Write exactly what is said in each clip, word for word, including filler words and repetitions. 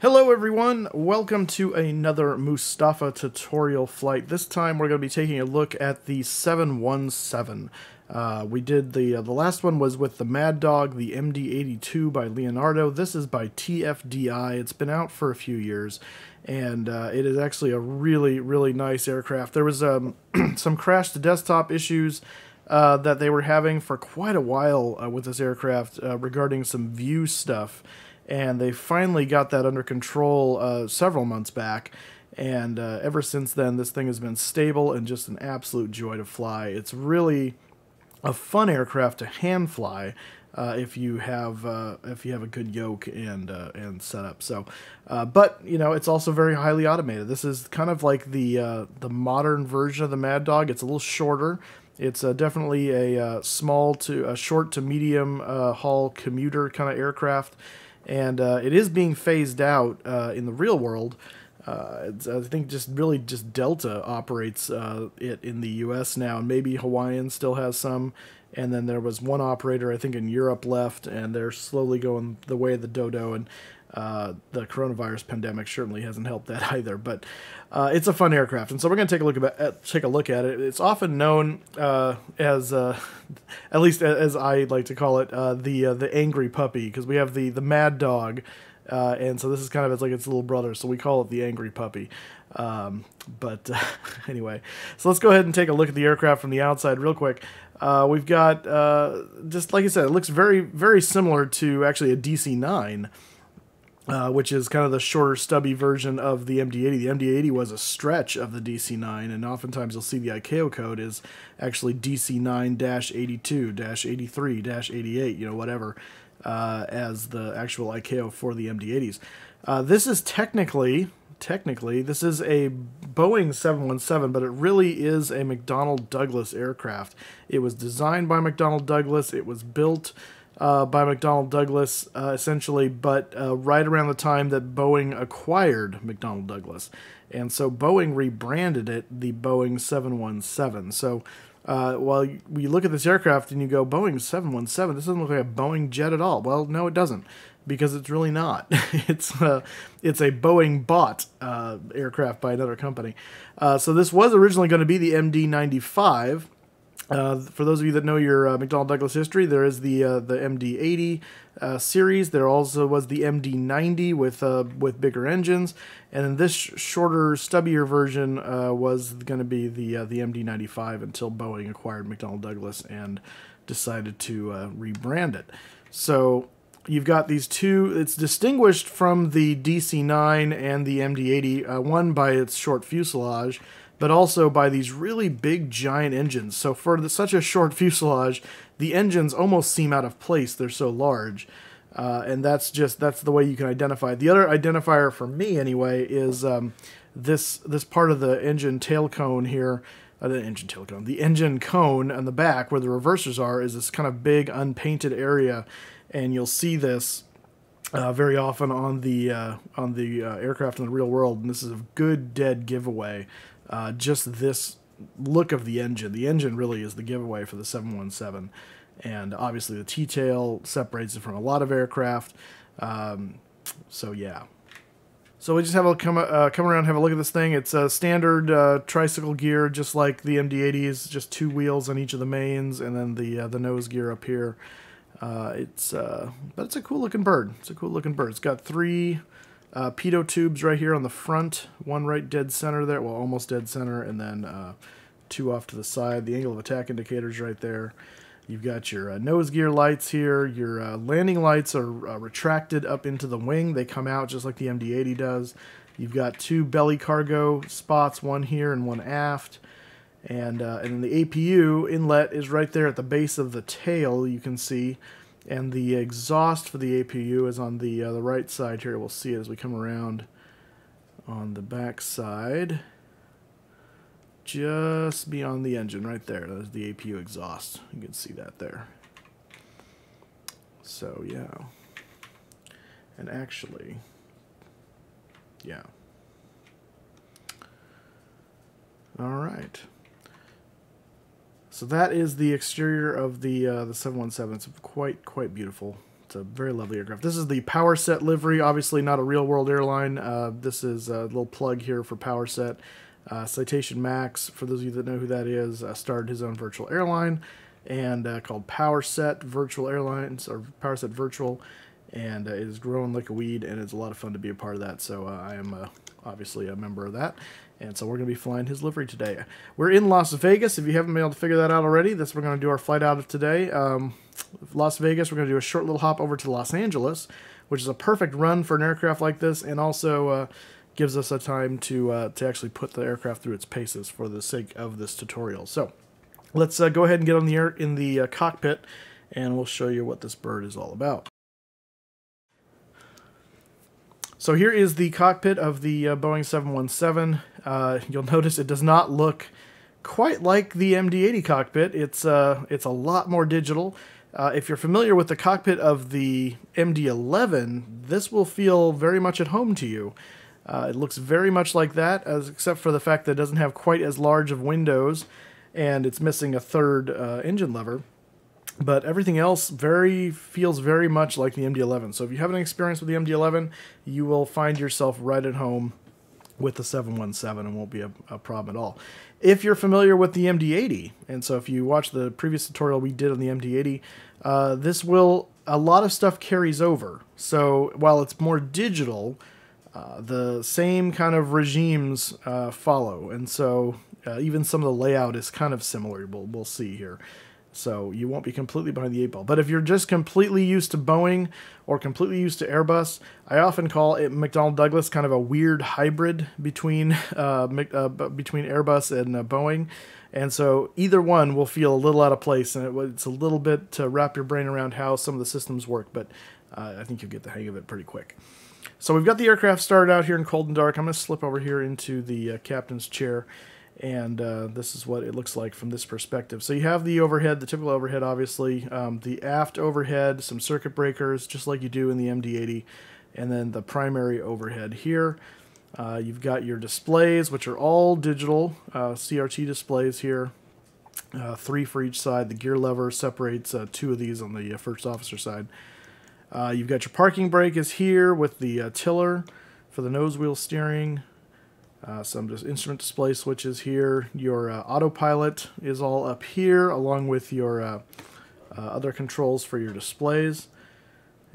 Hello everyone, welcome to another Moosestaffa tutorial flight. This time we're going to be taking a look at the seven one seven. Uh, we did the, uh, the last one was with the Mad Dog, the M D eighty-two by Leonardo. This is by T F D I. It's been out for a few years, and uh, it is actually a really, really nice aircraft. There was um, some crash to desktop issues uh, that they were having for quite a while uh, with this aircraft uh, regarding some view stuff. And they finally got that under control uh, several months back, and uh, ever since then this thing has been stable and just an absolute joy to fly. It's really a fun aircraft to hand fly uh, if you have uh, if you have a good yoke and uh, and setup. So, uh, but you know, it's also very highly automated. This is kind of like the uh, the modern version of the Mad Dog. It's a little shorter. It's uh, definitely a uh, small to a short to medium uh, haul commuter kind of aircraft. And uh, it is being phased out uh, in the real world. Uh, it's, I think just really just Delta operates uh, it in the U S now, and maybe Hawaiian still has some. And then there was one operator, I think, in Europe left, and they're slowly going the way of the dodo. And uh, the coronavirus pandemic certainly hasn't helped that either. But uh, it's a fun aircraft, and so we're going to take a look about take a look at it. It's often known uh, as, uh, at least as I like to call it, uh, the uh, the angry puppy, because we have the the Mad Dog. Uh, and so this is kind of it's like its little brother, so we call it the angry puppy. Um, but uh, anyway, so let's go ahead and take a look at the aircraft from the outside real quick. Uh, we've got, uh, just like I said, it looks very, very similar to actually a D C nine, uh, which is kind of the shorter, stubby version of the M D eighty. The M D eighty was a stretch of the D C nine, and oftentimes you'll see the I C A O code is actually D C nine dash eighty-two dash eighty-three dash eighty-eight, you know, whatever. Uh, as the actual I C A O for the M D eighties. Uh, this is technically, technically, this is a Boeing seven one seven, but it really is a McDonnell Douglas aircraft. It was designed by McDonnell Douglas. It was built uh, by McDonnell Douglas, uh, essentially, but uh, right around the time that Boeing acquired McDonnell Douglas. And so Boeing rebranded it the Boeing seven one seven. So Uh, while you, you look at this aircraft and you go, Boeing seven one seven, this doesn't look like a Boeing jet at all. Well, no, it doesn't, because it's really not. it's, uh, it's a Boeing-bought uh, aircraft by another company. Uh, so this was originally going to be the M D ninety-five. Uh, for those of you that know your uh, McDonnell Douglas history, there is the uh, the M D eighty uh, series. There also was the M D ninety with uh, with bigger engines, and then this sh shorter, stubbier version uh, was going to be the uh, the M D ninety-five until Boeing acquired McDonnell Douglas and decided to uh, rebrand it. So you've got these two. It's distinguished from the D C nine and the M D eighty, uh, one by its short fuselage, but also by these really big, giant engines. So for the, such a short fuselage, the engines almost seem out of place. They're so large. Uh, and that's just, that's the way you can identify it. The other identifier for me, anyway, is um, this this part of the engine tail cone here. Uh, the engine tail cone. The engine cone on the back, where the reversers are, is this kind of big, unpainted area. And you'll see this Uh, very often on the uh, on the uh, aircraft in the real world, and this is a good dead giveaway. Uh, just this look of the engine. The engine really is the giveaway for the seven one seven, and obviously the T-tail separates it from a lot of aircraft. Um, so yeah. So we just have a come uh, come around and have a look at this thing. It's a standard uh, tricycle gear, just like the M D eighty is, just two wheels on each of the mains, and then the uh, the nose gear up here. Uh, it's, uh, but it's a cool looking bird. It's a cool looking bird. It's got three, uh, pitot tubes right here on the front, one right dead center there. Well, almost dead center. And then, uh, two off to the side, the angle of attack indicators right there. You've got your uh, nose gear lights here. Your, uh, landing lights are uh, retracted up into the wing. They come out just like the M D eighty does. You've got two belly cargo spots, one here and one aft. And, uh, and the A P U inlet is right there at the base of the tail, you can see. And the exhaust for the A P U is on the, uh, the right side here. We'll see it as we come around on the back side. Just beyond the engine right there. That is the A P U exhaust. You can see that there. So, yeah. And actually, yeah. All right. So that is the exterior of the uh, the seven one seven. It's quite quite beautiful, It's a very lovely aircraft. This is the PowerSet livery, obviously not a real world airline. Uh, this is a little plug here for PowerSet. Uh, Citation Max, for those of you that know who that is, uh, started his own virtual airline and uh, called PowerSet Virtual Airlines, or PowerSet Virtual, and uh, it is growing like a weed, and it's a lot of fun to be a part of that. So uh, I am uh, obviously a member of that. And so we're going to be flying his livery today. We're in Las Vegas. If you haven't been able to figure that out already, that's where we're going to do our flight out of today. Um, Las Vegas, we're going to do a short little hop over to Los Angeles, which is a perfect run for an aircraft like this, and also uh, gives us a time to, uh, to actually put the aircraft through its paces for the sake of this tutorial. So let's uh, go ahead and get on the air in the uh, cockpit, and we'll show you what this bird is all about. So here is the cockpit of the uh, Boeing seven one seven. Uh, you'll notice it does not look quite like the M D eighty cockpit. It's, uh, it's a lot more digital. Uh, if you're familiar with the cockpit of the M D eleven, this will feel very much at home to you. Uh, it looks very much like that, as, except for the fact that it doesn't have quite as large of windows, and it's missing a third uh, engine lever. But everything else very feels very much like the M D eleven. So if you have an experience with the M D eleven, you will find yourself right at home with the seven one seven and won't be a, a problem at all. If you're familiar with the M D eighty, and so if you watch the previous tutorial we did on the M D eighty, uh, this will, a lot of stuff carries over. So while it's more digital, uh, the same kind of regimes uh, follow. And so uh, even some of the layout is kind of similar, we'll, we'll see here. So you won't be completely behind the eight ball. But if you're just completely used to Boeing or completely used to Airbus, I often call it McDonnell Douglas kind of a weird hybrid between uh, uh, between Airbus and uh, Boeing. And so either one will feel a little out of place, and it, it's a little bit to wrap your brain around how some of the systems work, but uh, I think you'll get the hang of it pretty quick. So we've got the aircraft started out here in cold and dark. I'm going to slip over here into the uh, captain's chair. And uh, this is what it looks like from this perspective. So you have the overhead, the typical overhead, obviously, um, the aft overhead, some circuit breakers, just like you do in the M D eighty, and then the primary overhead here. Uh, you've got your displays, which are all digital, uh, C R T displays here, uh, three for each side. The gear lever separates uh, two of these on the uh, first officer side. Uh, you've got your parking brake is here with the uh, tiller for the nose wheel steering. Uh, some just instrument display switches here. Your uh, autopilot is all up here, along with your uh, uh, other controls for your displays.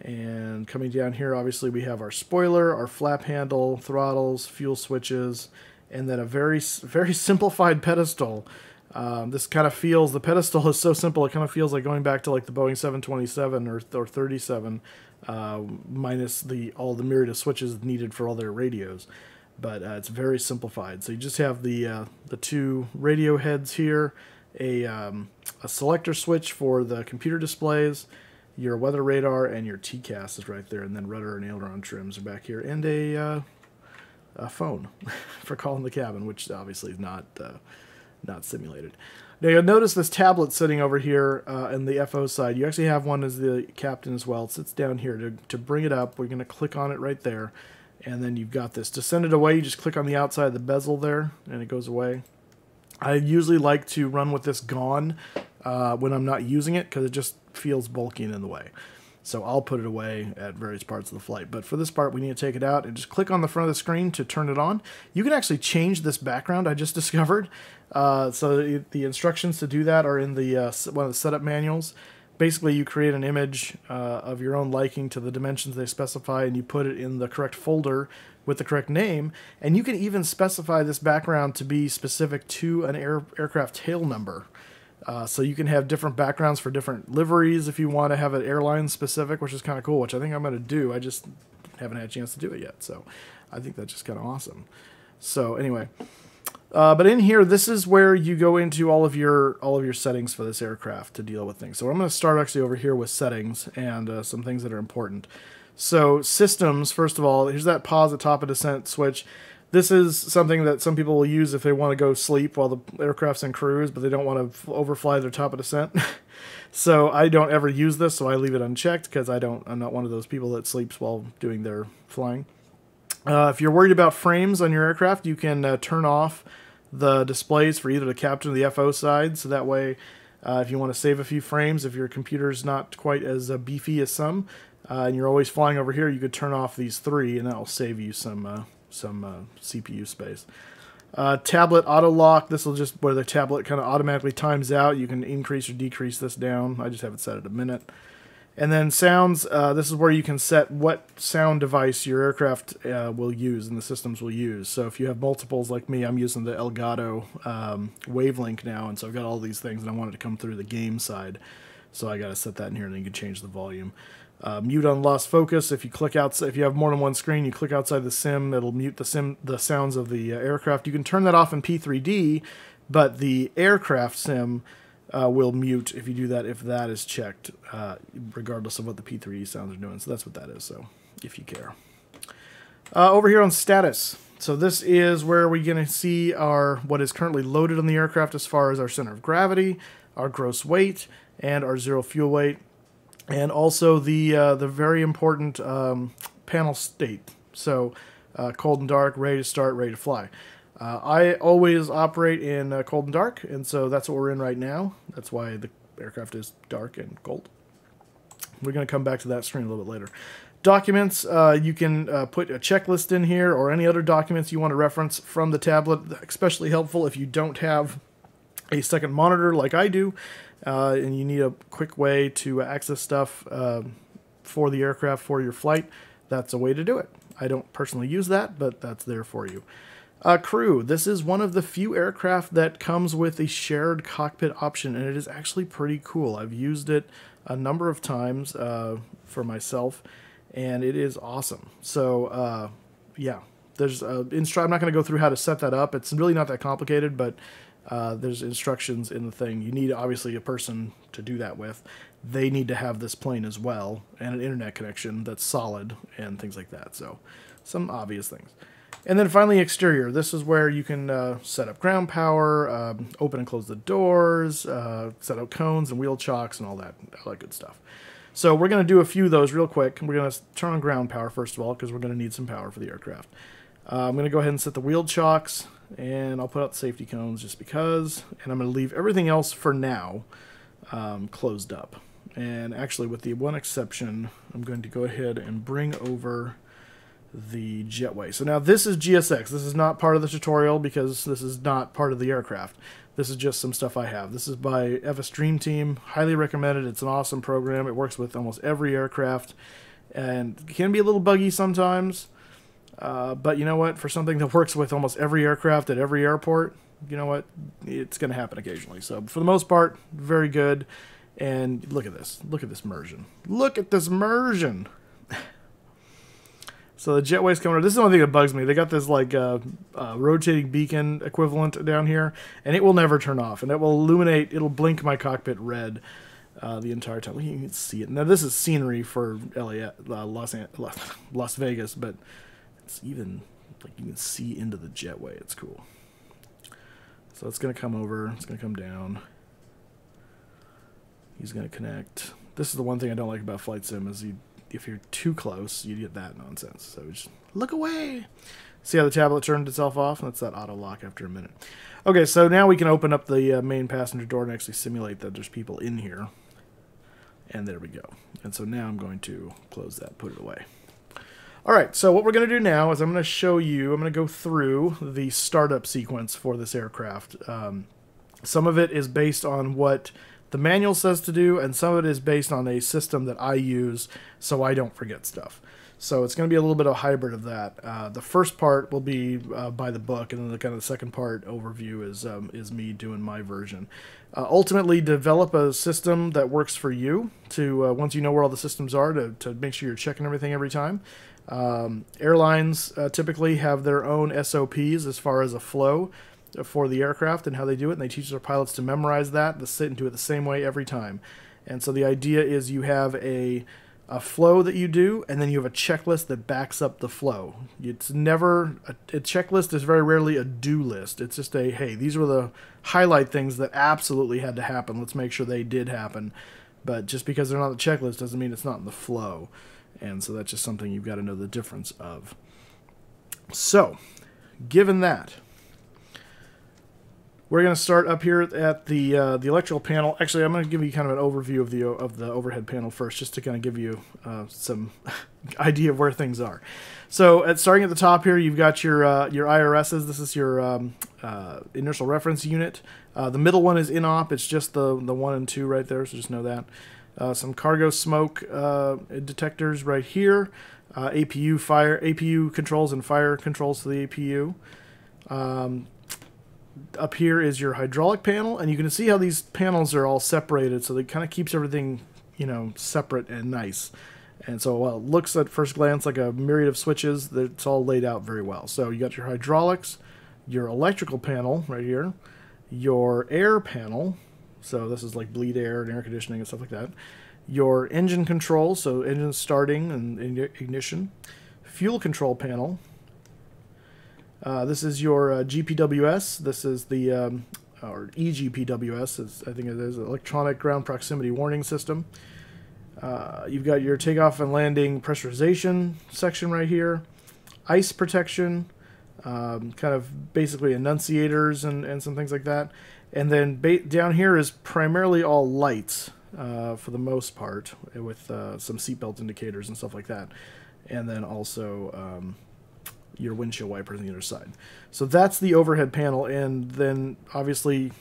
And coming down here, obviously, we have our spoiler, our flap handle, throttles, fuel switches, and then a very, very simplified pedestal. Um, this kind of feels, the pedestal is so simple, it kind of feels like going back to like the Boeing seven twenty-seven or, or thirty-seven, uh, minus the all the myriad of switches needed for all their radios. But uh, it's very simplified. So you just have the uh, the two radio heads here, a, um, a selector switch for the computer displays, your weather radar, and your T CAS is right there, and then rudder and aileron trims are back here, and a, uh, a phone for calling the cabin, which obviously is not, uh, not simulated. Now you'll notice this tablet sitting over here uh, in the F O side. You actually have one as the captain as well. It sits down here. To, to bring it up, we're going to click on it right there. And then you've got this. To send it away, you just click on the outside of the bezel there, and it goes away. I usually like to run with this gone uh, when I'm not using it, because it just feels bulky and in the way. So I'll put it away at various parts of the flight. But for this part, we need to take it out and just click on the front of the screen to turn it on. You can actually change this background, I just discovered. Uh, so the instructions to do that are in the uh, one of the setup manuals. Basically, you create an image uh, of your own liking to the dimensions they specify, and you put it in the correct folder with the correct name. And you can even specify this background to be specific to an air, aircraft tail number. Uh, so you can have different backgrounds for different liveries if you want to have an airline specific, which is kind of cool, which I think I'm going to do. I just haven't had a chance to do it yet. So I think that's just kind of awesome. So anyway... Uh, but in here, this is where you go into all of your all of your settings for this aircraft to deal with things. So I'm going to start actually over here with settings and uh, some things that are important. So systems, first of all, here's that pause at top of descent switch. This is something that some people will use if they want to go sleep while the aircraft's in cruise, but they don't want to overfly their top of descent. So I don't ever use this, so I leave it unchecked because I don't. I'm not one of those people that sleeps while doing their flying. Uh, if you're worried about frames on your aircraft, you can uh, turn off the displays for either the captain or the F O side, so that way Uh, if you want to save a few frames, if your computer's not quite as uh, beefy as some, uh, and you're always flying over here, you could turn off these three, and that'll save you some uh, some uh, C P U space. Uh, tablet auto lock. This will just where the tablet kind of automatically times out. You can increase or decrease this down. I just have it set at a minute. And then sounds. Uh, this is where you can set what sound device your aircraft uh, will use and the systems will use. So if you have multiples like me, I'm using the Elgato um, Wavelink now, and so I've got all these things, and I wanted to come through the game side, so I got to set that in here, and then you can change the volume. Uh, mute on lost focus. If you click outside, if you have more than one screen, you click outside the sim. It'll mute the sim, the sounds of the uh, aircraft. You can turn that off in P three D, but the aircraft sim Uh, will mute if you do that, if that is checked, uh, regardless of what the P three D sounds are doing. So that's what that is, so if you care. Uh, over here on status. So this is where we're going to see our what is currently loaded on the aircraft as far as our center of gravity, our gross weight, and our zero fuel weight, and also the, uh, the very important um, panel state. So uh, cold and dark, ready to start, ready to fly. Uh, I always operate in uh, cold and dark, and so that's what we're in right now. That's why the aircraft is dark and cold. We're going to come back to that screen a little bit later. Documents, uh, you can uh, put a checklist in here or any other documents you want to reference from the tablet, especially helpful if you don't have a second monitor like I do, uh, and you need a quick way to access stuff uh, for the aircraft for your flight. That's a way to do it. I don't personally use that, but that's there for you. Uh, crew. This is one of the few aircraft that comes with a shared cockpit option, and it is actually pretty cool. I've used it a number of times uh, for myself, and it is awesome. So, uh, yeah, there's uh, instru- I'm not going to go through how to set that up. It's really not that complicated, but uh, there's instructions in the thing. You need, obviously, a person to do that with. They need to have this plane as well, and an internet connection that's solid, and things like that. So, some obvious things. And then finally, exterior. This is where you can uh, set up ground power, um, open and close the doors, uh, set up cones and wheel chocks and all that, all that good stuff. So we're going to do a few of those real quick. We're going to turn on ground power, first of all, because we're going to need some power for the aircraft. Uh, I'm going to go ahead and set the wheel chocks, and I'll put out safety cones just because. And I'm going to leave everything else for now um, closed up. And actually, with the one exception, I'm going to go ahead and bring over the jetway. So now this is G S X. This is not part of the tutorial because this is not part of the aircraft. This is just some stuff I have. This is by F S Dream Team. Highly recommended. It's an awesome program. It works with almost every aircraft and can be a little buggy sometimes. Uh, but you know what? For something that works with almost every aircraft at every airport, you know what? It's going to happen occasionally. So for the most part, very good. And look at this. Look at this immersion. Look at this immersion. So the jetway's coming over. This is the only thing that bugs me. They got this like uh, uh, rotating beacon equivalent down here, and it will never turn off. And it will illuminate, it'll blink my cockpit red uh, the entire time. You can see it. Now this is scenery for L A, uh, Los, An Las Vegas, but it's even, like you can see into the jetway. It's cool. So it's going to come over. It's going to come down. He's going to connect. This is the one thing I don't like about Flight Sim is you... If you're too close, you get that nonsense. So just look away. See how the tablet turned itself off? That's that auto lock after a minute. Okay, so now we can open up the uh, main passenger door and actually simulate that there's people in here. And there we go. And so now I'm going to close that, put it away. All right, so what we're going to do now is I'm going to show you, I'm going to go through the startup sequence for this aircraft. Um, some of it is based on what the manual says to do, and some of it is based on a system that I use so I don't forget stuff. So it's going to be a little bit of a hybrid of that. Uh, the first part will be uh, by the book, and then the kind of the second part overview is um, is me doing my version. Uh, ultimately, develop a system that works for you to, uh, once you know where all the systems are, to, to make sure you're checking everything every time. Um, airlines uh, typically have their own S O Ps as far as a flow for the aircraft and how they do it, and they teach their pilots to memorize that, to sit and do it the same way every time. And so the idea is you have a, a flow that you do, and then you have a checklist that backs up the flow. It's never, a, a checklist is very rarely a do list. It's just a, hey, these were the highlight things that absolutely had to happen. Let's make sure they did happen. But just because they're not the checklist doesn't mean it's not in the flow. And so that's just something you've got to know the difference of. So, given that, We're going to start up here at the uh, the electrical panel. Actually, I'm going to give you kind of an overview of the of the overhead panel first, just to kind of give you uh, some idea of where things are. So, at starting at the top here, you've got your uh, your I R Ss. This is your um, uh, inertial reference unit. Uh, the middle one is inop. It's just the the one and two right there. So just know that. Uh, some cargo smoke uh, detectors right here. Uh, A P U fire A P U controls and fire controls to the A P U. Um, up here is your hydraulic panel, and you can see how these panels are all separated, so that kind of keeps everything, you know, separate and nice. And so while it looks at first glance like a myriad of switches, it's all laid out very well. So you got your hydraulics, your electrical panel right here, your air panel, so this is like bleed air and air conditioning and stuff like that, your engine control, so engine starting and ignition, fuel control panel. Uh, this is your uh, G P W S. This is the um, or E G P W S, is, I think it is, electronic ground proximity warning system. Uh, you've got your takeoff and landing pressurization section right here, ice protection, um, kind of basically enunciators and, and some things like that. And then ba down here is primarily all lights uh, for the most part, with uh, some seatbelt indicators and stuff like that. And then also Um, your windshield wiper on the other side. So that's the overhead panel, and then obviously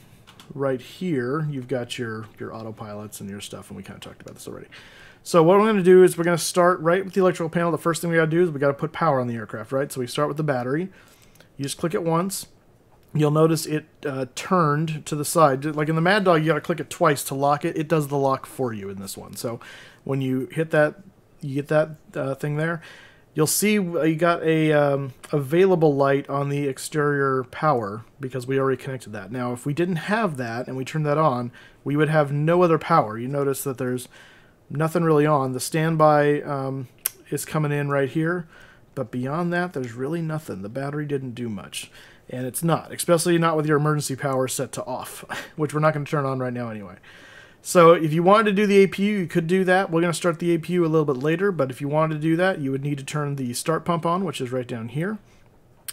right here you've got your your autopilots and your stuff, and we kind of talked about this already. So what we're going to do is we're going to start right with the electrical panel. The first thing we got to do is we got to put power on the aircraft, right? So we start with the battery. You just click it once. You'll notice it uh, turned to the side. Like in the Mad Dog, you got to click it twice to lock it. It does the lock for you in this one. So when you hit that, you get that uh, thing there. You'll see you got a um, available light on the exterior power because we already connected that. Now, if we didn't have that and we turned that on, we would have no other power. You notice that there's nothing really on. The standby um, is coming in right here, but beyond that, there's really nothing. The battery didn't do much, and it's not, especially not with your emergency power set to off, which we're not going to turn on right now anyway. So if you wanted to do the A P U, you could do that. We're going to start the A P U a little bit later, but if you wanted to do that, you would need to turn the start pump on, which is right down here.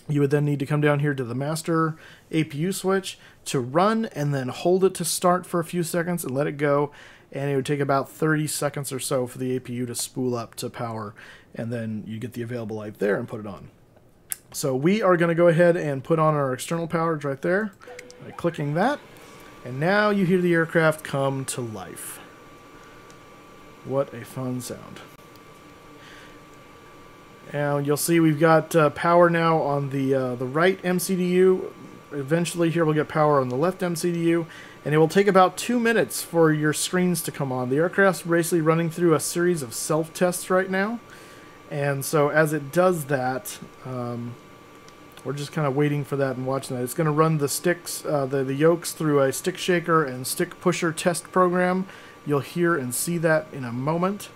You would then need to come down here to the master A P U switch to run, and then hold it to start for a few seconds and let it go. And it would take about thirty seconds or so for the A P U to spool up to power, and then you get the available light there and put it on. So we are going to go ahead and put on our external power right there by clicking that. And now you hear the aircraft come to life. What a fun sound. And you'll see we've got uh, power now on the, uh, the right M C D U. Eventually here we'll get power on the left M C D U. And it will take about two minutes for your screens to come on. The aircraft's basically running through a series of self-tests right now. And so as it does that, Um, we're just kind of waiting for that and watching that. It's going to run the sticks, uh, the, the yokes through a stick shaker and stick pusher test program. You'll hear and see that in a moment.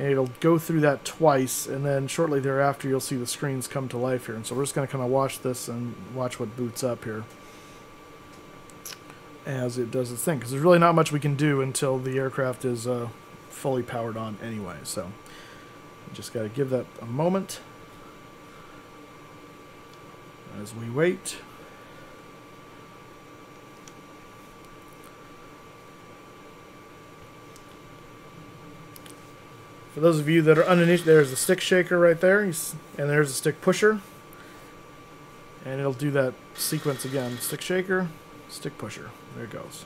And it'll go through that twice, and then shortly thereafter you'll see the screens come to life here. And so we're just going to kind of watch this and watch what boots up here as it does its thing. Because there's really not much we can do until the aircraft is uh, fully powered on anyway. So just got to give that a moment as we wait. For those of you that are uninitiated, there's the stick shaker right there, and there's the stick pusher, and it'll do that sequence again. Stick shaker, stick pusher. There it goes.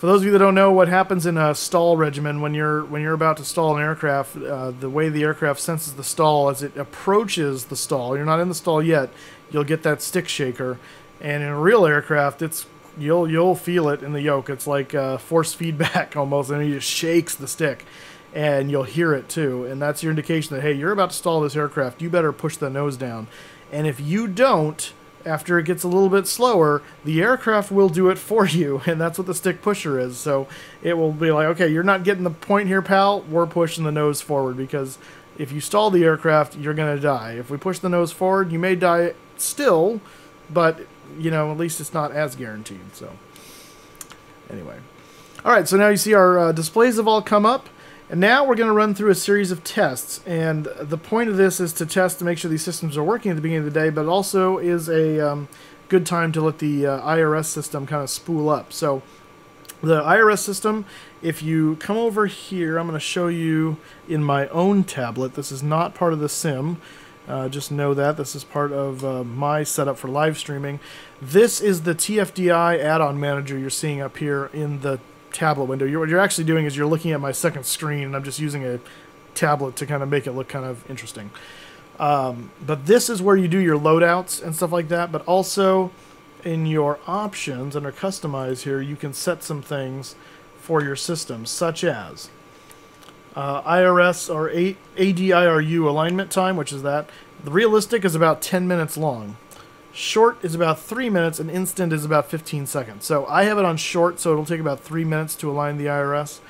For those of you that don't know what happens in a stall regimen, when you're when you're about to stall an aircraft, uh, the way the aircraft senses the stall as it approaches the stall, you're not in the stall yet, you'll get that stick shaker. And in a real aircraft, it's you'll you'll feel it in the yoke. It's like uh, force feedback almost, and it just shakes the stick, and you'll hear it too. And that's your indication that, hey, you're about to stall this aircraft, you better push the nose down. And if you don't, after it gets a little bit slower, the aircraft will do it for you, and that's what the stick pusher is. So it will be like, okay, you're not getting the point here, pal. We're pushing the nose forward, because if you stall the aircraft, you're going to die. If we push the nose forward, you may die still, but, you know, at least it's not as guaranteed. So anyway. All right, so now you see our uh, displays have all come up. And now we're going to run through a series of tests, and the point of this is to test to make sure these systems are working at the beginning of the day, but also is a um, good time to let the uh, I R S system kind of spool up. So the I R S system, if you come over here, I'm going to show you in my own tablet. This is not part of the sim. Uh, just know that. This is part of uh, my setup for live streaming. This is the T F D I add-on manager you're seeing up here in the tablet window. You're, what you're actually doing is you're looking at my second screen, and I'm just using a tablet to kind of make it look kind of interesting. Um, but this is where you do your loadouts and stuff like that, but also in your options under customize here, you can set some things for your system, such as uh, I R S or A D I R U alignment time, which is that. The realistic is about ten minutes long. Short is about three minutes, and instant is about fifteen seconds. So I have it on short, so it'll take about three minutes to align the I R S.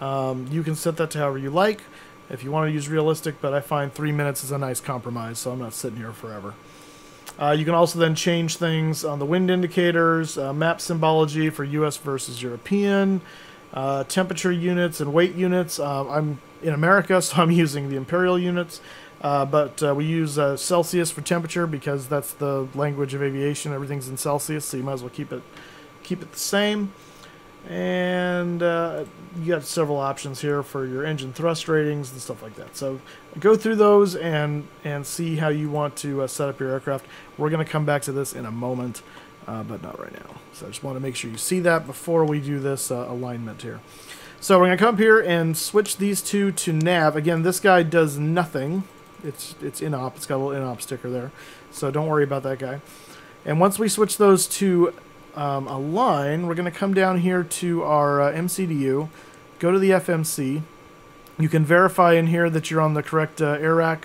Um, you can set that to however you like if you want to use realistic, but I find three minutes is a nice compromise, so I'm not sitting here forever. Uh, you can also then change things on the wind indicators, uh, map symbology for U S versus European, uh, temperature units and weight units. Uh, I'm in America, so I'm using the imperial units, uh, but uh, we use uh, Celsius for temperature because that's the language of aviation. Everything's in Celsius, so you might as well keep it, keep it the same. And uh, you got several options here for your engine thrust ratings and stuff like that. So go through those and and see how you want to uh, set up your aircraft. We're going to come back to this in a moment, uh, but not right now. So I just want to make sure you see that before we do this uh, alignment here. So we're going to come up here and switch these two to nav. Again, this guy does nothing. It's, it's in-op. It's got a little in-op sticker there, so don't worry about that guy. And once we switch those to Um, a line, we're going to come down here to our uh, M C D U, go to the F M C. You can verify in here that you're on the correct uh, AIRAC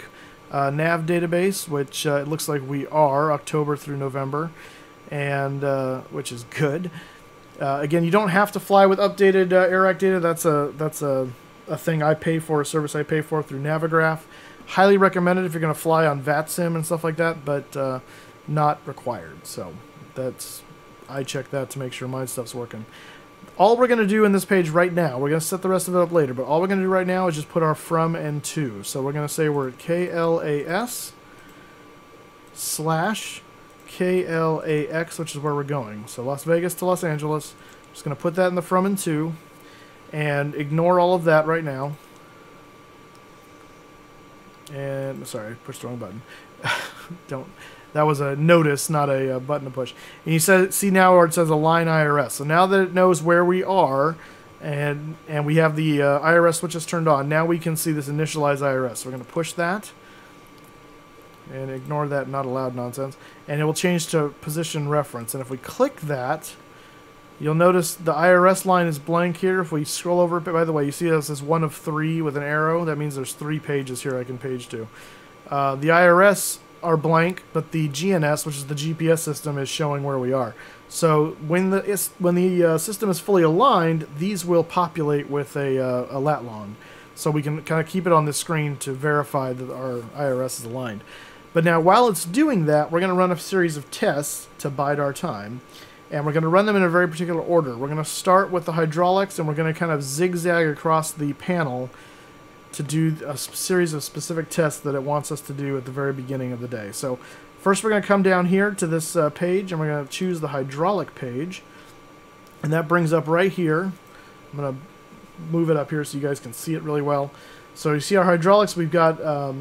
uh, nav database, which uh, it looks like we are, October through November, and uh, which is good. Uh, again, you don't have to fly with updated uh, AIRAC data. That's a that's a, a thing I pay for, a service I pay for through Navigraph. Highly recommended if you're going to fly on VATSIM and stuff like that, but uh, not required. So that's, I check that to make sure my stuff's working. All we're going to do in this page right now, we're going to set the rest of it up later, but all we're going to do right now is just put our from and to. So we're going to say we're at K L A S slash K L A X, which is where we're going. So Las Vegas to Los Angeles. Just going to put that in the from and to and ignore all of that right now. And, sorry, I pushed the wrong button. Don't... That was a notice, not a, a button to push. And you said, see now where it says Align I R S. So now that it knows where we are, and and we have the uh, I R S switches turned on, now we can see this Initialize I R S. So we're going to push that, and ignore that not allowed nonsense. And it will change to position reference. And if we click that, you'll notice the I R S line is blank here. If we scroll over, by the way, you see this is one of three with an arrow. That means there's three pages here I can page to. Uh, the I R S... are blank, but the G N S, which is the G P S system, is showing where we are. So when the when the uh, system is fully aligned, these will populate with a, uh, a lat long, so we can kind of keep it on the screen to verify that our I R S is aligned. But now while it's doing that, we're going to run a series of tests to bide our time, and we're going to run them in a very particular order. We're going to start with the hydraulics, and we're going to kind of zigzag across the panel to do a series of specific tests that it wants us to do at the very beginning of the day. So first we're going to come down here to this uh, page, and we're going to choose the hydraulic page. And that brings up right here. I'm going to move it up here so you guys can see it really well. So you see our hydraulics. We've got um,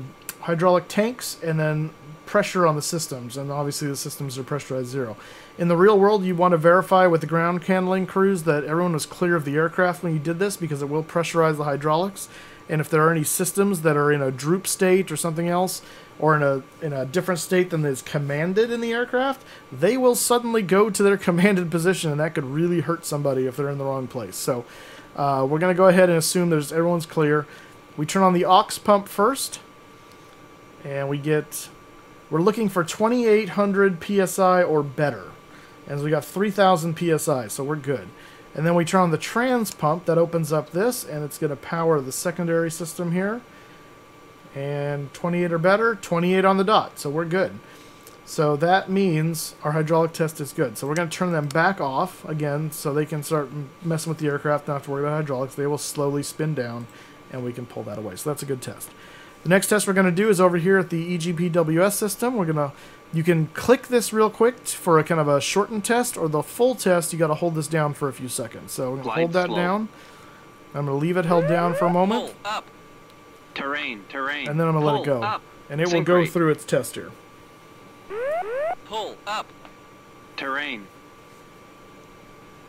hydraulic tanks and then pressure on the systems. And obviously the systems are pressurized zero. In the real world, you want to verify with the ground handling crews that everyone was clear of the aircraft when you did this, because it will pressurize the hydraulics. And if there are any systems that are in a droop state or something else, or in a in a different state than is commanded in the aircraft, they will suddenly go to their commanded position, and that could really hurt somebody if they're in the wrong place. So uh, we're going to go ahead and assume there's everyone's clear. We turn on the aux pump first, and we get, we're looking for twenty-eight hundred P S I or better. And we got three thousand P S I, so we're good. And then we turn on the trans pump. That opens up this, and it's going to power the secondary system here. And twenty-eight or better, twenty-eight on the dot, so we're good. So that means our hydraulic test is good. So we're going to turn them back off again so they can start messing with the aircraft, not have to worry about hydraulics. They will slowly spin down, and we can pull that away. So that's a good test. The next test we're going to do is over here at the E G P W S system. We're going to You can click this real quick for a kind of a shortened test, or the full test, you got to hold this down for a few seconds. So I'm going to hold that slow. down. I'm going to leave it held down for a moment. Pull up. Terrain, terrain. And then I'm going to let it go. Up. And it Sync will go rate. through its test here. Pull up. Terrain.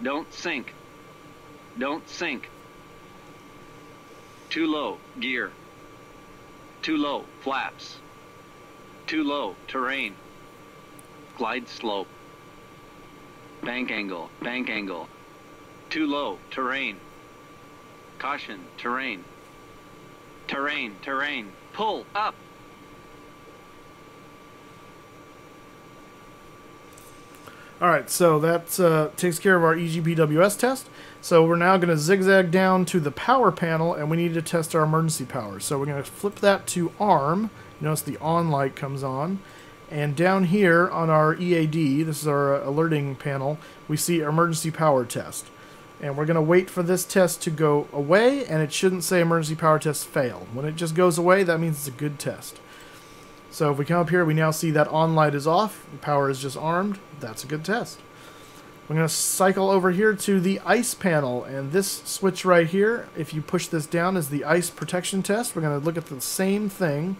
Don't sink. Don't sink. Too low, gear. Too low, flaps. Too low, terrain. Glide slope. Bank angle, bank angle. Too low, terrain. Caution, terrain. Terrain, terrain. Pull up. All right, so that uh, takes care of our E G P W S test. So we're now going to zigzag down to the power panel, and we need to test our emergency power. So we're going to flip that to arm. Notice the on light comes on. And down here on our E A D, this is our alerting panel, we see emergency power test. And we're going to wait for this test to go away, and it shouldn't say emergency power test failed. When it just goes away, that means it's a good test. So if we come up here, we now see that on light is off, power is just armed. That's a good test. We're going to cycle over here to the ice panel, and this switch right here, if you push this down, is the ice protection test. We're going to look at the same thing.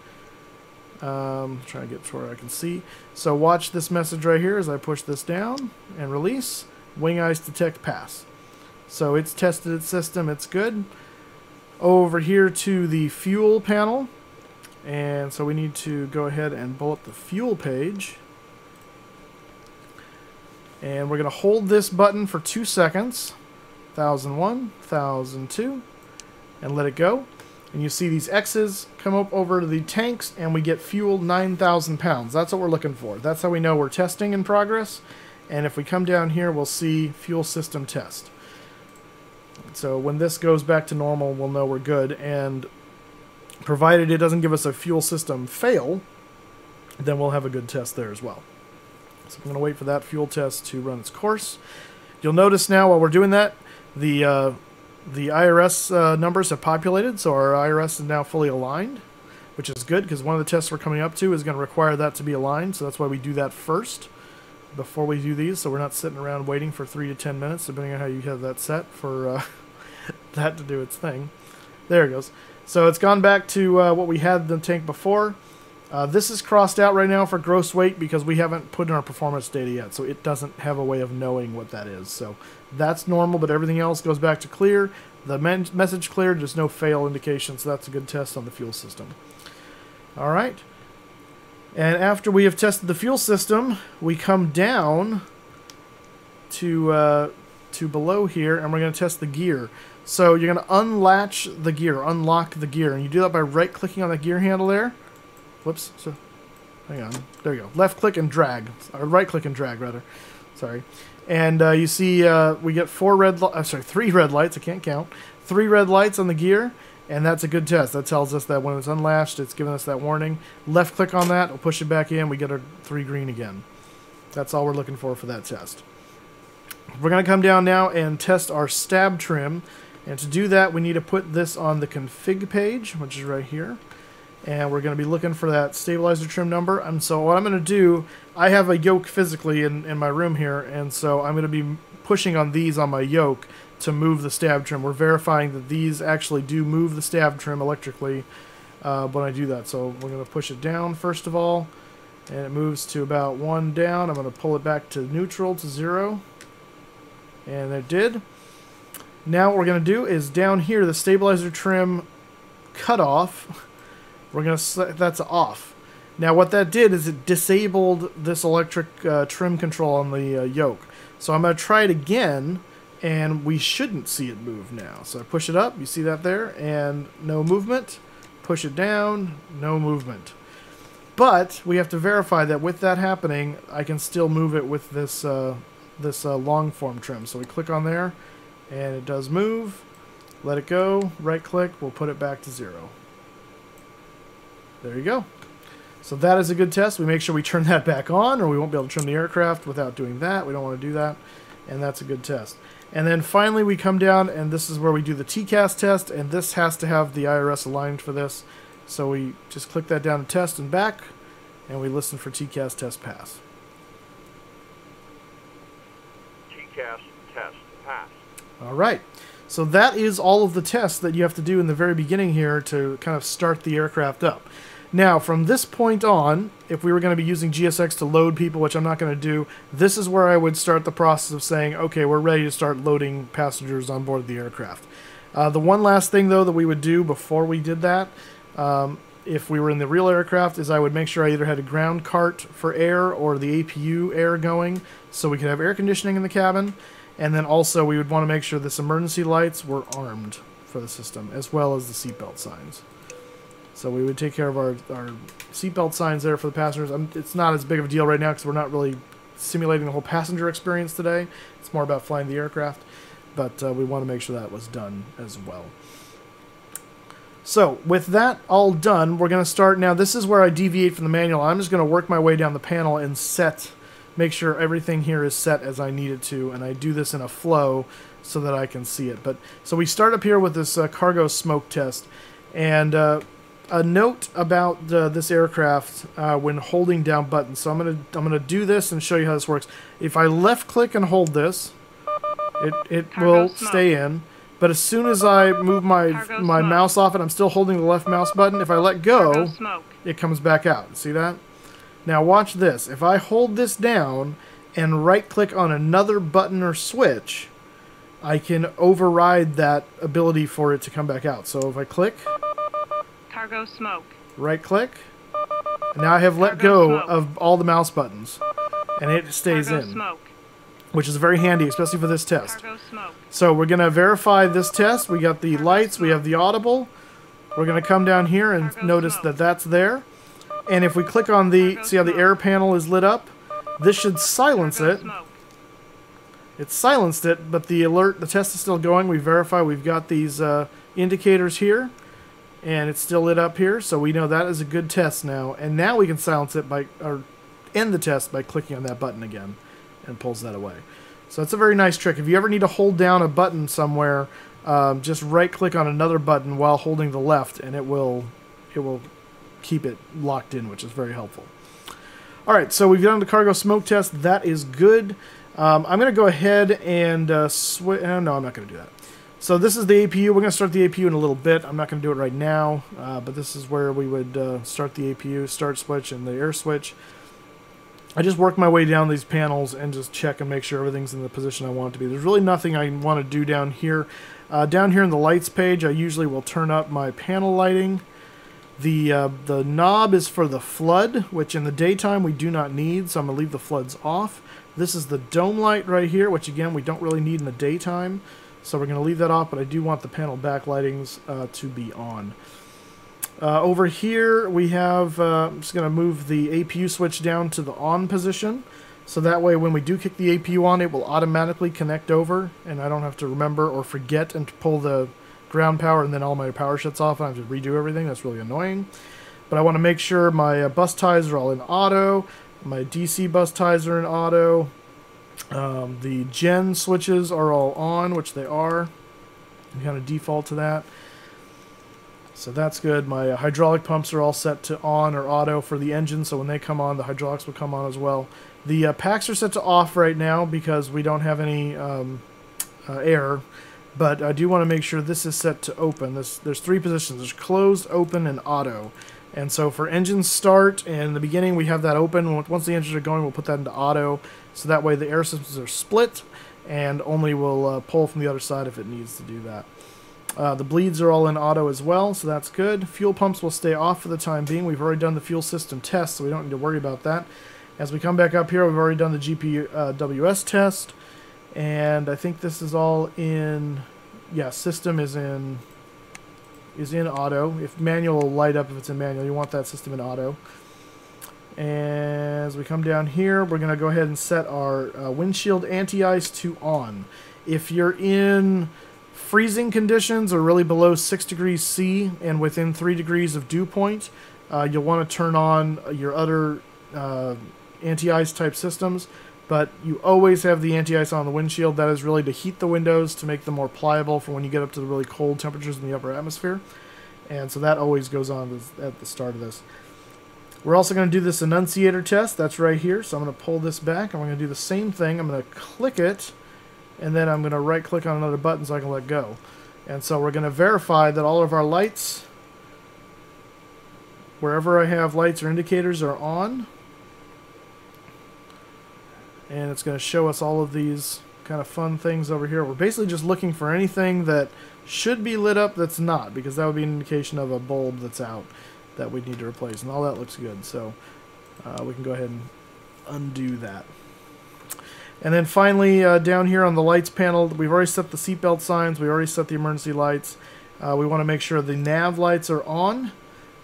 Um, try to get to where I can see. So watch this message right here as I push this down and release. Wing ice detect pass. So it's tested its system. It's good. Over here to the fuel panel. And so we need to go ahead and pull up the fuel page. And we're going to hold this button for two seconds. one thousand one, one thousand two. And let it go. And you see these X's come up over to the tanks, and we get fuel nine thousand pounds. That's what we're looking for. That's how we know we're testing in progress. And if we come down here, we'll see fuel system test. So when this goes back to normal, we'll know we're good. And provided it doesn't give us a fuel system fail, then we'll have a good test there as well. So I'm going to wait for that fuel test to run its course. You'll notice now while we're doing that, the uh, the I R S uh, numbers have populated, so our I R S is now fully aligned, which is good because one of the tests we're coming up to is going to require that to be aligned, so that's why we do that first before we do these, so we're not sitting around waiting for three to ten minutes, depending on how you have that set for uh, that to do its thing. There it goes. So it's gone back to uh, what we had the tank before. Uh, this is crossed out right now for gross weight because we haven't put in our performance data yet, so it doesn't have a way of knowing what that is. So that's normal, but everything else goes back to clear. The men message cleared, there's no fail indication, so that's a good test on the fuel system. All right. And after we have tested the fuel system, we come down to, uh, to below here, and we're going to test the gear. So you're going to unlatch the gear, unlock the gear, and you do that by right-clicking on the gear handle there. Whoops. So, hang on. There you go. Left-click and drag, or right-click and drag, rather. Sorry. And uh, you see uh, we get four red li uh, sorry, three red lights. I can't count. Three red lights on the gear, and that's a good test. That tells us that when it's unlatched, it's giving us that warning. Left-click on that. We'll push it back in. We get our three green again. That's all we're looking for for that test. We're going to come down now and test our stab trim. And to do that, we need to put this on the config page, which is right here. And we're going to be looking for that stabilizer trim number. And so what I'm going to do, I have a yoke physically in, in my room here, and so I'm going to be pushing on these on my yoke to move the stab trim. We're verifying that these actually do move the stab trim electrically uh, when I do that. So we're going to push it down first of all, and it moves to about one down. I'm going to pull it back to neutral, to zero. And it did. Now what we're going to do is down here, the stabilizer trim cutoff, we're going to set that's off. Now what that did is it disabled this electric uh, trim control on the uh, yoke. So I'm going to try it again, and we shouldn't see it move now. So I push it up, you see that there, and no movement. Push it down, no movement. But we have to verify that with that happening, I can still move it with this, uh, this uh, long form trim. So we click on there. And it does move. Let it go. Right click. We'll put it back to zero. There you go. So that is a good test. We make sure we turn that back on or we won't be able to trim the aircraft without doing that. We don't want to do that. And that's a good test. And then finally we come down and this is where we do the T CAS test. And this has to have the I R S aligned for this. So we just click that down to test and back. and we listen for T C A S test pass. T C A S test pass. All right. So that is all of the tests that you have to do in the very beginning here to kind of start the aircraft up. Now, from this point on, if we were going to be using G S X to load people, which I'm not going to do, this is where I would start the process of saying, okay, we're ready to start loading passengers on board the aircraft. Uh, the one last thing, though, that we would do before we did that, um, if we were in the real aircraft, is I would make sure I either had a ground cart for air or the A P U air going so we could have air conditioning in the cabin. And then also we would want to make sure this emergency lights were armed for the system, as well as the seatbelt signs. So we would take care of our, our seatbelt signs there for the passengers. I'm, it's not as big of a deal right now because we're not really simulating the whole passenger experience today. It's more about flying the aircraft. But uh, we want to make sure that was done as well. So with that all done, we're going to start now. This is where I deviate from the manual. I'm just going to work my way down the panel and set... make sure everything here is set as I need it to, and I do this in a flow so that I can see it. But so we start up here with this uh, cargo smoke test, and uh, a note about uh, this aircraft uh, when holding down buttons. So I'm gonna I'm gonna do this and show you how this works. If I left click and hold this, it it will stay in. But as soon as I move my my mouse off it, I'm still holding the left mouse button. If I let go, it comes back out. See that? Now watch this. If I hold this down and right-click on another button or switch, I can override that ability for it to come back out. So if I click, cargo smoke, right-click, now I have let go of all the mouse buttons, and it stays in, which is very handy, especially for this test. Cargo smoke. So we're going to verify this test. We got the lights. We have the audible. We're going to come down here and notice that that's there. And if we click on the, see how the air panel is lit up? This should silence it. It's silenced it, but the alert, the test is still going. We verify we've got these uh, indicators here, and it's still lit up here, so we know that is a good test now. And now we can silence it by, or end the test by clicking on that button again, and pulls that away. So it's a very nice trick. If you ever need to hold down a button somewhere, um, just right-click on another button while holding the left, and it will, it will. keep it locked in, which is very helpful. Alright, so we've done the cargo smoke test. That is good. Um, I'm going to go ahead and uh, switch. Oh, no, I'm not going to do that. So this is the A P U. We're going to start the A P U in a little bit. I'm not going to do it right now, uh, but this is where we would uh, start the A P U, start switch, and the air switch. I just work my way down these panels and just check and make sure everything's in the position I want it to be. There's really nothing I want to do down here. Uh, down here in the lights page, I usually will turn up my panel lighting. The, uh, the knob is for the flood, which in the daytime we do not need, so I'm going to leave the floods off. This is the dome light right here, which again we don't really need in the daytime, so we're going to leave that off, but I do want the panel backlightings uh, to be on. Uh, over here we have, uh, I'm just going to move the A P U switch down to the on position, so that way when we do kick the A P U on, it will automatically connect over, and I don't have to remember or forget and pull the ground power, and then all my power shuts off, and I have to redo everything. That's really annoying. But I want to make sure my uh, bus ties are all in auto, my D C bus ties are in auto, um, the gen switches are all on, which they are. You kind of default to that. So that's good. My uh, hydraulic pumps are all set to on or auto for the engine, so when they come on, the hydraulics will come on as well. The uh, packs are set to off right now because we don't have any um, uh, air. But I do want to make sure this is set to open. This, there's three positions. There's closed, open, and auto. And so for engine start, in the beginning we have that open. Once the engines are going, we'll put that into auto. So that way the air systems are split, and only will uh, pull from the other side if it needs to do that. Uh, the bleeds are all in auto as well, so that's good. Fuel pumps will stay off for the time being. We've already done the fuel system test, so we don't need to worry about that. As we come back up here, we've already done the G P W S test. And I think this is all in, yeah, system is in is in auto. If manual will light up if it's in manual, you want that system in auto. And as we come down here, we're going to go ahead and set our uh, windshield anti-ice to on. If you're in freezing conditions or really below six degrees C and within three degrees of dew point, uh, you'll want to turn on your other uh, anti-ice type systems. But you always have the anti-ice on the windshield. That is really to heat the windows to make them more pliable for when you get up to the really cold temperatures in the upper atmosphere. And so that always goes on at the start of this. We're also going to do this enunciator test. That's right here. So I'm going to pull this back. I'm going to do the same thing. I'm going to click it, and then I'm going to right-click on another button so I can let go. And so we're going to verify that all of our lights, wherever I have lights or indicators, are on. And it's going to show us all of these kind of fun things over here. We're basically just looking for anything that should be lit up that's not, because that would be an indication of a bulb that's out that we need to replace. And all that looks good, so uh, we can go ahead and undo that. And then finally, uh, down here on the lights panel, we've already set the seatbelt signs. We already set the emergency lights. Uh, we want to make sure the nav lights are on.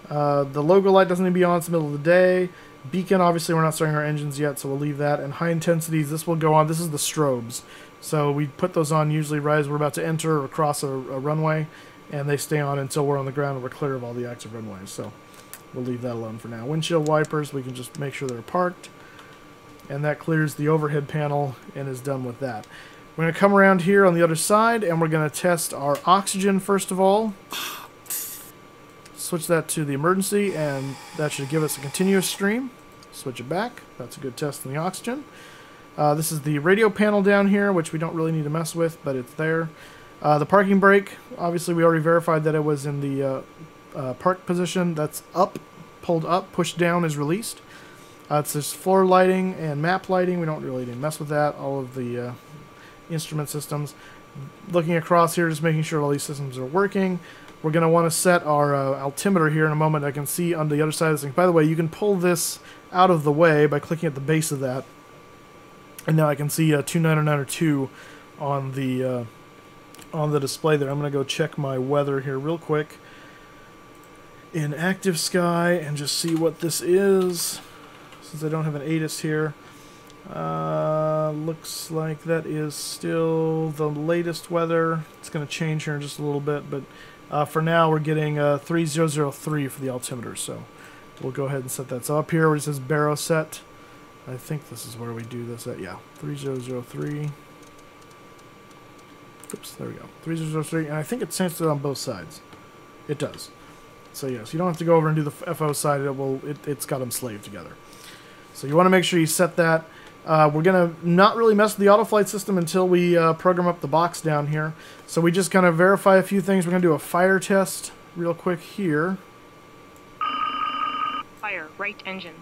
Uh, the logo light doesn't need to be on. It's the middle of the day. Beacon, obviously, we're not starting our engines yet, so we'll leave that. And high intensities, this will go on. This is the strobes. So we put those on usually right as we're about to enter or cross a, a runway, and they stay on until we're on the ground and we're clear of all the active runways. So we'll leave that alone for now. Windshield wipers, we can just make sure they're parked. And that clears the overhead panel and is done with that. We're going to come around here on the other side, and we're going to test our oxygen first of all. Switch that to the emergency, and that should give us a continuous stream. Switch it back. That's a good test in the oxygen. Uh, this is the radio panel down here, which we don't really need to mess with, but it's there. Uh, the parking brake, obviously we already verified that it was in the uh, uh, park position. That's up, pulled up, pushed down is released. Uh, it's just floor lighting and map lighting. We don't really need to mess with that. All of the uh, instrument systems. Looking across here, just making sure all these systems are working. We're going to want to set our uh, altimeter here in a moment. I can see on the other side of this thing. By the way, you can pull this out of the way by clicking at the base of that. And now I can see uh, two nine zero nine or two on the, uh, on the display there. I'm going to go check my weather here real quick in active sky and just see what this is. Since I don't have an A T I S here, uh, looks like that is still the latest weather. It's going to change here in just a little bit, but uh, for now we're getting uh, three zero zero three for the altimeter, so we'll go ahead and set that. So up here it says Baro set. I think this is where we do this at, yeah, three zero zero three. Oops, there we go, three zero zero three, and I think it senses it on both sides. It does. So yes, yeah, so you don't have to go over and do the F O side, it will, it, it's got them slaved together. So you want to make sure you set that. Uh, we're going to not really mess with the auto flight system until we uh, program up the box down here. So we just kind of verify a few things. We're going to do a fire test real quick here. Fire right engine.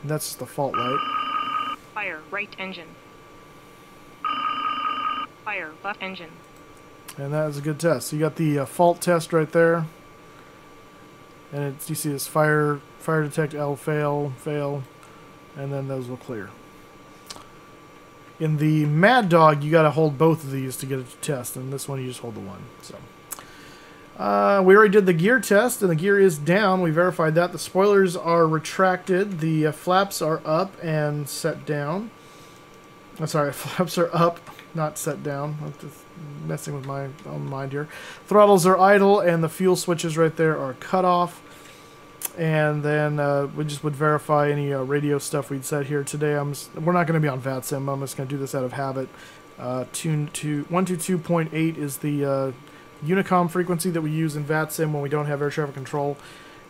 And that's just the fault light. Fire right engine. Fire left engine. And that is a good test. So you got the uh, fault test right there. And it's, you see this fire, fire detect, L, fail, fail, and then those will clear. In the Mad Dog, you got to hold both of these to get it to test, and this one you just hold the one. So uh, we already did the gear test, and the gear is down. We verified that. The spoilers are retracted. The uh, flaps are up and set down. I'm sorry, flaps are up, not set down. I'm just messing with my own mind here. Throttles are idle, and the fuel switches right there are cut off. And then uh, we just would verify any uh, radio stuff we'd set here today. I'm just, we're not going to be on VATSIM. I'm just going to do this out of habit. Uh, tune to one two two point eight is the uh, Unicom frequency that we use in VATSIM when we don't have air traffic control.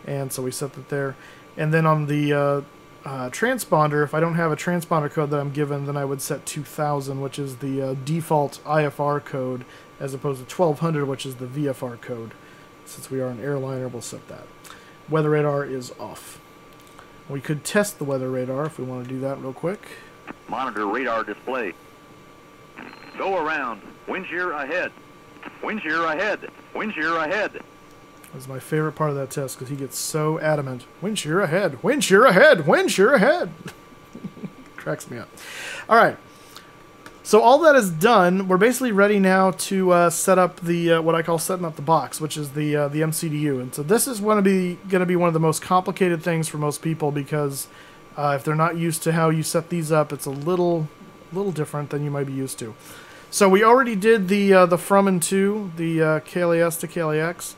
And so we set that there. And then on the uh, uh, transponder, if I don't have a transponder code that I'm given, then I would set two thousand, which is the uh, default I F R code, as opposed to twelve hundred, which is the V F R code. Since we are an airliner, we'll set that. Weather radar is off. We could test the weather radar if we want to do that real quick. Monitor radar display. Go around. Wind shear ahead. Wind shear ahead. Wind shear ahead. That's my favorite part of that test because he gets so adamant. Wind shear ahead. Wind shear ahead. Wind shear ahead. Cracks me up. All right. So all that is done. We're basically ready now to uh, set up the uh, what I call setting up the box, which is the uh, the M C D U. And so this is going to be going to be one of the most complicated things for most people because uh, if they're not used to how you set these up, it's a little little different than you might be used to. So we already did the uh, the from and to, the uh, K L A S to K L A X,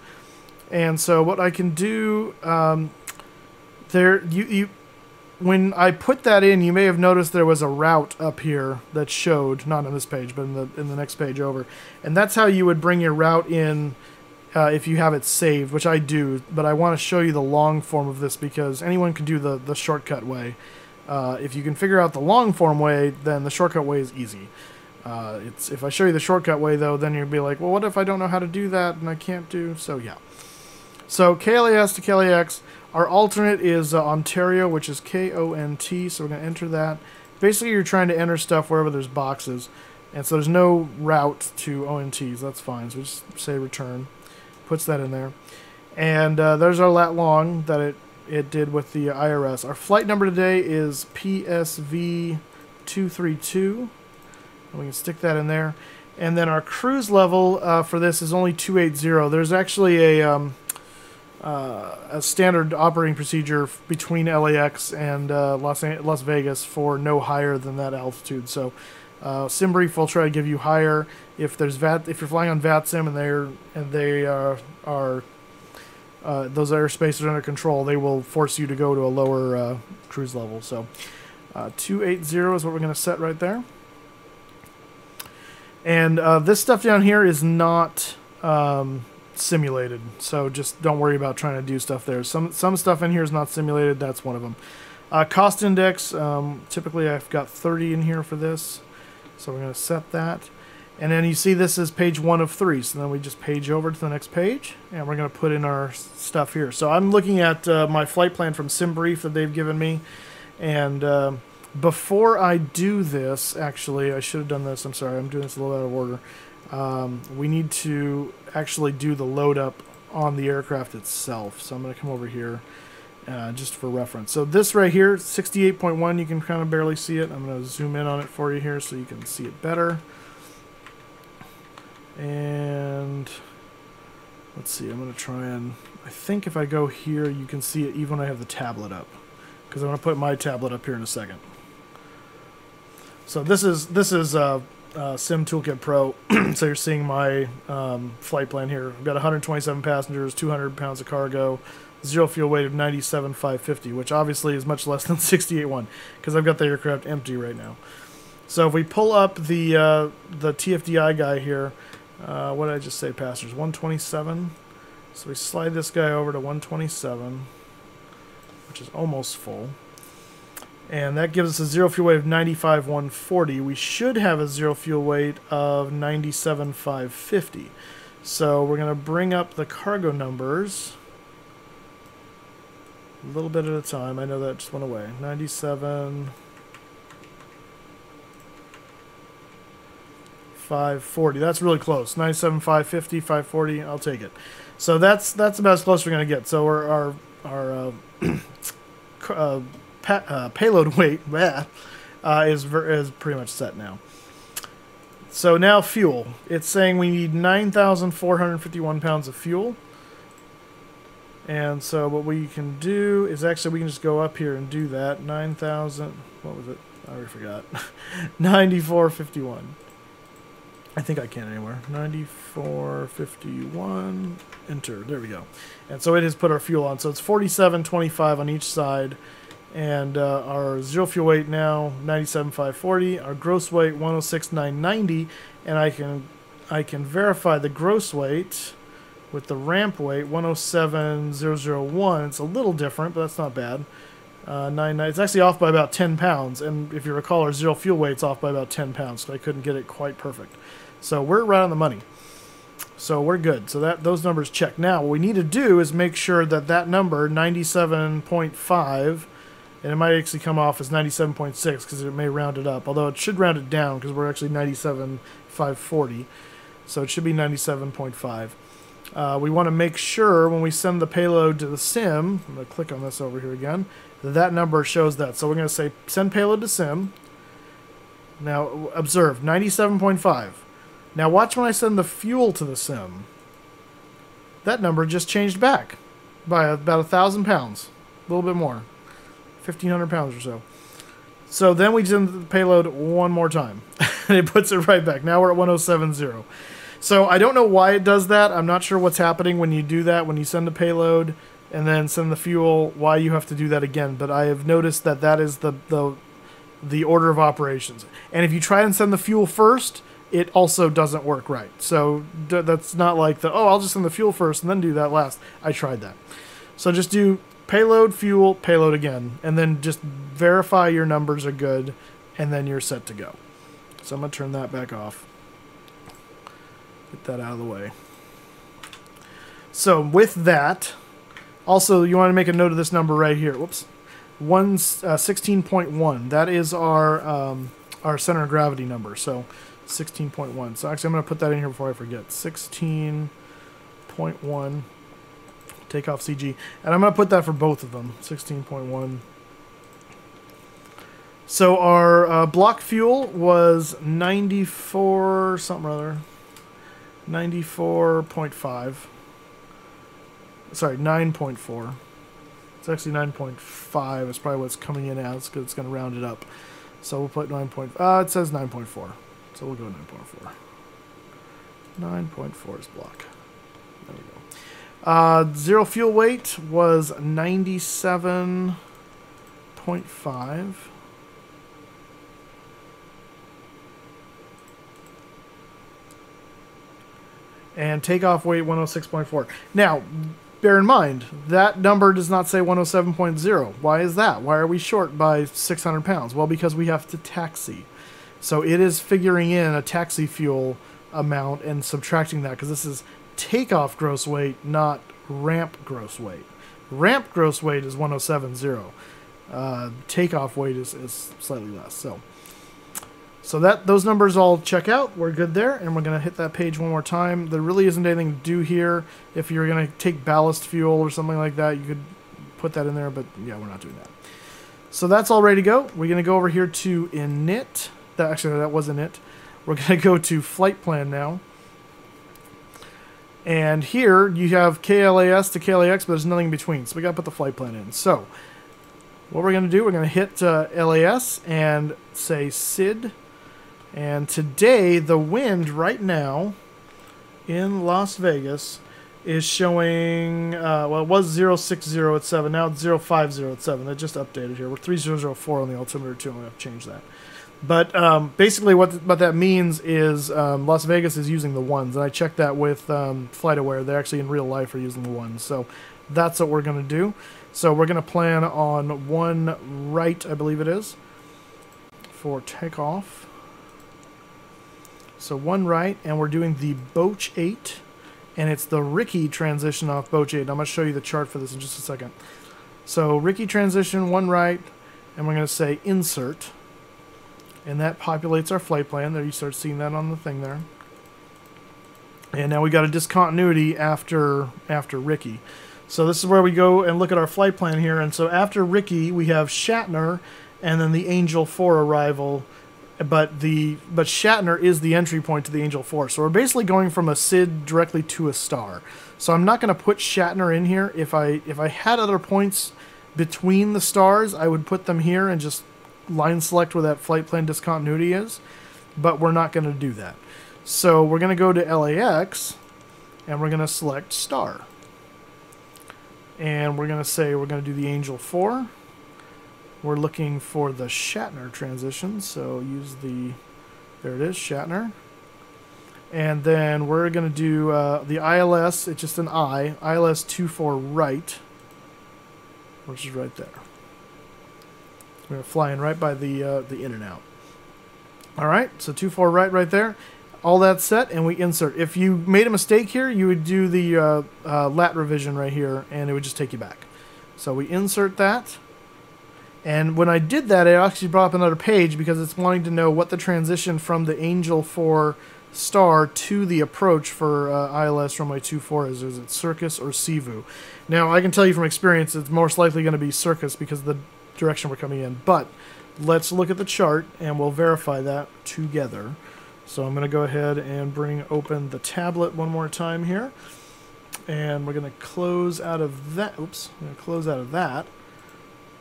and so what I can do um, there you you. When I put that in, you may have noticed there was a route up here that showed, not on this page, but in the, in the next page over. And that's how you would bring your route in uh, if you have it saved, which I do, but I want to show you the long form of this because anyone can do the, the shortcut way. Uh, if you can figure out the long form way, then the shortcut way is easy. Uh, it's, if I show you the shortcut way, though, then you'll be like, well, what if I don't know how to do that and I can't do? So, yeah. So, K L A S to K L A X. Our alternate is uh, Ontario, which is K O N T, so we're going to enter that. Basically, you're trying to enter stuff wherever there's boxes. And so there's no route to O N Ts. That's fine. So we just say return. Puts that in there. And uh, there's our lat long that it, it did with the I R S. Our flight number today is P S V two three two. And we can stick that in there. And then our cruise level uh, for this is only two eighty. There's actually a, um, uh, a standard operating procedure between L A X and uh, Las, Las Vegas for no higher than that altitude. So uh, SimBrief will try to give you higher. If there's vat, if you're flying on VATSIM and they're and they are are uh, those airspaces are under control, they will force you to go to a lower uh, cruise level. So uh, two eighty is what we're going to set right there. And uh, this stuff down here is not um, simulated, so just don't worry about trying to do stuff there. Some some stuff in here is not simulated. That's one of them. Uh, cost index. Um, typically, I've got thirty in here for this, so we're going to set that. And then you see this is page one of three. So then we just page over to the next page, and we're going to put in our stuff here. So I'm looking at uh, my flight plan from SimBrief that they've given me, and. Uh, Before I do this, actually, I should have done this. I'm sorry. I'm doing this a little out of order. Um, we need to actually do the load up on the aircraft itself. So I'm going to come over here uh, just for reference. So this right here, sixty-eight point one, you can kind of barely see it. I'm going to zoom in on it for you here so you can see it better. And let's see. I'm going to try and... I think if I go here, you can see it even when I have the tablet up. Because I'm going to put my tablet up here in a second. So this is this is uh, uh, Sim Toolkit Pro. So you're seeing my um, flight plan here. I've got one hundred twenty-seven passengers, two hundred pounds of cargo, zero fuel weight of ninety-seven thousand five hundred fifty, which obviously is much less than sixty-eight point one because I've got the aircraft empty right now. So if we pull up the uh, the T F D I guy here, uh, what did I just say? Passengers one twenty-seven. So we slide this guy over to one twenty-seven. Which is almost full, and that gives us a zero fuel weight of ninety-five thousand one hundred forty. We should have a zero fuel weight of ninety-seven thousand five hundred fifty. So we're going to bring up the cargo numbers a little bit at a time. I know that just went away. ninety-seven thousand five hundred forty. That's really close. ninety-seven thousand five hundred fifty, five forty. I'll take it. So that's that's about as close as we're going to get. So we're, our our uh, uh, pa uh, payload weight uh, is, ver is pretty much set now. So now fuel. It's saying we need nine thousand four hundred fifty-one pounds of fuel. And so what we can do is actually we can just go up here and do that. nine thousand, what was it? I already forgot. ninety-four fifty-one. I think I can't anymore. ninety-four fifty-one, enter. There we go. And so it has put our fuel on. So it's forty-seven twenty-five on each side. And uh, our zero fuel weight now, ninety-seven thousand five hundred forty. Our gross weight, one oh six thousand nine hundred ninety. And I can, I can verify the gross weight with the ramp weight, one oh seven thousand one. It's a little different, but that's not bad. Uh, nine, nine, it's actually off by about ten pounds. And if you recall, our zero fuel weight's off by about ten pounds. So I couldn't get it quite perfect. So we're right on the money. So we're good. So that those numbers check. Now what we need to do is make sure that that number, ninety-seven point five, and it might actually come off as ninety-seven point six because it may round it up. Although it should round it down because we're actually ninety-seven thousand five hundred forty. So it should be ninety-seven point five. Uh, we want to make sure when we send the payload to the sim, I'm going to click on this over here again, that that number shows that. So we're going to say send payload to sim. Now observe, ninety-seven point five. Now watch when I send the fuel to the sim. That number just changed back by about a thousand pounds, a little bit more, fifteen hundred pounds or so. So then we send the payload one more time, and it puts it right back. Now we're at one oh seven thousand. So I don't know why it does that. I'm not sure what's happening when you do that, when you send the payload and then send the fuel, why you have to do that again. But I have noticed that that is the the, the order of operations. And if you try and send the fuel first, it also doesn't work right. So d that's not like the, oh, I'll just send the fuel first and then do that last. I tried that. So just do payload, fuel, payload again, and then just verify your numbers are good, and then you're set to go. So I'm going to turn that back off. Get that out of the way. So with that, also you want to make a note of this number right here. Whoops. sixteen point one. That is our um, our center of gravity number. So sixteen point one. So actually I'm going to put that in here before I forget. sixteen point one. Takeoff C G. And I'm going to put that for both of them. sixteen point one. So our uh, block fuel was ninety-four something or other. ninety-four point five. Sorry, nine point four. It's actually nine point five. It's probably what's coming in as because it's going to round it up. So we'll put nine point five. Uh, it says nine point four. So we'll go nine point four. nine point four is block. There we go. Uh, zero fuel weight was ninety-seven point five. And takeoff weight one oh six point four. Now, bear in mind, that number does not say one oh seven point zero. Why is that? Why are we short by six hundred pounds? Well, because we have to taxi. So it is figuring in a taxi fuel amount and subtracting that because this is takeoff gross weight, not ramp gross weight. Ramp gross weight is one oh seven point zero. Uh, takeoff weight is, is slightly less. So, so that those numbers all check out. We're good there, and we're going to hit that page one more time. There really isn't anything to do here. If you're going to take ballast fuel or something like that, you could put that in there, but yeah, we're not doing that. So that's all ready to go. We're going to go over here to init. That, actually, that wasn't it. We're going to go to flight plan now. And here you have K L A S to K L A X, but there's nothing in between. So we got to put the flight plan in. So what we're going to do, we're going to hit uh, L A S and say S I D. And today the wind right now in Las Vegas is showing, uh, well, it was zero six zero at seven. Now it's zero five zero at seven. That just updated here. We're three zero zero four on the altimeter too. I'm going to have to change that. But um, basically what, th what that means is um, Las Vegas is using the ones. And I checked that with um, FlightAware. They're actually in real life are using the ones. So that's what we're going to do. So we're going to plan on one right, I believe it is, for takeoff. So one right, and we're doing the Boch eight. And it's the Ricky transition off Boch eight. And I'm going to show you the chart for this in just a second. So Ricky transition, one right, and we're going to say insert. And that populates our flight plan. There, you start seeing that on the thing there. And now we got a discontinuity after after Ricky. So this is where we go and look at our flight plan here. And so after Ricky, we have Shatner and then the Angel four arrival. But the but Shatner is the entry point to the Angel four. So we're basically going from a S I D directly to a star. So I'm not going to put Shatner in here. If I if I had other points between the stars, I would put them here and just line select where that flight plan discontinuity is, but we're not going to do that. So we're going to go to L A X and we're going to select star, and we're going to say we're going to do the Angel four. We're looking for the Shatner transition, so use the, there it is, Shatner. And then we're going to do uh, the I L S, it's just an I, I L S two four right, which is right there. We're flying right by the uh, the in and out. All right, so two four right, right there. All that's set, and we insert. If you made a mistake here, you would do the uh, uh, lat revision right here, and it would just take you back. So we insert that. And when I did that, it actually brought up another page because it's wanting to know what the transition from the Angel four star to the approach for uh, I L S runway two four is. Is it Circus or Sivu? Now, I can tell you from experience, it's most likely going to be Circus because the direction we're coming in, but let's look at the chart and we'll verify that together. So I'm going to go ahead and bring open the tablet one more time here, and we're going to close out of that. Oops, I'm going to close out of that.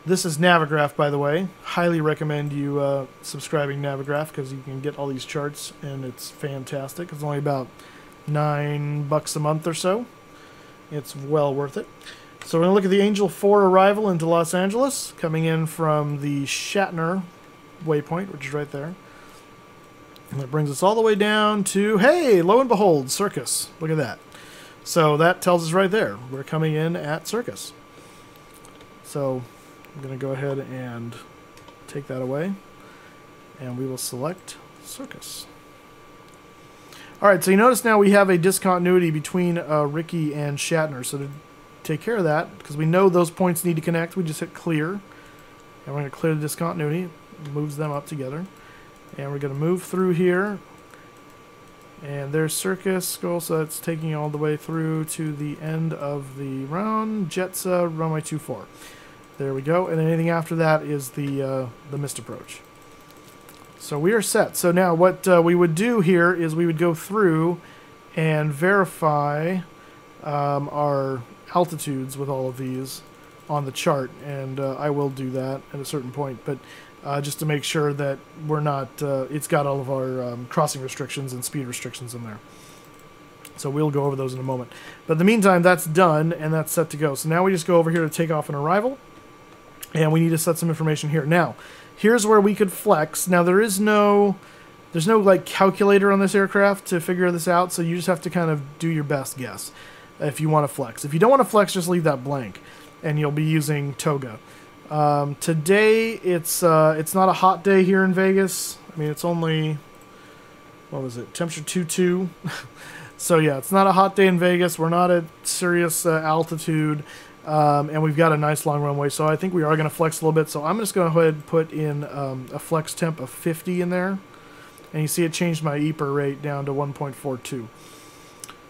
This is Navigraph, by the way. Highly recommend you uh, subscribing Navigraph because you can get all these charts and it's fantastic. It's only about nine bucks a month or so. It's well worth it. So we're going to look at the Angel four arrival into Los Angeles, coming in from the Shatner waypoint, which is right there. And that brings us all the way down to, hey, lo and behold, Circus. Look at that. So that tells us right there, we're coming in at Circus. So I'm going to go ahead and take that away. And we will select Circus. All right, so you notice now we have a discontinuity between uh, Ricky and Shatner. So to take care of that, because we know those points need to connect, we just hit clear. And we're going to clear the discontinuity. It moves them up together. And we're going to move through here. And there's Circus Skull, so that's taking all the way through to the end of the round. Jetsa, runway two four. There we go. And then anything after that is the, uh, the missed approach. So we are set. So now what uh, we would do here is we would go through and verify um, our altitudes with all of these on the chart. And uh, I will do that at a certain point. But uh, just to make sure that we're not, uh, it's got all of our um, crossing restrictions and speed restrictions in there. So we'll go over those in a moment. But in the meantime, that's done and that's set to go. So now we just go over here to takeoff and arrival. And we need to set some information here. Now, here's where we could flex. Now, there is no, there's no like calculator on this aircraft to figure this out, so you just have to kind of do your best guess if you want to flex. If you don't want to flex, just leave that blank, and you'll be using Toga. Um, today, it's uh, it's not a hot day here in Vegas. I mean, it's only, what was it, temperature two two. So, yeah, it's not a hot day in Vegas. We're not at serious uh, altitude. Um, and we've got a nice long runway, so I think we are going to flex a little bit. So I'm just going to go ahead and put in um, a flex temp of fifty in there. And you see it changed my E P R rate down to one point four two.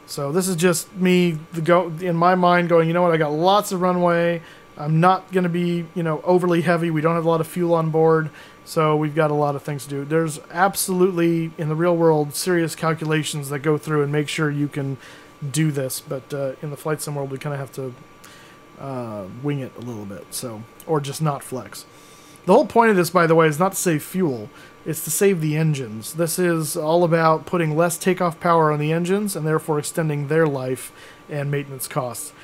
So this is just me the go in my mind going, you know what, I got lots of runway. I'm not going to be, you know, overly heavy. We don't have a lot of fuel on board, so we've got a lot of things to do. There's absolutely, in the real world, serious calculations that go through and make sure you can do this. But uh, in the flight sim world, we kind of have to Uh, wing it a little bit, so or just not flex. The whole point of this, by the way, is not to save fuel, it's to save the engines. This is all about putting less takeoff power on the engines and therefore extending their life and maintenance costs.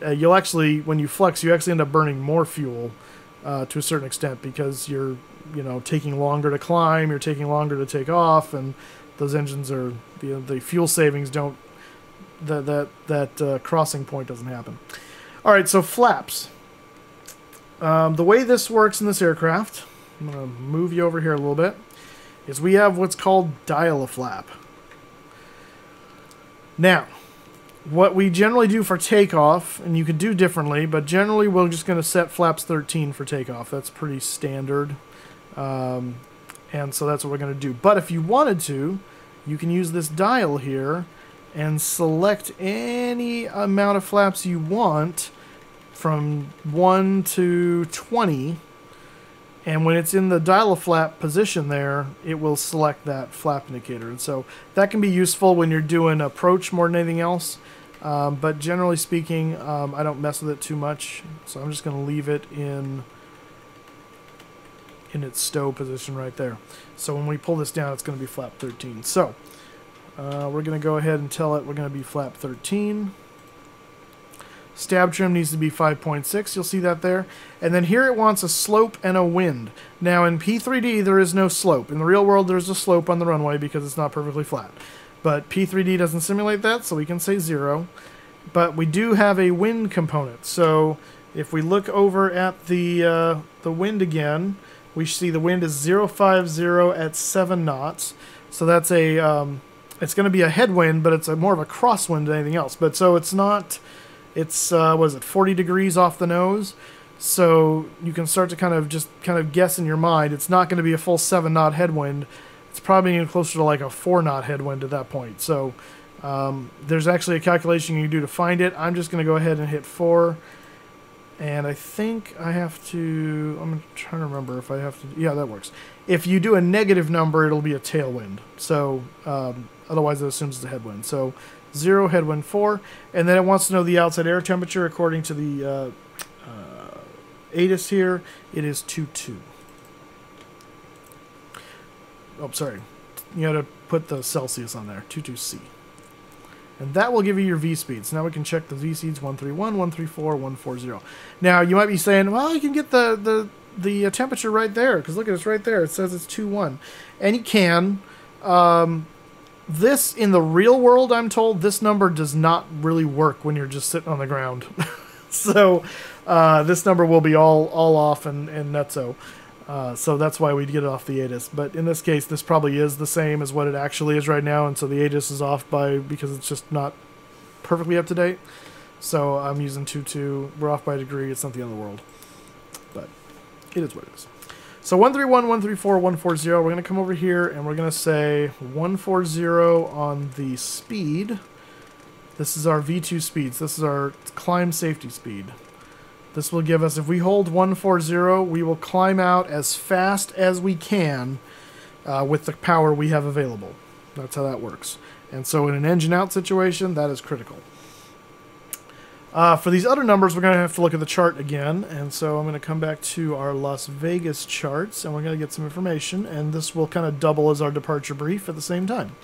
Uh, you'll actually, when you flex, you actually end up burning more fuel uh, to a certain extent because you're, you know, taking longer to climb, you're taking longer to take off, and those engines are, you know, the fuel savings don't, the, that, that uh, crossing point doesn't happen. All right, so flaps. Um, the way this works in this aircraft, I'm going to move you over here a little bit, is we have what's called dial-a-flap. Now, what we generally do for takeoff, and you could do differently, but generally we're just going to set flaps thirteen for takeoff. That's pretty standard, um, and so that's what we're going to do. But if you wanted to, you can use this dial here and select any amount of flaps you want from one to twenty, and when it's in the dial-a-flap position there, it will select that flap indicator. And so that can be useful when you're doing approach more than anything else, um, but generally speaking, um, I don't mess with it too much, so I'm just going to leave it in in its stow position right there. So when we pull this down, it's going to be flap thirteen. So Uh, we're going to go ahead and tell it we're going to be flap thirteen. Stab trim needs to be five point six. You'll see that there. And then here it wants a slope and a wind. Now in P three D there is no slope. In the real world there's a slope on the runway because it's not perfectly flat. But P three D doesn't simulate that, so we can say zero. But we do have a wind component. So if we look over at the, uh, the wind again, we see the wind is zero five zero at seven knots. So that's a... Um, It's going to be a headwind, but it's a more of a crosswind than anything else. But so it's not, it's, uh, what is it, forty degrees off the nose? So you can start to kind of just kind of guess in your mind. It's not going to be a full seven knot headwind. It's probably even closer to like a four knot headwind at that point. So um, there's actually a calculation you can do to find it. I'm just going to go ahead and hit four. And I think I have to, I'm trying to remember if I have to, yeah, that works. If you do a negative number, it'll be a tailwind. So, um, otherwise it assumes it's a headwind. So, zero, headwind, four. And then it wants to know the outside air temperature according to the uh, uh, A T I S here. It is two two. Oh, sorry. You had to put the Celsius on there, two two C. And that will give you your V-speeds. Now we can check the V-speeds, one thirty-one, one thirty-four, one forty. Now, you might be saying, well, you can get the, the, the temperature right there, because look at it, it's right there. It says it's two one. And you can, Um, this, in the real world, I'm told, this number does not really work when you're just sitting on the ground. So uh, this number will be all, all off and, and nutso. Uh, so that's why we'd get it off the A T I S. But in this case, this probably is the same as what it actually is right now. And so the A T I S is off by, because it's just not perfectly up to date. So I'm using two two. We're off by a degree. It's not the end of the world. But it is what it is. So one thirty-one, one thirty-four, one forty. We're going to come over here and we're going to say one forty on the speed. This is our V two speeds. This is our climb safety speed. This will give us, if we hold one forty, we will climb out as fast as we can uh, with the power we have available. That's how that works. And so in an engine out situation, that is critical. Uh, for these other numbers, we're going to have to look at the chart again. And so I'm going to come back to our Las Vegas charts, and we're going to get some information. And this will kind of double as our departure brief at the same time.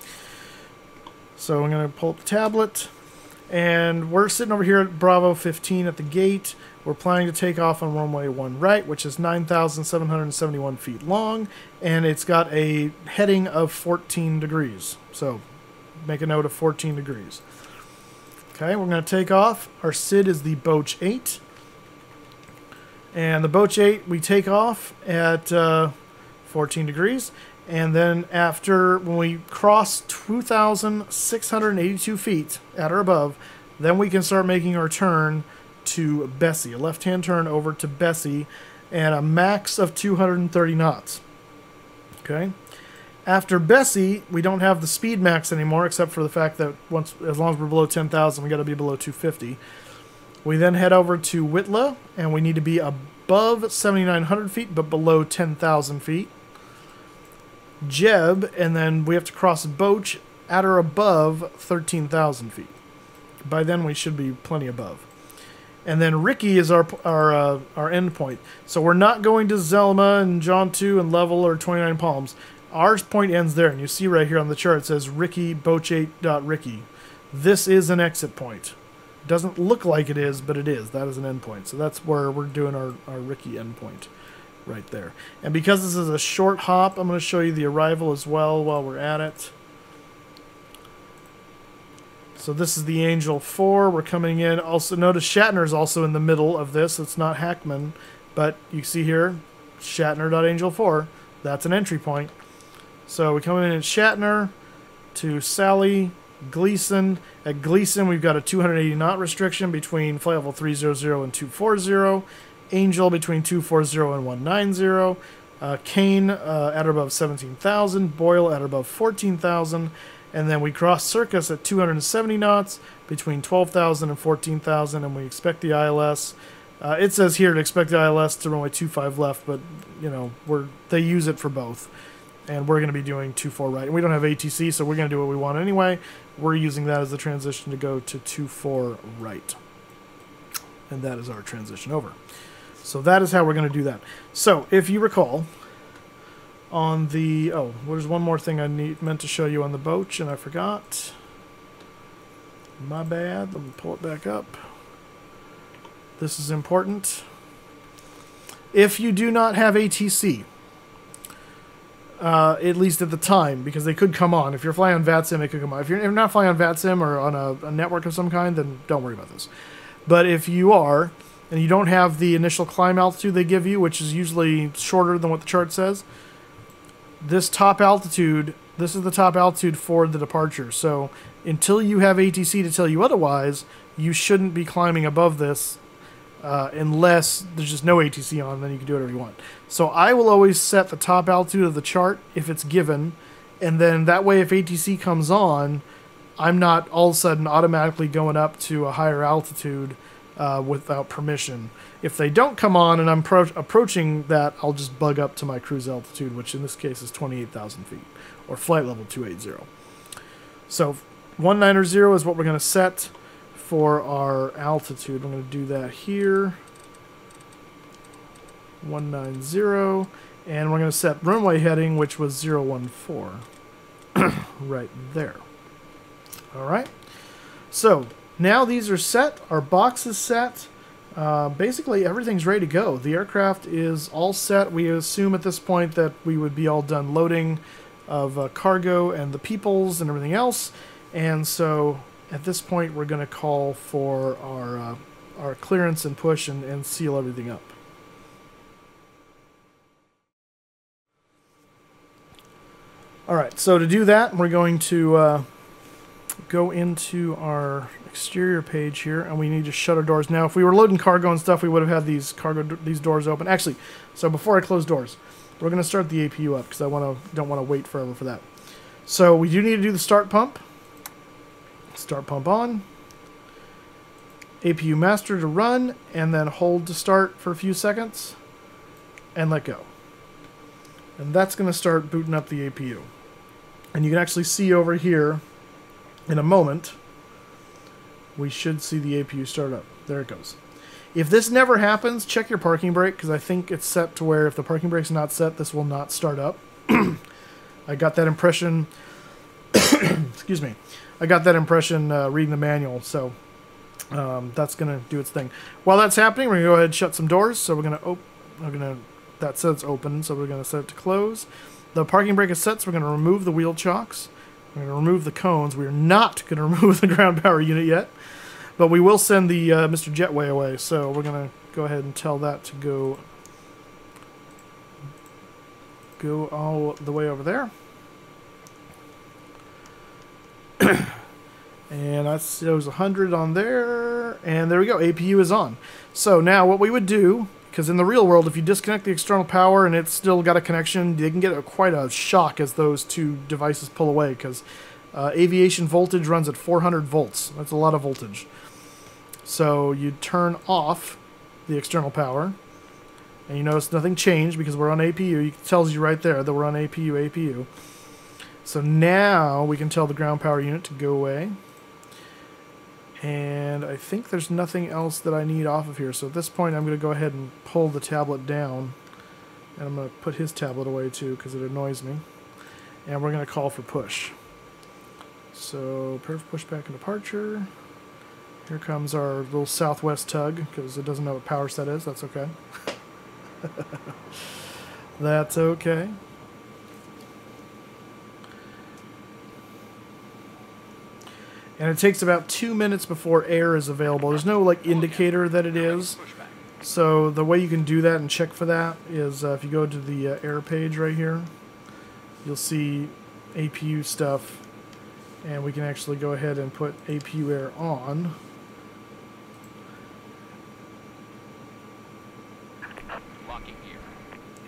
So I'm going to pull up the tablet. And we're sitting over here at Bravo fifteen at the gate. We're planning to take off on runway one right, which is nine thousand seven hundred seventy-one feet long. And it's got a heading of fourteen degrees. So make a note of fourteen degrees. Okay, we're going to take off. Our S I D is the Boch eight. And the Boch eight, we take off at uh, fourteen degrees. And then after, when we cross two thousand six hundred eighty-two feet at or above, then we can start making our turn to Bessie, a left-hand turn over to Bessie, and a max of two hundred thirty knots. Okay. After Bessie, we don't have the speed max anymore, except for the fact that once, as long as we're below ten thousand, we got to be below two fifty. We then head over to Whitla, and we need to be above seventy-nine hundred feet, but below ten thousand feet. Jeb, and then we have to cross Boch at or above thirteen thousand feet. By then we should be plenty above. And then Ricky is our our uh, our end point. So we're not going to Zelma and John two and Level or twenty-nine Palms. Our point ends there, and you see right here on the chart it says Ricky, Boch eight dot Ricky. This is an exit point. Doesn't look like it is, but it is. That is an end point. So that's where we're doing our, our Ricky end point. Right there. And because this is a short hop, I'm going to show you the arrival as well while we're at it. So this is the Angel four. We're coming in. Also, notice Shatner is also in the middle of this. It's not Hackman, but you see here, Shatner dot Angel four. That's an entry point. So we come in at Shatner to Sally Gleason. At Gleason, we've got a two hundred eighty knot restriction between flight level three hundred and two forty. Angel between two forty and one ninety, uh, Kane uh, at or above seventeen thousand, Boyle at or above fourteen thousand, and then we cross Circus at two hundred seventy knots between twelve thousand and fourteen thousand, and we expect the I L S. Uh, it says here to expect the I L S to runway two five left, but you know we're they use it for both, and we're going to be doing two four right. And we don't have A T C, so we're going to do what we want anyway. We're using that as the transition to go to two four right, and that is our transition over. So that is how we're going to do that. So if you recall, on the... Oh, there's one more thing I need, meant to show you on the Boch, and I forgot. My bad. Let me pull it back up. This is important. If you do not have A T C, uh, at least at the time, because they could come on. If you're flying on VATSIM, it could come on. If you're, if you're not flying on VATSIM or on a, a network of some kind, then don't worry about this. But if you are... and you don't have the initial climb altitude they give you, which is usually shorter than what the chart says, this top altitude, this is the top altitude for the departure. So until you have A T C to tell you otherwise, you shouldn't be climbing above this uh, unless there's just no A T C on, then you can do whatever you want. So I will always set the top altitude of the chart if it's given, and then that way if A T C comes on, I'm not all of a sudden automatically going up to a higher altitude Uh, without permission. If they don't come on and I'm pro approaching that, I'll just bug up to my cruise altitude, which in this case is twenty-eight thousand feet, or flight level two eighty. So one ninety is what we're going to set for our altitude. I'm going to do that here. one ninety, and we're going to set runway heading, which was zero one four. Right there. Alright. So now these are set, our box is set, uh, basically everything's ready to go. The aircraft is all set. We assume at this point that we would be all done loading of uh, cargo and the peoples and everything else. And so at this point, we're going to call for our, uh, our clearance and push and, and seal everything up. All right, so to do that, we're going to uh, go into our exterior page here, and we need to shut our doors. Now, if we were loading cargo and stuff, we would have had these cargo these doors open. Actually, so before I close doors, we're going to start the A P U up because I want to don't want to wait forever for that. So we do need to do the start pump. Start pump on. A P U master to run, and then hold to start for a few seconds, and let go. And that's going to start booting up the A P U. And you can actually see over here, in a moment, we should see the A P U start up. There it goes. If this never happens, check your parking brake, because I think it's set to where if the parking brake's not set, this will not start up. I got that impression... excuse me. I got that impression uh, reading the manual, so um, that's going to do its thing. While that's happening, we're going to go ahead and shut some doors. So we're going to... Oh, we're going to... That says open, so we're going to set it to close. The parking brake is set, so we're going to remove the wheel chocks. We're going to remove the cones. We're not going to remove the ground power unit yet, but we will send the uh, Mister Jetway away, so we're going to go ahead and tell that to go, go all the way over there. And that shows one hundred on there, and there we go. A P U is on. So now what we would do... Because in the real world, if you disconnect the external power and it's still got a connection, they can get a, quite a shock as those two devices pull away, because uh, aviation voltage runs at four hundred volts. That's a lot of voltage. So you turn off the external power, and you notice nothing changed because we're on A P U. It tells you right there that we're on A P U, A P U. So now we can tell the ground power unit to go away. And I think there's nothing else that I need off of here. So at this point, I'm going to go ahead and pull the tablet down. And I'm going to put his tablet away, too, because it annoys me. And we're going to call for push. So, perf push back and departure. Here comes our little Southwest tug, because it doesn't know what power set is. That's okay. That's okay. And it takes about two minutes before air is available. There's no like indicator that it is. So the way you can do that and check for that is uh, if you go to the uh, air page right here, you'll see A P U stuff. And we can actually go ahead and put A P U air on.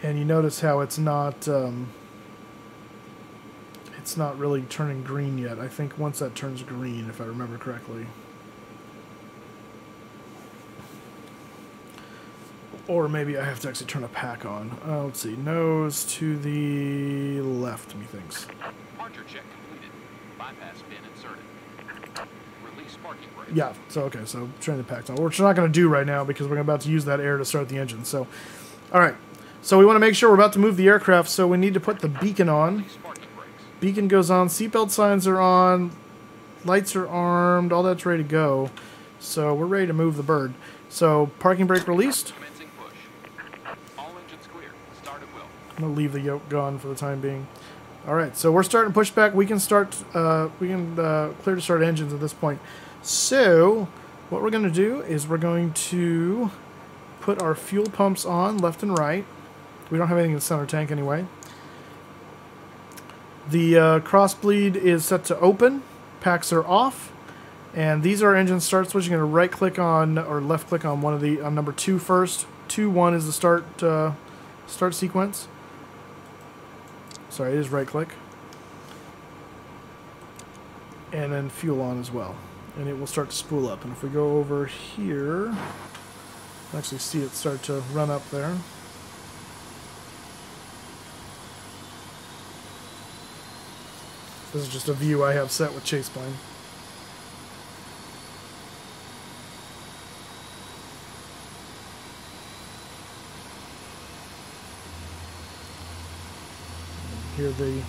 And you notice how it's not... Um, It's not really turning green yet. I think once that turns green, if I remember correctly. Or maybe I have to actually turn a pack on. Uh, let's see. Nose to the left, methinks. Departure check completed. Bypass bin inserted. Release parking brake. Yeah, so okay, so turn the pack on. Which we're not going to do right now because we're about to use that air to start the engine. So, all right. So we want to make sure we're about to move the aircraft, so we need to put the beacon on. Beacon goes on, seatbelt signs are on, lights are armed, all that's ready to go. So we're ready to move the bird. So parking brake released. Commencing push. All engines clear. Start at will. I'm gonna leave the yoke gone for the time being. All right, so we're starting pushback. We can start. Uh, we can uh, clear to start engines at this point. So what we're gonna do is we're going to put our fuel pumps on left and right. We don't have anything in the center tank anyway. The uh, crossbleed is set to open, packs are off, and these are engine start switch. You're going to right click on, or left click on one of the, on number two first. Two, one is the start, uh, start sequence. Sorry, it is right click. And then fuel on as well. And it will start to spool up. And if we go over here, you can actually see it start to run up there. This is just a view I have set with Chase Plane. Here the,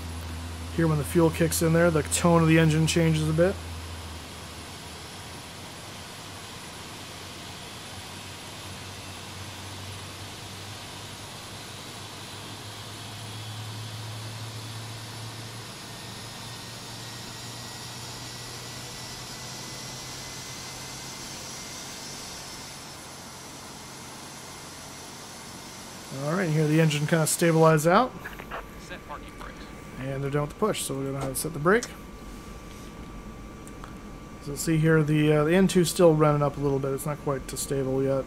here when the fuel kicks in there, the tone of the engine changes a bit. All right, here the engine kind of stabilized out. Set parking brakes. And they're done with the push, so we're going to have to set the brake. So you'll see here the, uh, the N two still running up a little bit. It's not quite to stable yet.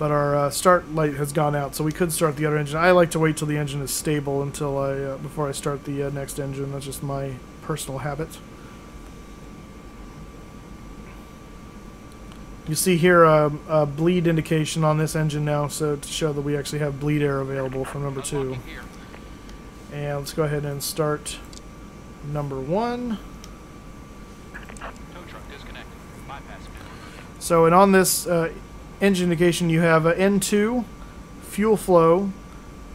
But our uh, start light has gone out, so we could start the other engine. I like to wait till the engine is stable until I uh, before I start the uh, next engine. That's just my personal habit. You see here um, a bleed indication on this engine now, so to show that we actually have bleed air available from number two. And let's go ahead and start number one. So, and on this uh, engine indication, you have uh, N two, fuel flow,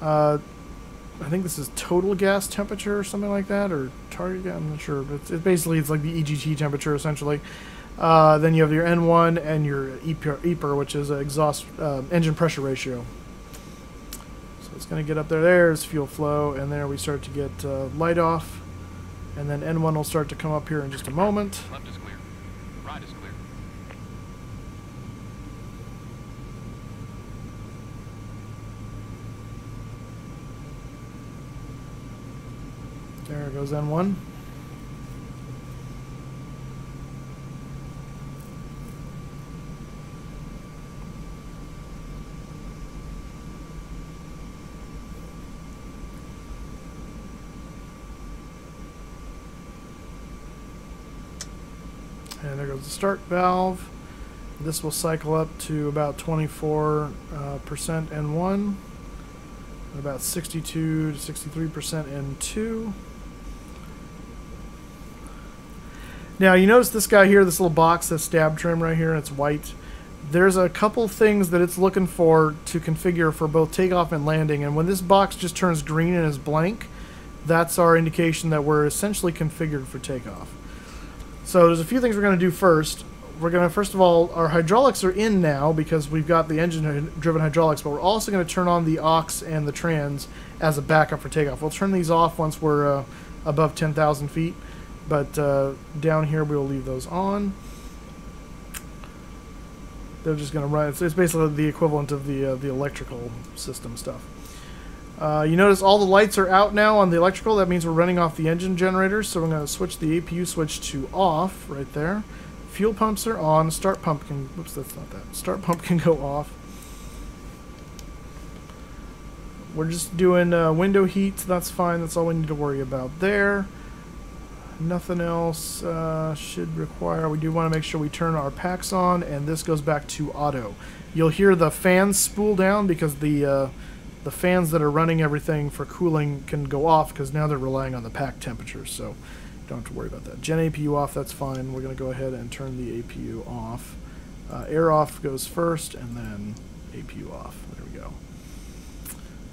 uh, I think this is total gas temperature or something like that, or target, I'm not sure, but it basically it's like the E G T temperature essentially. Uh, then you have your N one and your E P R, E P R, which is uh, exhaust uh, engine pressure ratio. So it's going to get up there, there's fuel flow, and there we start to get uh, light off, and then N one will start to come up here in just a moment. Left is clear. Right is clear. There goes N one. And there goes the start valve. This will cycle up to about twenty-four percent uh, N one, and about sixty-two to sixty-three percent N two. Now you notice this guy here, this little box, this stab trim right here, and it's white. There's a couple things that it's looking for to configure for both takeoff and landing, and when this box just turns green and is blank, that's our indication that we're essentially configured for takeoff. So there's a few things we're going to do first. We're going to, first of all, our hydraulics are in now because we've got the engine-driven hydraulics, but we're also going to turn on the aux and the trans as a backup for takeoff. We'll turn these off once we're uh, above ten thousand feet. But uh, down here, we'll leave those on. They're just going to run. It's, it's basically the equivalent of the uh, the electrical system stuff. Uh, you notice all the lights are out now on the electrical. That means we're running off the engine generators. So we're going to switch the A P U switch to off right there. Fuel pumps are on. Start pump can. Whoops, that's not that. Start pump can go off. We're just doing uh, window heat. That's fine. That's all we need to worry about there. Nothing else uh, should require. We do want to make sure we turn our packs on, and this goes back to auto. You'll hear the fans spool down because the uh, the fans that are running everything for cooling can go off because now they're relying on the pack temperatures, so you don't have to worry about that. Gen A P U off, that's fine. We're going to go ahead and turn the A P U off. Uh, air off goes first, and then A P U off. There we go.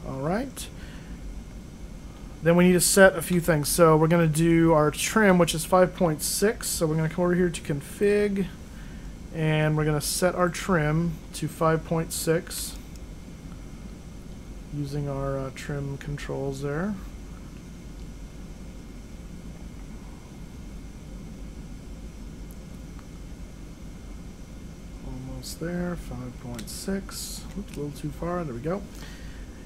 All right. Then we need to set a few things. So we're going to do our trim, which is five point six. So we're going to come over here to config, and we're going to set our trim to five point six using our uh, trim controls there. Almost there, five point six. Oops, a little too far. There we go.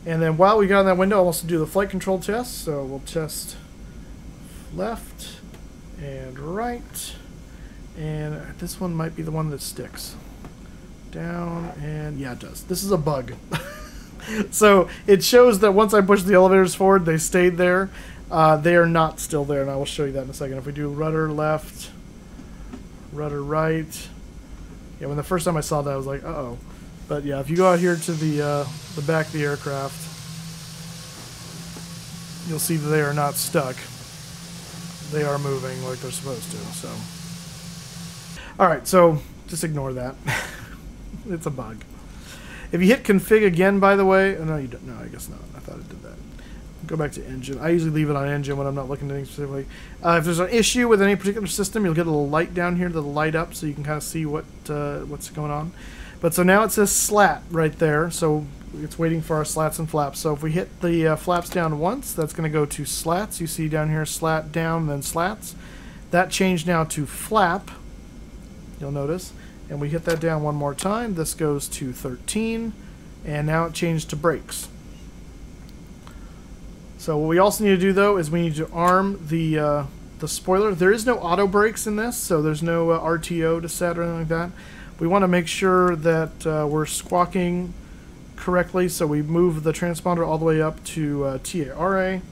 And then while we got in that window, I'll also do the flight control test. So we'll test left and right. And this one might be the one that sticks. Down and yeah, it does. This is a bug. So it shows that once I push the elevators forward, they stayed there. Uh, they are not still there, and I will show you that in a second. If we do rudder left, rudder right. Yeah, when the first time I saw that, I was like, uh-oh. But yeah, if you go out here to the, uh, the back of the aircraft, you'll see that they are not stuck. They are moving like they're supposed to, so. All right, so just ignore that. It's a bug. If you hit config again, by the way, oh, no, you don't, no, I guess not. I thought it did that. Go back to engine. I usually leave it on engine when I'm not looking at anything specifically. Uh, if there's an issue with any particular system, you'll get a little light down here that'll light up so you can kind of see what uh, what's going on. But so now it says slat right there, so it's waiting for our slats and flaps. So if we hit the uh, flaps down once, that's going to go to slats. You see down here, slat down, then slats. That changed now to flap, you'll notice. And we hit that down one more time. This goes to thirteen. and now it changed to brakes. So what we also need to do though is we need to arm the uh, the spoiler. There is no auto brakes in this, so there's no uh, R T O to set or anything like that. We want to make sure that uh, we're squawking correctly, so we move the transponder all the way up to uh, T A R A.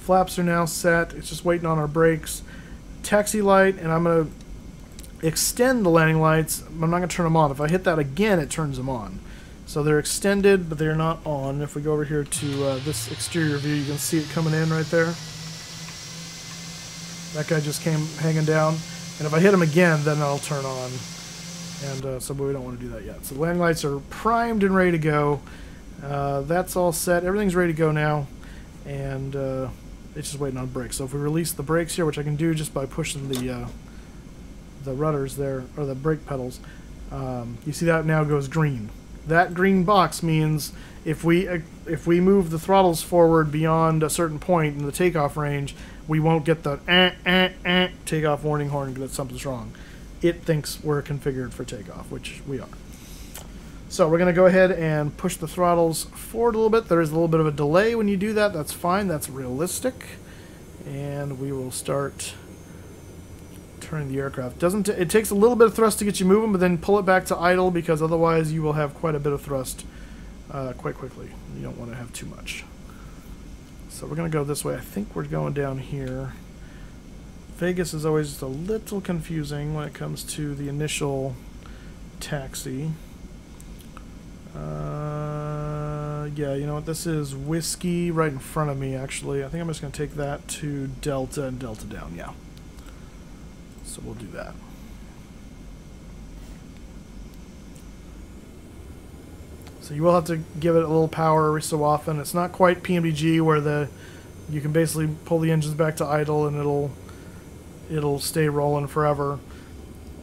Flaps are now set. It's just waiting on our brakes. Taxi light, and I'm going to extend the landing lights. I'm not going to turn them on. If I hit that again, it turns them on. So they're extended, but they're not on. If we go over here to uh, this exterior view, you can see it coming in right there. That guy just came hanging down. And if I hit him again, then I'll turn on. And uh, so we don't want to do that yet. So the landing lights are primed and ready to go. Uh, that's all set. Everything's ready to go now. And uh, it's just waiting on brakes. So if we release the brakes here, which I can do just by pushing the uh, the rudders there, or the brake pedals, um, you see that now goes green. That green box means if we uh, if we move the throttles forward beyond a certain point in the takeoff range, we won't get the eh, eh, eh, takeoff warning horn because something's wrong. It thinks we're configured for takeoff, which we are. So we're going to go ahead and push the throttles forward a little bit. There is a little bit of a delay when you do that. That's fine. That's realistic. And we will start turning the aircraft. Doesn't t it takes a little bit of thrust to get you moving, but then pull it back to idle because otherwise you will have quite a bit of thrust uh, quite quickly. You don't want to have too much. So we're going to go this way. I think we're going down here. Vegas is always a little confusing when it comes to the initial taxi. Uh, yeah, you know what? This is Whiskey right in front of me, actually. I think I'm just going to take that to Delta and Delta down, yeah. So we'll do that. So you will have to give it a little power every so often. It's not quite P M D G where the you can basically pull the engines back to idle and it'll it'll stay rolling forever.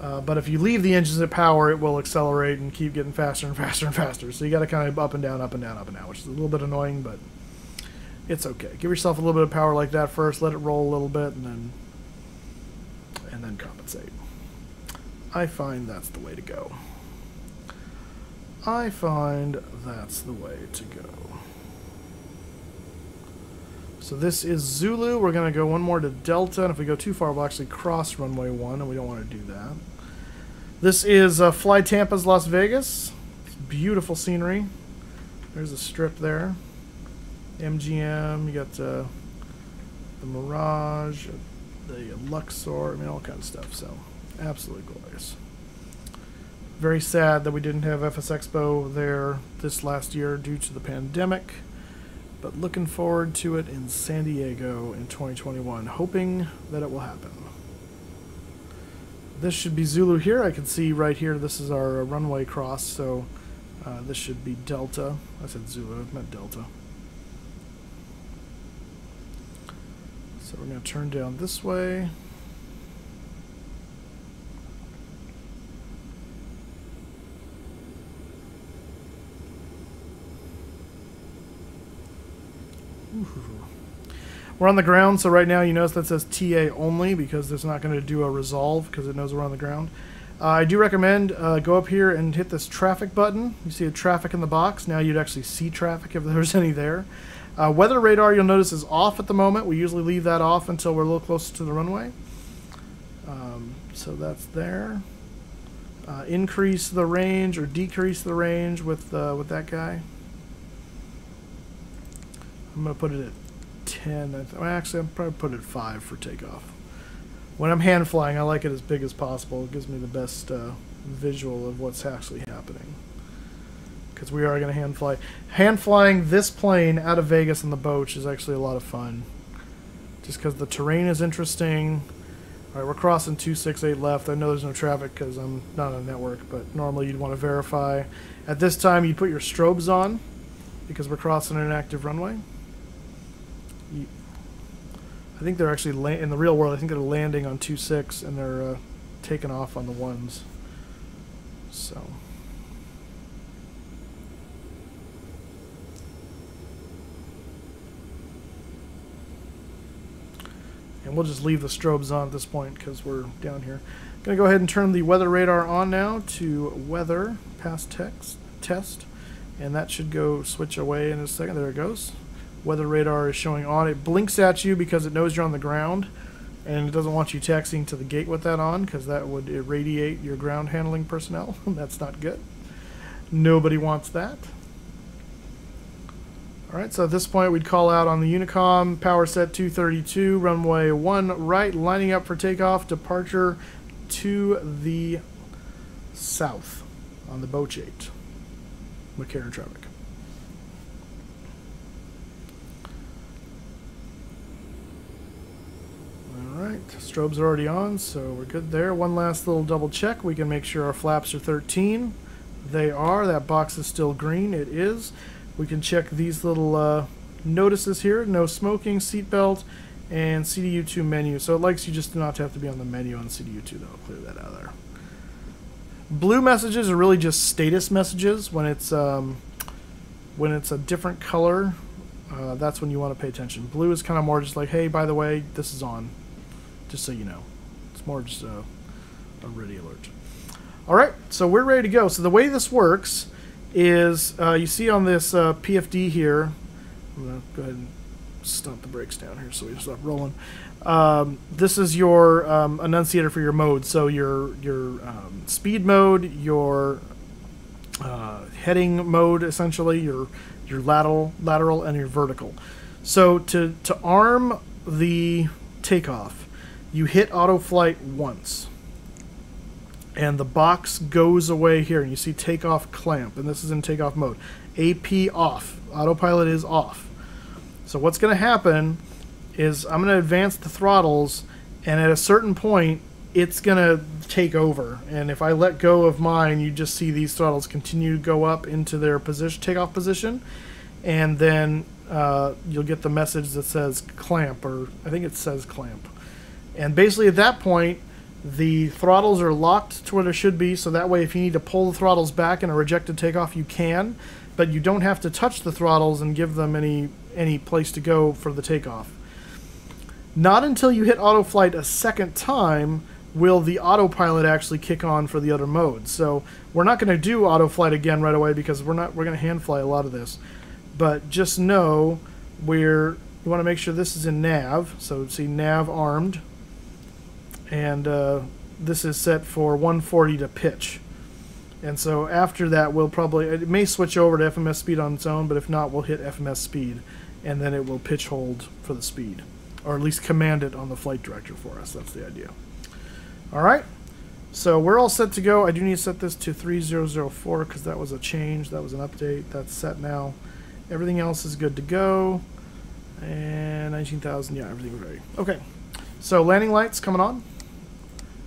Uh, but if you leave the engines at power, it will accelerate and keep getting faster and faster and faster. So you got to kind of up and down, up and down, up and down, which is a little bit annoying, but it's okay. Give yourself a little bit of power like that first. Let it roll a little bit, and then and then compensate. I find that's the way to go. I find that's the way to go. So this is Zulu. We're going to go one more to Delta, and if we go too far, we'll actually cross runway one, and we don't want to do that. This is uh, Fly Tampa's Las Vegas. It's beautiful scenery. There's a strip there. M G M, you got uh, the Mirage, the Luxor, I mean, all kinds of stuff. So, absolutely glorious. Very sad that we didn't have F S Expo there this last year due to the pandemic. But looking forward to it in San Diego in twenty twenty-one, hoping that it will happen. This should be Zulu here. I can see right here, this is our runway cross, so uh, this should be Delta. I said Zulu, I meant Delta. So we're going to turn down this way. We're on the ground, so right now you notice that says T A only because it's not going to do a resolve because it knows we're on the ground. Uh, I do recommend uh, go up here and hit this traffic button. You see a traffic in the box. Now you'd actually see traffic if there was any there. Uh, weather radar, you'll notice, is off at the moment. We usually leave that off until we're a little closer to the runway. Um, so that's there. Uh, increase the range or decrease the range with, uh, with that guy. I'm going to put it at ten. Well, actually, I'll probably put it at five for takeoff. When I'm hand flying, I like it as big as possible. It gives me the best uh, visual of what's actually happening. Because we are going to hand fly. Hand flying this plane out of Vegas in the Boch is actually a lot of fun. Just because the terrain is interesting. Alright, we're crossing two six eight left. I know there's no traffic because I'm not on network, but normally you'd want to verify. At this time, you put your strobes on because we're crossing an active runway. I think they're actually, in the real world, I think they're landing on two six and they're uh, taking off on the ones. So. And we'll just leave the strobes on at this point because we're down here. I'm going to go ahead and turn the weather radar on now to weather, past text, test. and that should go switch away in a second. There it goes. Weather radar is showing on. It blinks at you because it knows you're on the ground, and it doesn't want you taxiing to the gate with that on, because that would irradiate your ground handling personnel. That's not good. Nobody wants that. Alright, so at this point we'd call out on the Unicom, power set two thirty-two, runway one right, lining up for takeoff, departure to the south on the Boeing eight, McCarran traffic. Alright, strobes are already on, so we're good there. One last little double check. We can make sure our flaps are thirteen. They are. That box is still green. It is. We can check these little uh, notices here. No smoking, seatbelt, and C D U two menu. So it likes you just not to have to be on the menu on C D U two, though. I'll clear that out of there. Blue messages are really just status messages. When it's, um, when it's a different color, uh, that's when you want to pay attention. Blue is kind of more just like, hey, by the way, this is on, just so you know. It's more just a, a ready alert. All right, so we're ready to go. So the way this works is uh, you see on this uh, P F D here, I'm going to go ahead and stomp the brakes down here so we stop rolling. Um, this is your um, annunciator for your mode. So your, your um, speed mode, your uh, heading mode, essentially, your, your lateral, lateral and your vertical. So to, to arm the takeoff, you hit auto flight once. And the box goes away here, and you see takeoff clamp, and this is in takeoff mode. A P off. Autopilot is off. So what's going to happen is I'm going to advance the throttles, and at a certain point, it's going to take over. And if I let go of mine, you just see these throttles continue to go up into their position, takeoff position, and then uh, you'll get the message that says clamp, or I think it says clamp. And basically at that point, the throttles are locked to where they should be, so that way if you need to pull the throttles back in a rejected takeoff, you can, but you don't have to touch the throttles and give them any any place to go for the takeoff. Not until you hit auto flight a second time will the autopilot actually kick on for the other mode. So we're not going to do auto flight again right away because we're not we're going to hand fly a lot of this. But just know we're you want to make sure this is in nav, so see nav armed. And uh, this is set for one forty to pitch. And so after that, we'll probably, it may switch over to F M S speed on its own, but if not, we'll hit F M S speed, and then it will pitch hold for the speed, or at least command it on the flight director for us. That's the idea. All right, so we're all set to go. I do need to set this to three zero zero four because that was a change. That was an update. That's set now. Everything else is good to go. And nineteen thousand, yeah, everything's ready. Okay, so landing lights coming on.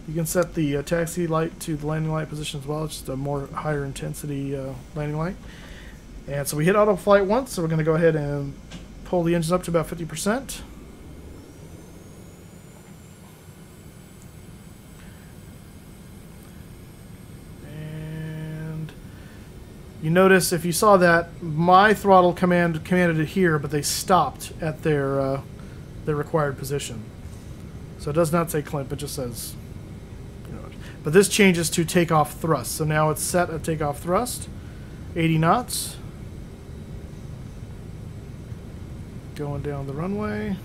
You can set the uh, taxi light to the landing light position as well. It's just a more higher intensity uh, landing light. And so we hit auto flight once, so we're going to go ahead and pull the engines up to about fifty percent. And you notice, if you saw that, my throttle command commanded it here, but they stopped at their, uh, their required position. So it does not say clamp, it just says... But this changes to takeoff thrust. So now it's set a takeoff thrust, eighty knots. Going down the runway.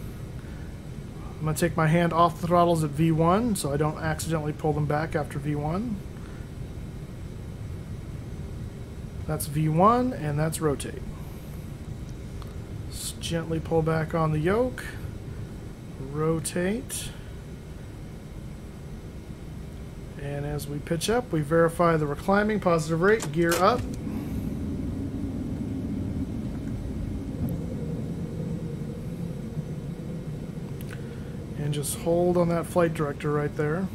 I'm gonna take my hand off the throttles at V one so I don't accidentally pull them back after V one. That's V one and that's rotate. Just gently pull back on the yoke, rotate. And as we pitch up, we verify that we're climbing, positive rate, gear up. And just hold on that flight director right there.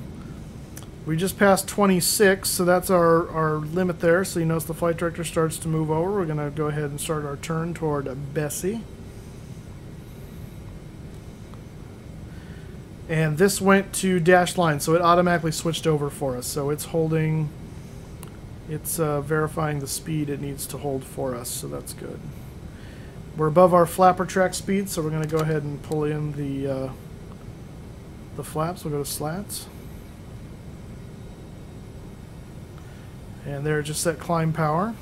We just passed twenty-six, so that's our, our limit there. So you notice the flight director starts to move over. We're going to go ahead and start our turn toward Bessie. And this went to dashed line, so it automatically switched over for us. So it's holding, it's uh, verifying the speed it needs to hold for us, so that's good. We're above our flapper track speed, so we're going to go ahead and pull in the, uh, the flaps. We'll go to slats. And there, just set climb power.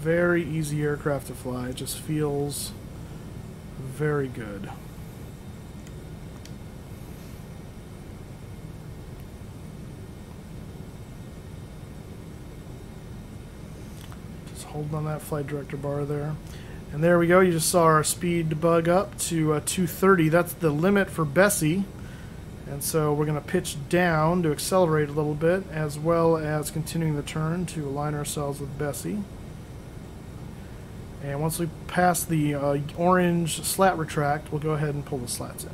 very easy aircraft to fly. It just feels very good. Just holding on that flight director bar there. And there we go. You just saw our speed bug up to uh, two thirty. That's the limit for Bessie. And so we're going to pitch down to accelerate a little bit, as well as continuing the turn to align ourselves with Bessie. And once we pass the uh, orange slat retract, we'll go ahead and pull the slats in.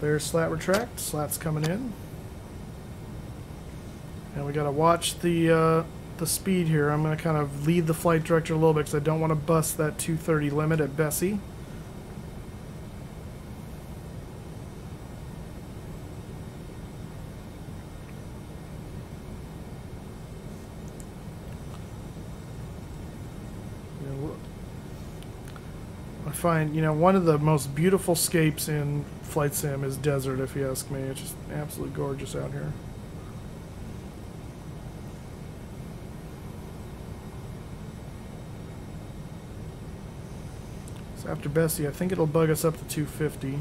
There's slat retract. Slats coming in. And we got to watch the... Uh, the speed here. I'm going to kind of lead the flight director a little bit because I don't want to bust that two thirty limit at Bessie. I find, you know, one of the most beautiful scapes in Flight Sim is desert, if you ask me. It's just absolutely gorgeous out here. After Bessie, I think it'll bug us up to two fifty.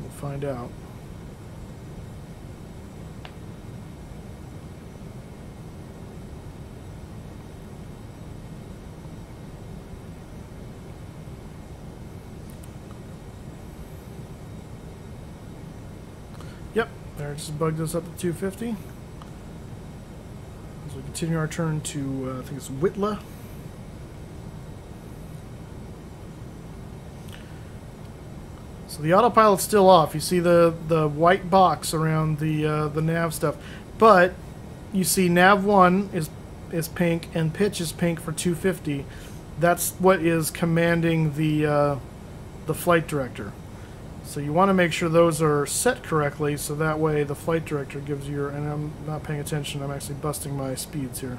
We'll find out. Yep, there, it just bugged us up to two fifty. As we continue our turn to, uh, I think it's Whitla. So the autopilot's still off. You see the the white box around the uh, the nav stuff, but you see nav one is is pink and pitch is pink for two fifty. That's what is commanding the uh, the flight director. So you want to make sure those are set correctly, so that way the flight director gives you. And I'm not paying attention. I'm actually busting my speeds here.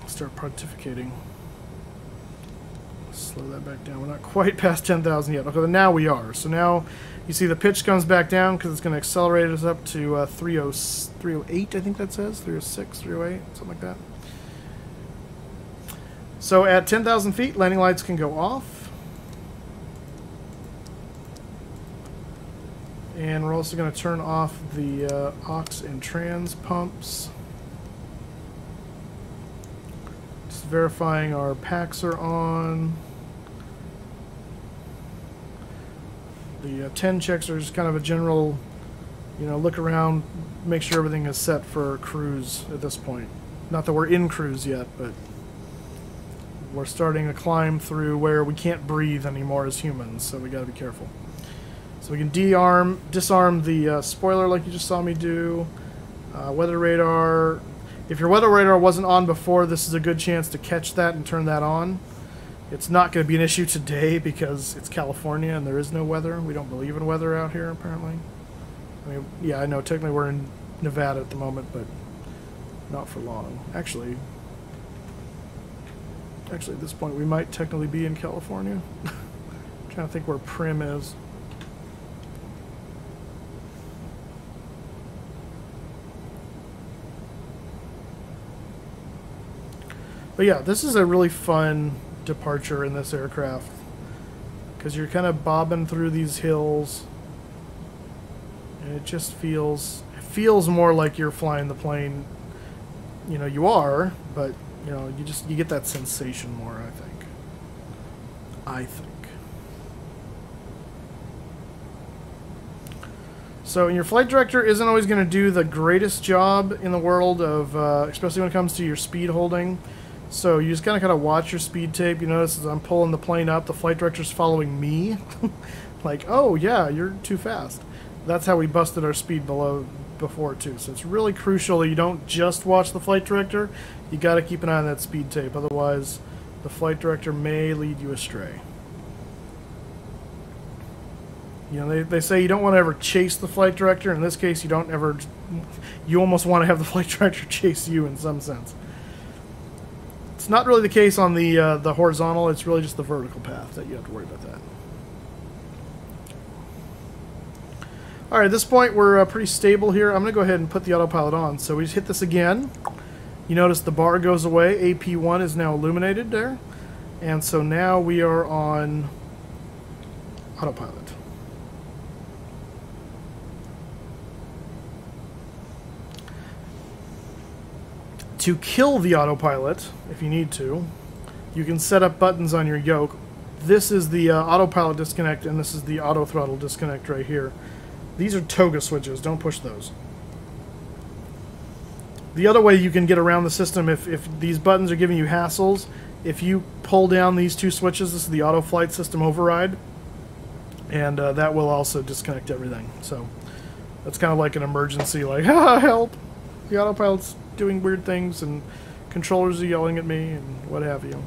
I'll start pontificating. Slow that back down. We're not quite past ten thousand yet. Okay, now we are. So now you see the pitch comes back down because it's going to accelerate us up to uh, three oh eight, I think that says. three oh six, three oh eight, something like that. So at ten thousand feet, landing lights can go off. And we're also going to turn off the uh, aux and trans pumps. Just verifying our packs are on. The uh, ten checks are just kind of a general, you know, look around, make sure everything is set for cruise at this point. Not that we're in cruise yet, but we're starting to climb through where we can't breathe anymore as humans, so we got to be careful. So we can de-arm, disarm the uh, spoiler like you just saw me do. Uh, weather radar. If your weather radar wasn't on before, this is a good chance to catch that and turn that on. It's not going to be an issue today because it's California and there is no weather. We don't believe in weather out here, apparently. I mean, yeah, I know technically we're in Nevada at the moment, but not for long. Actually, actually at this point we might technically be in California. I'm trying to think where Prim is. But yeah, this is a really fun departure in this aircraft because you're kind of bobbing through these hills and it just feels it feels more like you're flying the plane. You know, you are, but you know, you just you get that sensation more, I think. I think. So, and your flight director isn't always going to do the greatest job in the world of, uh, especially when it comes to your speed holding. So you just kind of kind of watch your speed tape. You notice as I'm pulling the plane up, the flight director's following me. Like, oh yeah, you're too fast. That's how we busted our speed below before too. So it's really crucial that you don't just watch the flight director. You got to keep an eye on that speed tape. Otherwise, the flight director may lead you astray. You know, they, they say you don't want to ever chase the flight director. In this case, you don't ever... You almost want to have the flight director chase you in some sense. It's not really the case on the uh, the horizontal. It's really just the vertical path that you have to worry about that. Alright, at this point we're uh, pretty stable here. I'm going to go ahead and put the autopilot on. So we just hit this again. You notice the bar goes away. A P one is now illuminated there. And so now we are on autopilot. To kill the autopilot, if you need to, you can set up buttons on your yoke. This is the uh, autopilot disconnect, and this is the auto throttle disconnect right here. These are toga switches, don't push those. The other way you can get around the system, if, if these buttons are giving you hassles, if you pull down these two switches, this is the auto flight system override, and uh, that will also disconnect everything. So that's kind of like an emergency, like, ah, help! The autopilot's doing weird things and controllers are yelling at me and what have you.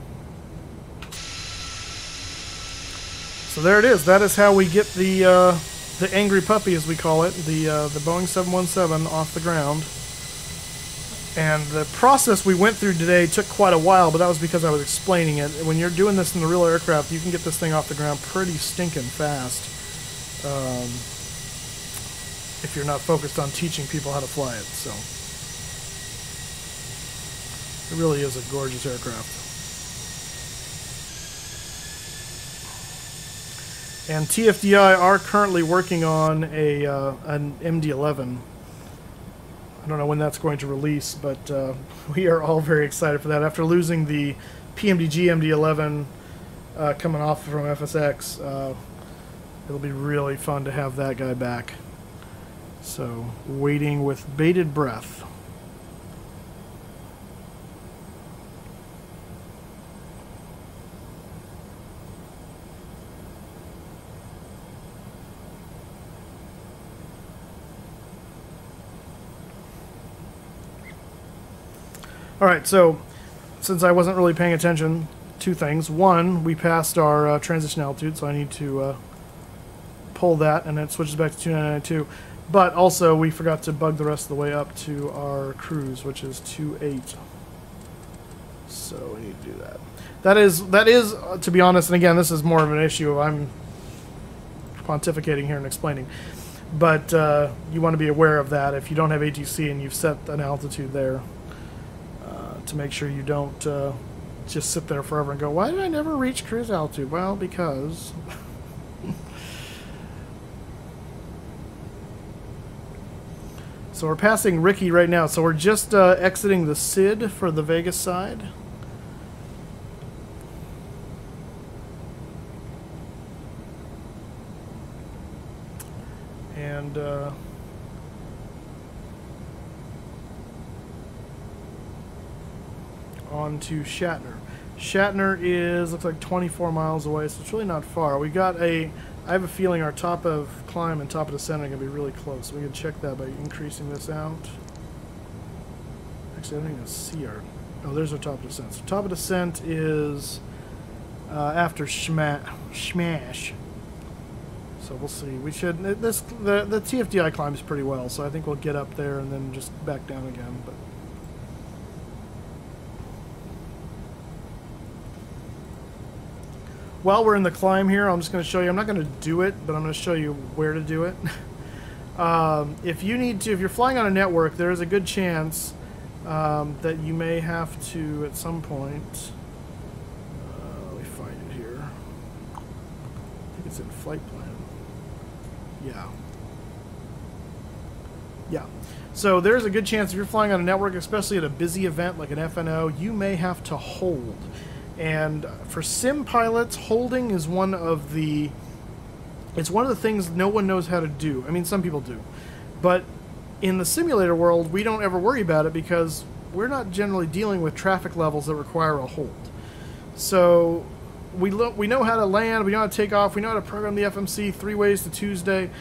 So there it is. That is how we get the uh, the angry puppy, as we call it, the uh, the Boeing seven one seven off the ground. And the process we went through today took quite a while, but that was because I was explaining it. When you're doing this in the real aircraft, you can get this thing off the ground pretty stinking fast um, if you're not focused on teaching people how to fly it. So it really is a gorgeous aircraft. And T F D I are currently working on a uh, an M D eleven. I don't know when that's going to release, but uh, we are all very excited for that. After losing the P M D G M D eleven uh, coming off from F S X, uh, it'll be really fun to have that guy back. So, waiting with bated breath. Alright, so, since I wasn't really paying attention, two things. One, we passed our uh, transition altitude, so I need to uh, pull that, and it switches back to two nine nine two. But also, we forgot to bug the rest of the way up to our cruise, which is two eight. So, we need to do that. That is, that is, uh, to be honest, and again, this is more of an issue. I'm pontificating here and explaining. But uh, you want to be aware of that. If you don't have A T C and you've set an altitude there, to make sure you don't uh, just sit there forever and go, why did I never reach cruise altitude? Well, because... So we're passing Ricky right now. So we're just uh, exiting the S I D for the Vegas side. And... Uh, on to Shatner. Shatner is, looks like twenty-four miles away, so it's really not far. We got a, I have a feeling our top of climb and top of descent are going to be really close. We can check that by increasing this out. Actually, I don't even see our, oh, there's our top of descent. So top of descent is uh, after Smash. So we'll see. We should, this, the, the T F D I climbs pretty well, so I think we'll get up there and then just back down again, but. While we're in the climb here, I'm just going to show you, I'm not going to do it, but I'm going to show you where to do it. um, if you need to, if you're flying on a network, there is a good chance um, that you may have to, at some point, uh, let me find it here. I think it's in flight plan. Yeah. Yeah. So there's a good chance if you're flying on a network, especially at a busy event like an F N O, you may have to hold. And for sim pilots, holding is one of the, it's one of the things no one knows how to do. I mean, some people do. But in the simulator world, we don't ever worry about it because we're not generally dealing with traffic levels that require a hold. So we, lo we know how to land, we know how to take off, we know how to program the F M C three ways to Tuesday,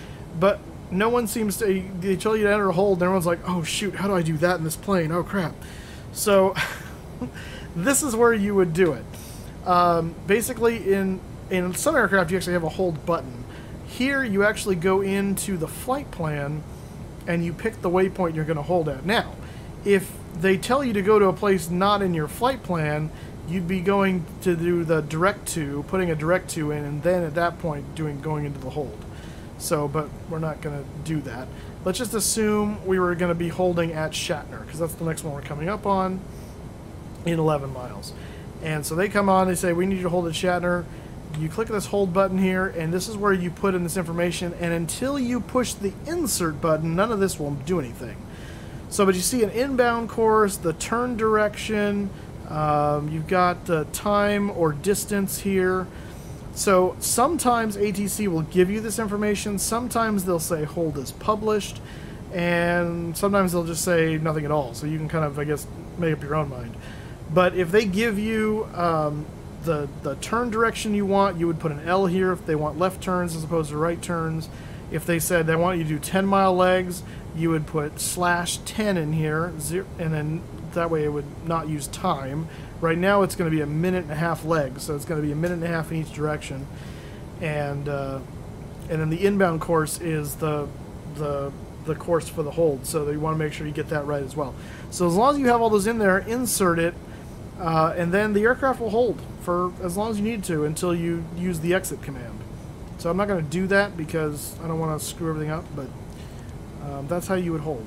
but no one seems to, they tell you to enter a hold and everyone's like, oh shoot, how do I do that in this plane? Oh crap. So... This is where you would do it. Um, basically, in, in some aircraft, you actually have a hold button. Here, you actually go into the flight plan, and you pick the waypoint you're going to hold at. Now, if they tell you to go to a place not in your flight plan, you'd be going to do the direct to, putting a direct to in, and then at that point, doing going into the hold. So, but we're not going to do that. Let's just assume we were going to be holding at Shatner, because that's the next one we're coming up on in eleven miles. And so they come on, they say, we need you to hold at Shatner. You click this hold button here, and this is where you put in this information. And until you push the insert button, none of this will do anything. So, but you see an inbound course, the turn direction, um, you've got the time or distance here. So sometimes A T C will give you this information, sometimes they'll say hold as published, and sometimes they'll just say nothing at all. So you can kind of, I guess, make up your own mind. But if they give you um, the, the turn direction you want, you would put an L here if they want left turns as opposed to right turns. If they said they want you to do ten mile legs, you would put slash ten in here, zero, and then that way it would not use time. Right now it's going to be a minute and a half legs, so it's going to be a minute and a half in each direction. And uh, and then the inbound course is the, the, the course for the hold, so you want to make sure you get that right as well. So as long as you have all those in there, insert it, uh, and then the aircraft will hold for as long as you need to until you use the exit command. So I'm not going to do that because I don't want to screw everything up, but um, that's how you would hold.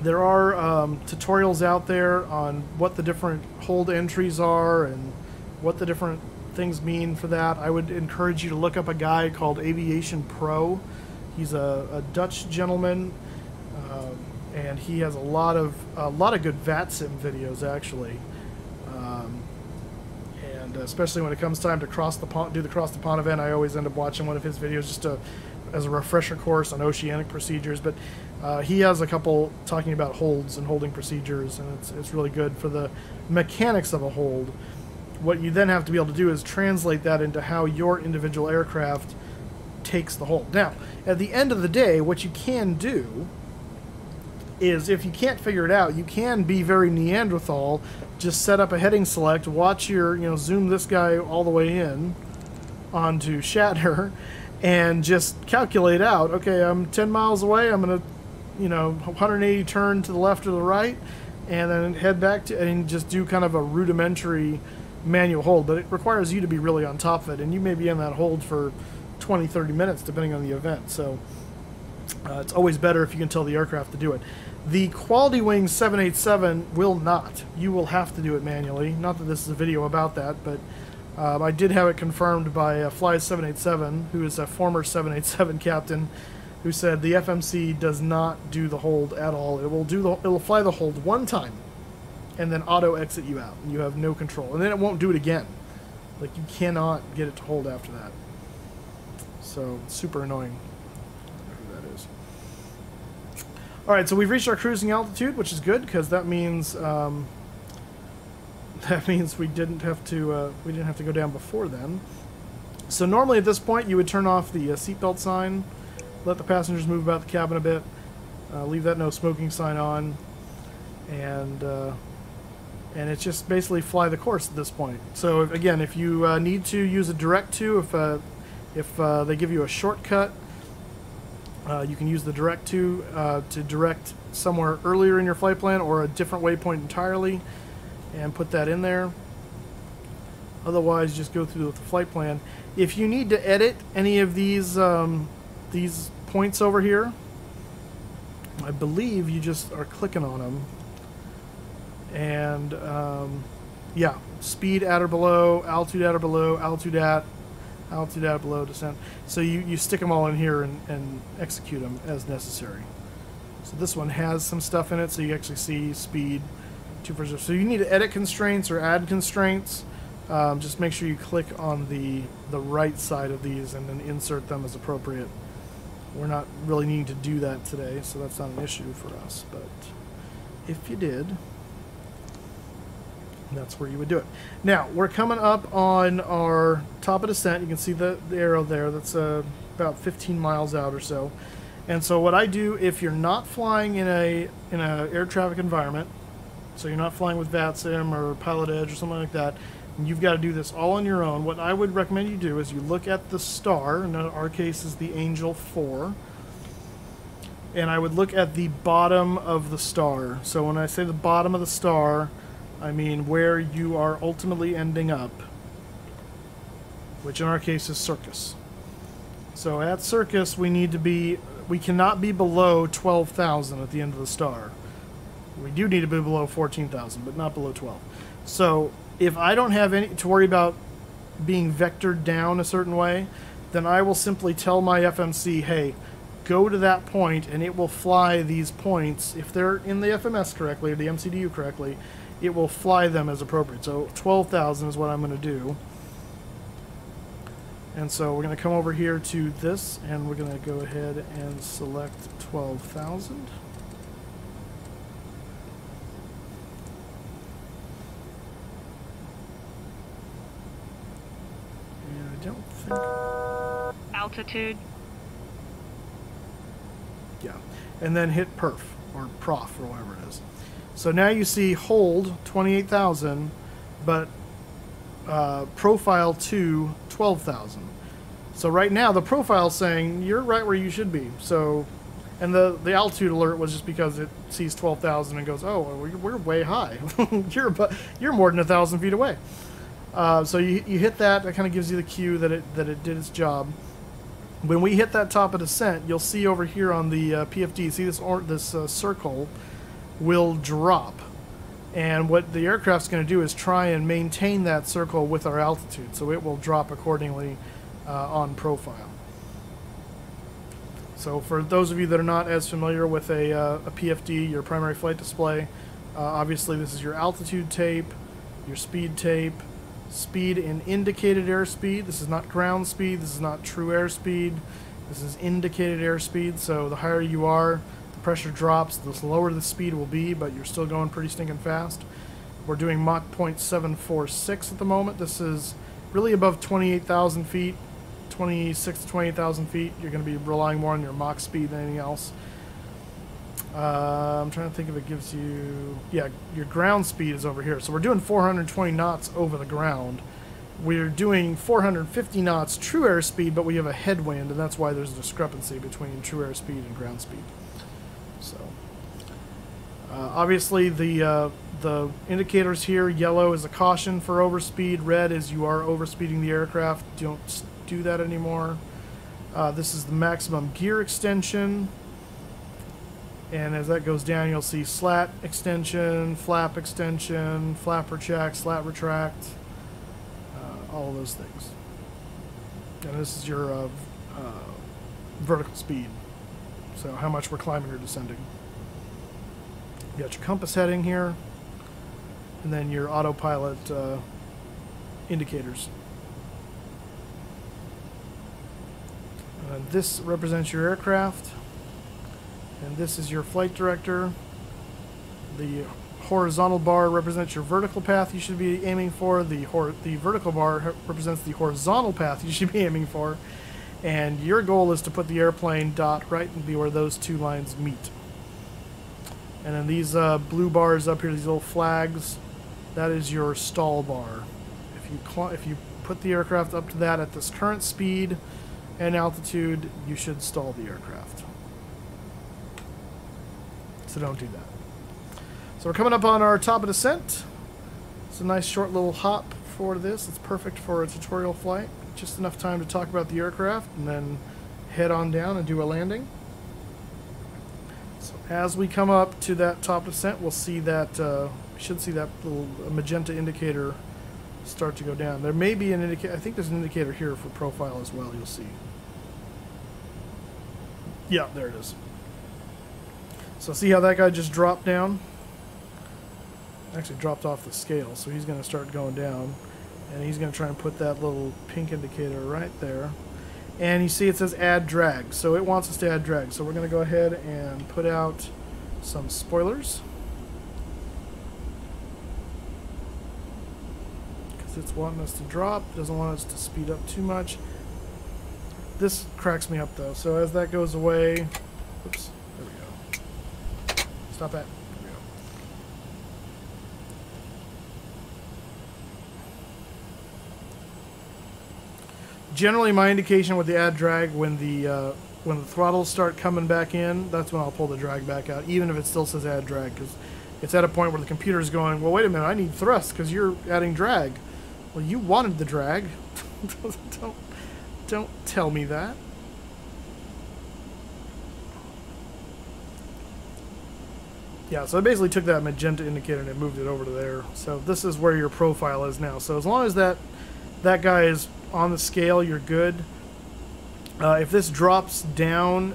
There are um, tutorials out there on what the different hold entries are and what the different things mean for that. I would encourage you to look up a guy called Aviation Pro. He's a, a Dutch gentleman, uh, and he has a lot of a lot of good VATSIM videos actually. Um, Especially when it comes time to cross the pond, do the cross the pond event, I always end up watching one of his videos just to, as a refresher course on oceanic procedures. But uh, he has a couple talking about holds and holding procedures, and it's it's really good for the mechanics of a hold. What you then have to be able to do is translate that into how your individual aircraft takes the hold. Now, at the end of the day, what you can do is if you can't figure it out, you can be very Neanderthal. Just set up a heading select, watch your, you know, zoom this guy all the way in onto Shatner, and just calculate out, okay, I'm ten miles away, I'm going to, you know, one hundred eighty turn to the left or the right, and then head back to, and just do kind of a rudimentary manual hold. But it requires you to be really on top of it, and you may be in that hold for twenty, thirty minutes, depending on the event. So uh, it's always better if you can tell the aircraft to do it. The Quality Wing seven eighty-seven will not. You will have to do it manually. Not that this is a video about that, but um, I did have it confirmed by uh, Fly seven eighty-seven, who is a former seven eighty-seven captain, who said the F M C does not do the hold at all. It will do the, it will fly the hold one time, and then auto exit you out, and you have no control. And then it won't do it again. Like, you cannot get it to hold after that. So super annoying. Alright, so we've reached our cruising altitude, which is good, because that means um, that means we didn't have to uh, we didn't have to go down before then. So normally at this point you would turn off the uh, seatbelt sign, let the passengers move about the cabin a bit, uh, leave that no smoking sign on, and uh, and it's just basically fly the course at this point. So if, again, if you uh, need to use a direct to, if uh, if uh, they give you a shortcut. Uh, you can use the direct to uh, to direct somewhere earlier in your flight plan or a different waypoint entirely and put that in there. Otherwise, just go through with the flight plan. If you need to edit any of these um, these points over here, I believe you just are clicking on them. And um, yeah, speed at or below, altitude at or below, altitude at, altitude out, below, descent. So you, you stick them all in here and, and execute them as necessary. So this one has some stuff in it, so you actually see speed. Two for zero. So you need to edit constraints or add constraints. Um, just make sure you click on the, the right side of these and then insert them as appropriate. We're not really needing to do that today, so that's not an issue for us. But if you did, that's where you would do it. Now, we're coming up on our top of descent. You can see the, the arrow there. That's uh, about fifteen miles out or so. And so what I do, if you're not flying in a in a air traffic environment, so you're not flying with VATSIM or Pilot Edge or something like that, and you've got to do this all on your own, what I would recommend you do is you look at the star, in our case is the Angel four, and I would look at the bottom of the star. So when I say the bottom of the star, I mean where you are ultimately ending up. which in our case is Circus. So at Circus, we need to be, we cannot be below twelve thousand at the end of the star. We do need to be below fourteen thousand, but not below twelve. So if I don't have any to worry about being vectored down a certain way, then I will simply tell my F M C, hey, go to that point, and it will fly these points. If they're in the F M S correctly, or the M C D U correctly, it will fly them as appropriate. So twelve thousand is what I'm going to do. And so we're going to come over here to this, and we're going to go ahead and select twelve thousand. And I don't think... altitude. Yeah, and then hit perf, or prof, or whatever it is. So now you see hold, twenty-eight thousand, but uh, profile to twelve thousand. So right now the profile's saying you're right where you should be. So, and the, the altitude alert was just because it sees twelve thousand and goes, oh, we're, we're way high. you're, about, you're more than one thousand feet away. Uh, so you, you hit that, that kind of gives you the cue that it, that it did its job. When we hit that top of descent, you'll see over here on the uh, P F D, see this, or, this uh, circle will drop. And what the aircraft's going to do is try and maintain that circle with our altitude. So it will drop accordingly uh, on profile. So for those of you that are not as familiar with a, uh, a P F D, your primary flight display, uh, obviously this is your altitude tape, your speed tape, speed in indicated airspeed. This is not ground speed. This is not true airspeed. This is indicated airspeed. So the higher you are, the pressure drops, the lower the speed will be, but you're still going pretty stinking fast. We're doing Mach point seven four six at the moment. This is really above twenty-eight thousand feet, twenty-six to twenty-eight thousand feet. You're going to be relying more on your Mach speed than anything else. Uh, I'm trying to think if it gives you... yeah, your ground speed is over here. So we're doing four hundred twenty knots over the ground. We're doing four hundred fifty knots true airspeed, but we have a headwind, and that's why there's a discrepancy between true airspeed and ground speed. So, uh, obviously, the, uh, the indicators here, yellow is a caution for overspeed, red is you are overspeeding the aircraft. Don't do that anymore. Uh, this is the maximum gear extension. And as that goes down, you'll see slat extension, flap extension, flap retract, slat retract, uh, all of those things. And this is your uh, uh, vertical speed, so how much we're climbing or descending. You got your compass heading here, and then your autopilot uh, indicators. And this represents your aircraft. And this is your flight director. The horizontal bar represents your vertical path you should be aiming for. The, hor the vertical bar represents the horizontal path you should be aiming for. And your goal is to put the airplane dot right and be where those two lines meet. And then these uh, blue bars up here, these little flags, that is your stall bar. If you, cl if you put the aircraft up to that at this current speed and altitude, you should stall the aircraft. So don't do that. So we're coming up on our top of descent. It's a nice short little hop for this. It's perfect for a tutorial flight. Just enough time to talk about the aircraft and then head on down and do a landing. So as we come up to that top descent, we'll see that, uh, we should see that little magenta indicator start to go down. There may be an indicator, I think there's an indicator here for profile as well, you'll see. Yeah, there it is. So see how that guy just dropped down? Actually dropped off the scale, so he's going to start going down. And he's going to try and put that little pink indicator right there. And you see it says add drag, so it wants us to add drag. So we're going to go ahead and put out some spoilers, because it's wanting us to drop, doesn't want us to speed up too much. This cracks me up though, so as that goes away... oops. Stop that. There we go. Generally, my indication with the add drag, when the uh, when the throttles start coming back in, that's when I'll pull the drag back out, even if it still says add drag, because it's at a point where the computer is going, well, wait a minute, I need thrust because you're adding drag. Well, you wanted the drag. don't, don't tell me that. Yeah, so I basically took that magenta indicator and it moved it over to there. So this is where your profile is now. So as long as that that guy is on the scale, you're good. Uh, if this drops down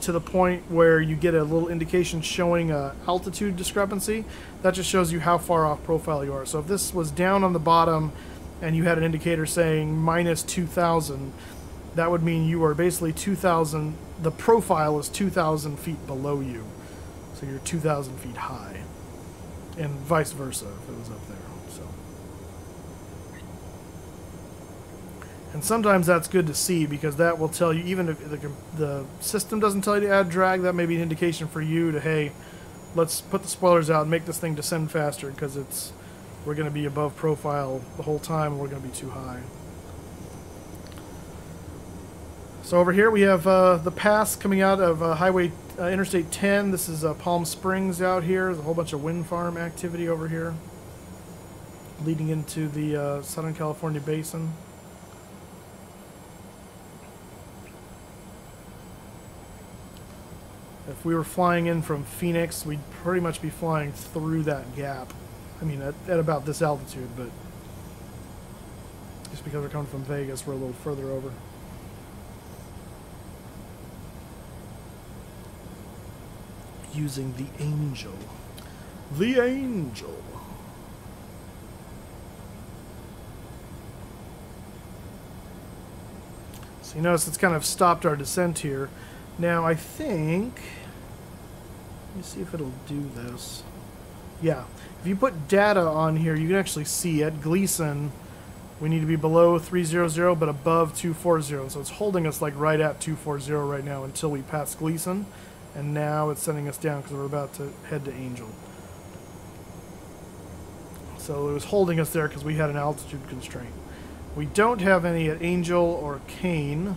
to the point where you get a little indication showing a altitude discrepancy, that just shows you how far off profile you are. So if this was down on the bottom and you had an indicator saying minus two thousand, that would mean you are basically two thousand, the profile is two thousand feet below you. So you're two thousand feet high, and vice versa if it was up there. So, and sometimes that's good to see because that will tell you, even if the, the system doesn't tell you to add drag, that may be an indication for you to, hey, let's put the spoilers out and make this thing descend faster because it's we're going to be above profile the whole time and we're going to be too high. So over here we have uh, the pass coming out of uh, Highway uh, Interstate ten. This is uh, Palm Springs out here. There's a whole bunch of wind farm activity over here, leading into the uh, Southern California basin. If we were flying in from Phoenix, we'd pretty much be flying through that gap. I mean, at, at about this altitude, but just because we're coming from Vegas, we're a little further over. Using the angel. The angel. So you notice it's kind of stopped our descent here. Now I think, let me see if it'll do this. Yeah, if you put data on here, you can actually see at Gleason, we need to be below three hundred but above two forty. So it's holding us like right at two forty right now until we pass Gleason. And now it's sending us down because we're about to head to Angel. So it was holding us there because we had an altitude constraint. We don't have any at Angel or Kane.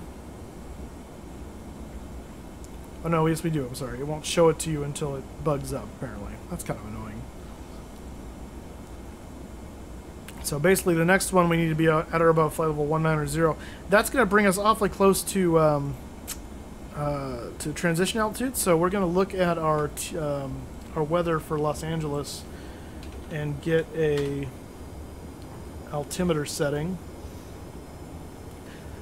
Oh no, yes we do, I'm sorry. It won't show it to you until it bugs up, apparently. That's kind of annoying. So basically the next one we need to be at or above flight level one nine zero. That's going to bring us awfully close to... Um, Uh, to transition altitude, so we're going to look at our t um, our weather for Los Angeles and get a altimeter setting.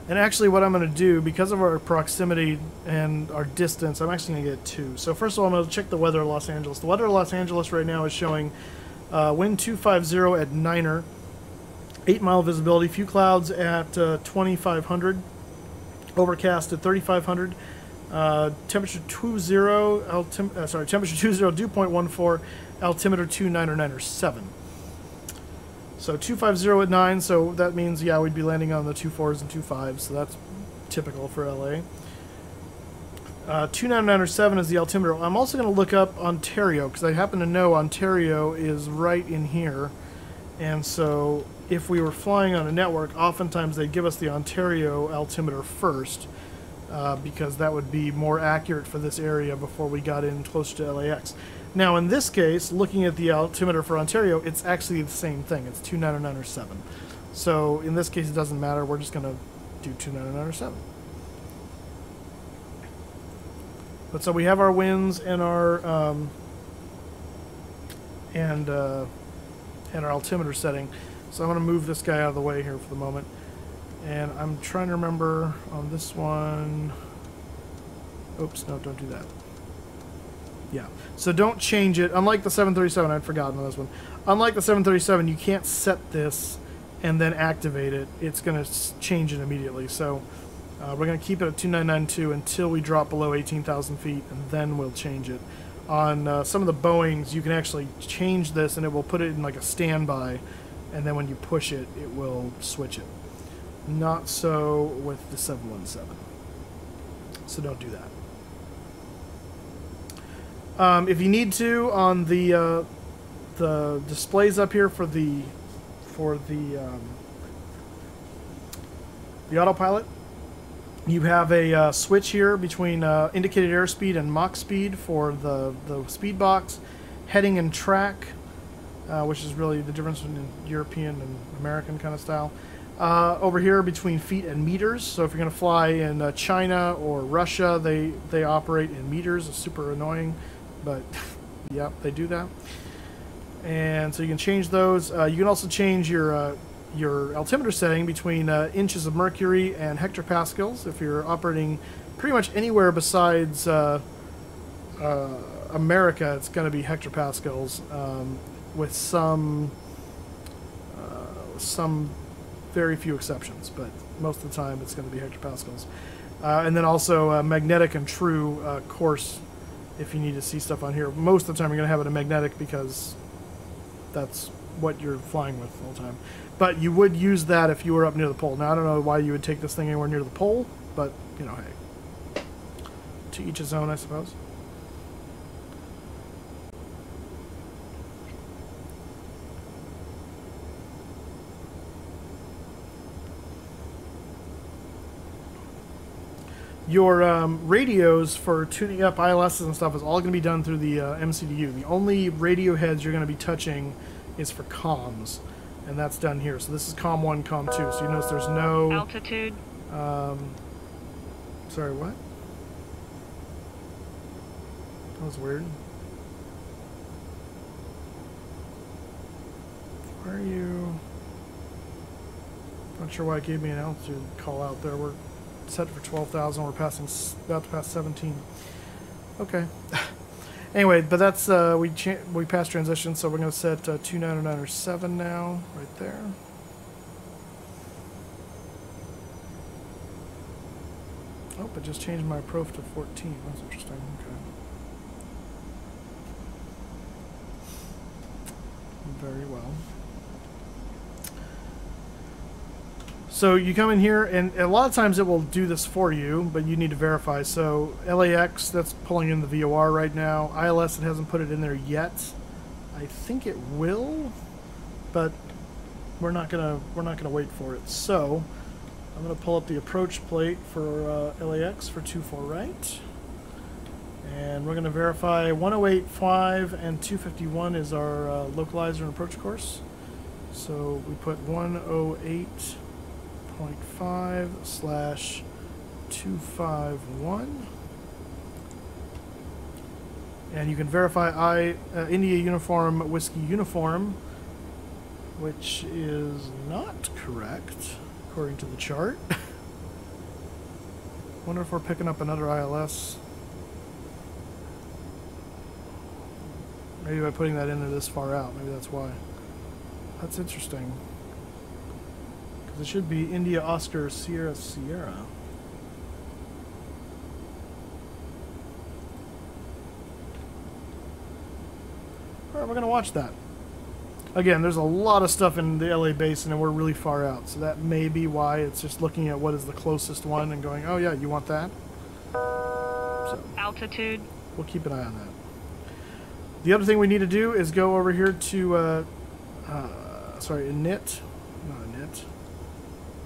And actually what I'm going to do, because of our proximity and our distance, I'm actually going to get two. So first of all, I'm going to check the weather of Los Angeles. The weather of Los Angeles right now is showing uh, wind two fifty at Niner, eight mile visibility, few clouds at uh, twenty-five hundred, overcast at thirty-five hundred, Uh, temperature two zero, altim uh, sorry, temperature two zero, dew point one four, altimeter two nine nine seven. So two fifty at nine, so that means, yeah, we'd be landing on the two fours and two fives, so that's typical for L A. Uh, two nine nine seven is the altimeter. I'm also going to look up Ontario, because I happen to know Ontario is right in here, and so if we were flying on a network, oftentimes they give us the Ontario altimeter first, Uh, because that would be more accurate for this area before we got in close to L A X. Now in this case, looking at the altimeter for Ontario, it's actually the same thing. It's two nine nine seven. So in this case, it doesn't matter. We're just going to do two nine nine seven. But so we have our winds and our um, and uh, and our altimeter setting. So I'm going to move this guy out of the way here for the moment. And I'm trying to remember on this one. Oops, no, don't do that. Yeah, so don't change it. Unlike the seven thirty-seven, I'd forgotten on this one. Unlike the seven thirty-seven, you can't set this and then activate it. It's going to change it immediately. So uh, we're going to keep it at two nine nine two until we drop below eighteen thousand feet, and then we'll change it. On uh, some of the Boeings, you can actually change this, and it will put it in like a standby, and then when you push it, it will switch it. Not so with the seven one seven. So don't do that. Um, if you need to, on the uh, the displays up here for the for the um, the autopilot, you have a uh, switch here between uh, indicated airspeed and Mach speed for the the speed box, heading and track, uh, which is really the difference between European and American kind of style. uh, over here between feet and meters. So if you're going to fly in uh, China or Russia, they, they operate in meters. It's super annoying, but yep, they do that. And so you can change those. Uh, you can also change your uh, your altimeter setting between uh, inches of mercury and hectopascals if you're operating pretty much anywhere besides uh, uh, America. It's going to be hectopascals um, with some uh, some very few exceptions, but most of the time it's going to be hectopascals. Uh, and then also uh, magnetic and true uh, course if you need to see stuff on here. Most of the time you're going to have it in magnetic because that's what you're flying with all the time. But you would use that if you were up near the pole. Now, I don't know why you would take this thing anywhere near the pole, but, you know, hey. To each his own, I suppose. Your um, radios for tuning up I L Ss and stuff is all going to be done through the uh, M C D U. The only radio heads you're going to be touching is for comms, and that's done here. So this is COM one, COM two. So you notice there's no... altitude. Um, sorry, what? That was weird. Where are you? Not sure why it gave me an altitude call out there. We're set for twelve thousand. We're passing, about to pass seventeen. Okay. Anyway, but that's, uh, we cha we passed transition, so we're going to set uh, two nine zero nine or seven now, right there. Oh, I just changed my prof to fourteen. That's interesting. Okay. Very well. So you come in here, and a lot of times it will do this for you, but you need to verify. So L A X, that's pulling in the V O R right now. I L S, it hasn't put it in there yet. I think it will, but we're not gonna we're not gonna wait for it. So I'm gonna pull up the approach plate for uh, L A X for two four right, and we're gonna verify one oh eight point five and two fifty-one is our uh, localizer and approach course. So we put one oh eight point five slash two five one, and you can verify I uh, India uniform whiskey uniform, which is not correct according to the chart. Wonder if we're picking up another I L S. Maybe by putting that in there this far out, maybe that's why. That's interesting. It should be India, Oscar, Sierra, Sierra. All right, we're going to watch that. Again, there's a lot of stuff in the L A basin, and we're really far out. So that may be why it's just looking at what is the closest one and going, oh, yeah, you want that? So altitude. We'll keep an eye on that. The other thing we need to do is go over here to, uh, uh, sorry, init. Not init.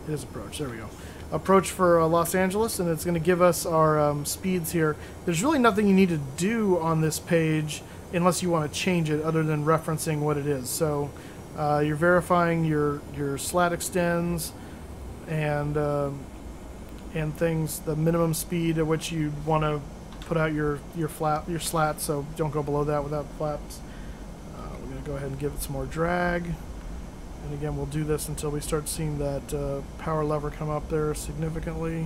It is approach. There we go. Approach for uh, Los Angeles, and it's going to give us our um, speeds here. There's really nothing you need to do on this page unless you want to change it, other than referencing what it is. So uh, you're verifying your your slat extends and um, and things, the minimum speed at which you want to put out your your flap your slat. So don't go below that without flaps. Uh, we're going to go ahead and give it some more drag. And again, we'll do this until we start seeing that uh, power lever come up there significantly.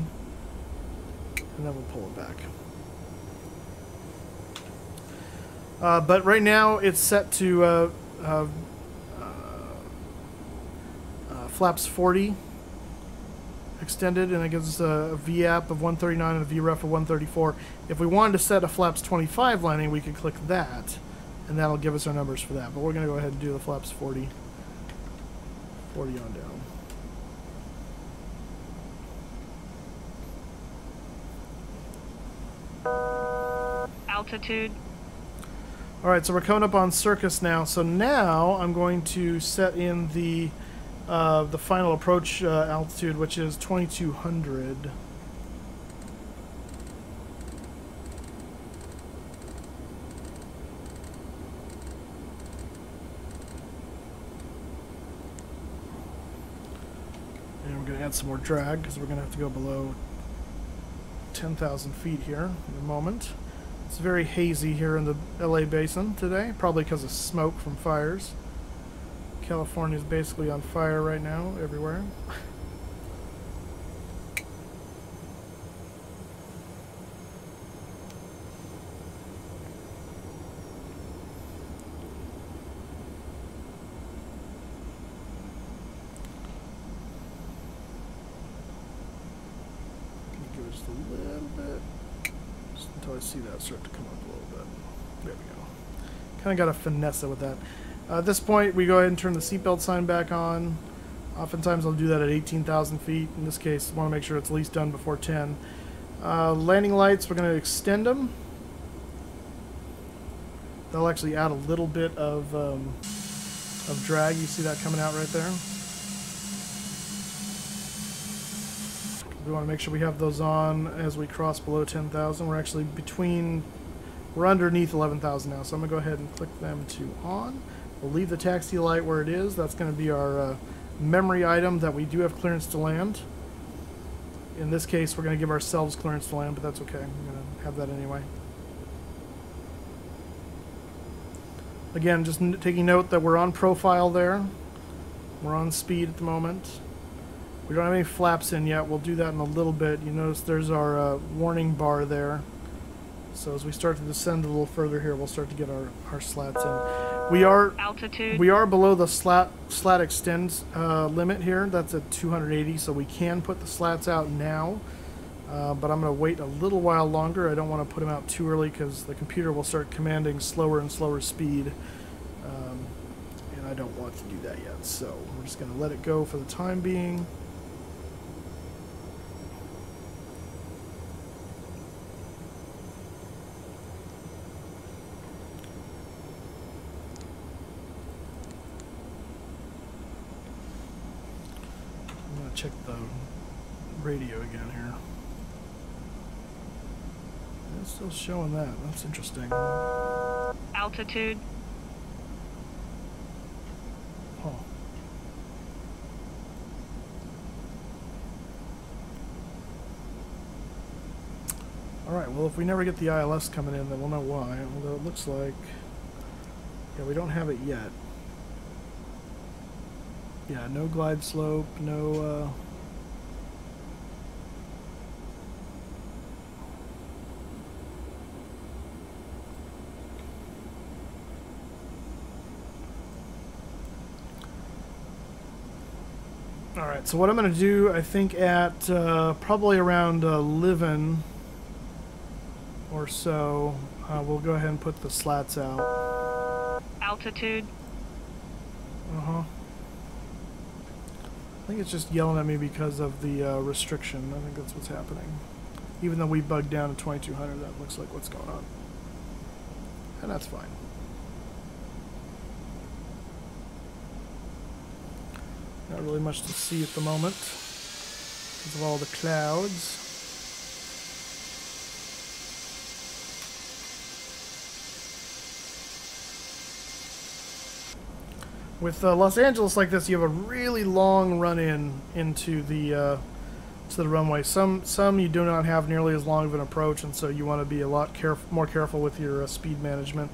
And then we'll pull it back. Uh, but right now, it's set to uh, uh, uh, uh, flaps forty extended. And it gives us a V A P of one thirty-nine and a V R E F of one thirty-four. If we wanted to set a flaps twenty-five landing, we could click that. And that'll give us our numbers for that. But we're going to go ahead and do the flaps forty. forty on down. Altitude. All right, so we're coming up on Circus now. So now I'm going to set in the uh, the final approach uh, altitude, which is twenty-two hundred. I'm going to add some more drag because we're going to have to go below ten thousand feet here in a moment. It's very hazy here in the L A basin today, probably because of smoke from fires. California is basically on fire right now everywhere. That start to come up a little bit. There we go. Kind of got to finesse it with that. Uh, at this point, we go ahead and turn the seatbelt sign back on. Oftentimes, I'll do that at eighteen thousand feet. In this case, I want to make sure it's at least done before ten. Uh, landing lights, we're going to extend them. They'll actually add a little bit of, um, of drag. You see that coming out right there. We want to make sure we have those on as we cross below ten thousand. We're actually between, we're underneath eleven thousand now, so I'm going to go ahead and click them to on. We'll leave the taxi light where it is. That's going to be our uh, memory item that we do have clearance to land. In this case, we're going to give ourselves clearance to land, but that's okay. I'm going to have that anyway. Again, just n taking note that we're on profile there. We're on speed at the moment. We don't have any flaps in yet. We'll do that in a little bit. You notice there's our uh, warning bar there. So as we start to descend a little further here, we'll start to get our, our slats in. We are altitude. We are below the slat slat extend uh, limit here. That's at two hundred eighty, so we can put the slats out now. Uh, but I'm going to wait a little while longer. I don't want to put them out too early because the computer will start commanding slower and slower speed. Um, and I don't want to do that yet. So we're just going to let it go for the time being. Check the radio again here. It's still showing that. That's interesting. Altitude. Huh. Alright, well, if we never get the I L S coming in, then we'll know why. Although it looks like... yeah, we don't have it yet. Yeah, no glide slope, no, uh... Alright, so what I'm going to do, I think at, uh, probably around, uh, eleven or so, uh, we'll go ahead and put the slats out. Altitude. Uh-huh. I think it's just yelling at me because of the uh, restriction. I think that's what's happening. Even though we bugged down to twenty-two hundred, that looks like what's going on. And that's fine. Not really much to see at the moment because of all the clouds. With uh, Los Angeles like this, you have a really long run-in into the uh, to the runway. Some some you do not have nearly as long of an approach, and so you want to be a lot caref more careful with your uh, speed management.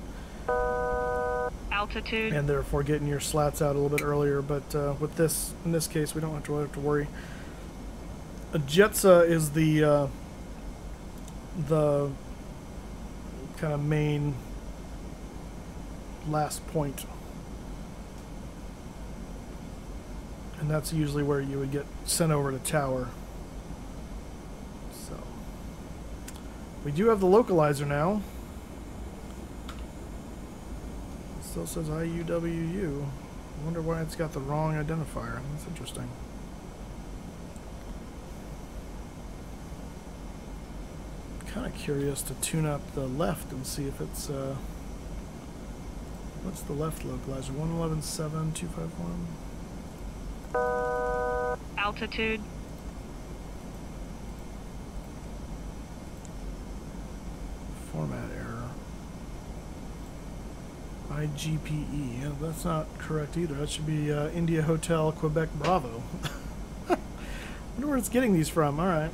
Altitude. And therefore getting your slats out a little bit earlier. But uh, with this, in this case, we don't have to, really have to worry. A Jetsa is the uh, the kind of main last point. And that's usually where you would get sent over to tower. So we do have the localizer now. It still says I U W U. I wonder why it's got the wrong identifier. That's interesting. I'm kind of curious to tune up the left and see if it's uh, what's the left localizer? one eleven seven two five one. Altitude. Format error. I G P E. Yeah, that's not correct either. That should be uh, India Hotel Quebec Bravo. wonder where it's getting these from. All right.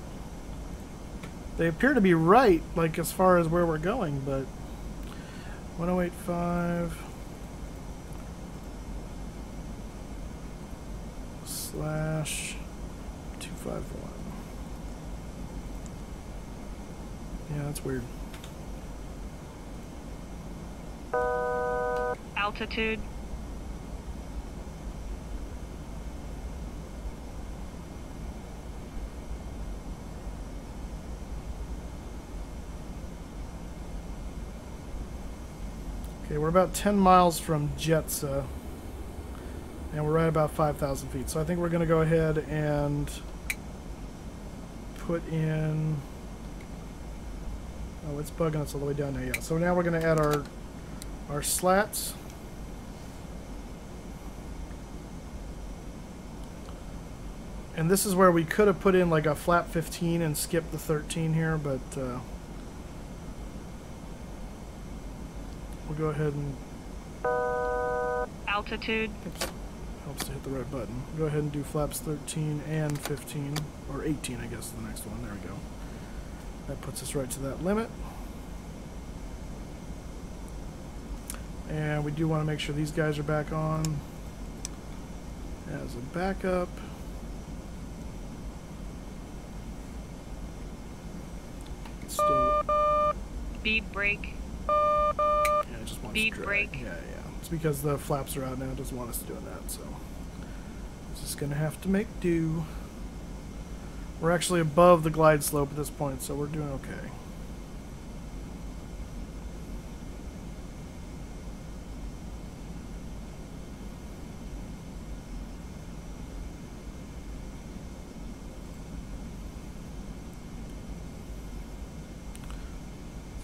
They appear to be right, like as far as where we're going, but ten eighty-five slash two fifty-one. Yeah, that's weird. Altitude. Okay, we're about ten miles from Jetsa, and we're right about five thousand feet. So I think we're going to go ahead and put in... Oh, it's bugging us all the way down there, yeah. So now we're going to add our, our slats. And this is where we could have put in like a flap fifteen and skipped the thirteen here, but... Uh, We'll go ahead and... Altitude. Oops. Helps to hit the right button. We'll go ahead and do flaps thirteen and fifteen, or eighteen, I guess, the next one. There we go. That puts us right to that limit. And we do want to make sure these guys are back on as a backup. Still. Speed brake. Speed brake. Yeah, yeah. It's because the flaps are out now. It doesn't want us doing that, so it's just gonna have to make do. We're actually above the glide slope at this point, so we're doing okay.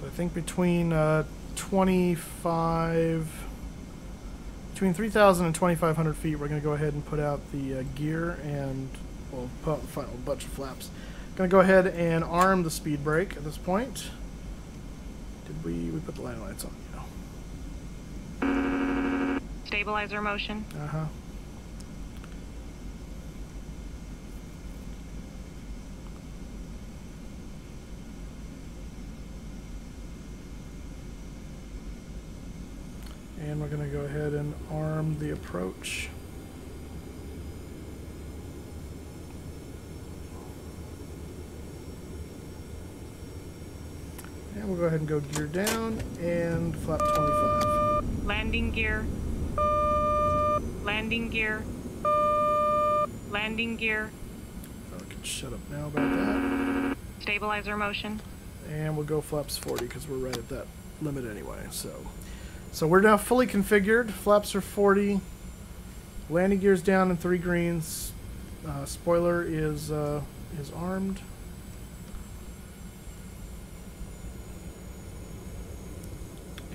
So I think between uh, twenty-five, between three thousand and twenty-five hundred feet, we're going to go ahead and put out the uh, gear and, well, put out the final bunch of flaps. Going to go ahead and arm the speed brake at this point. Did we, we put the landing lights on, you know. Stabilizer motion. Uh-huh. And we're going to go ahead and arm the approach. And we'll go ahead and go gear down and flap twenty-five. Landing gear. Landing gear. Landing gear. Oh, I can shut up now about that. Stabilizer motion. And we'll go flaps forty because we're right at that limit anyway, so... So we're now fully configured. Flaps are forty. Landing gear's down in three greens. Uh, spoiler is uh, is armed.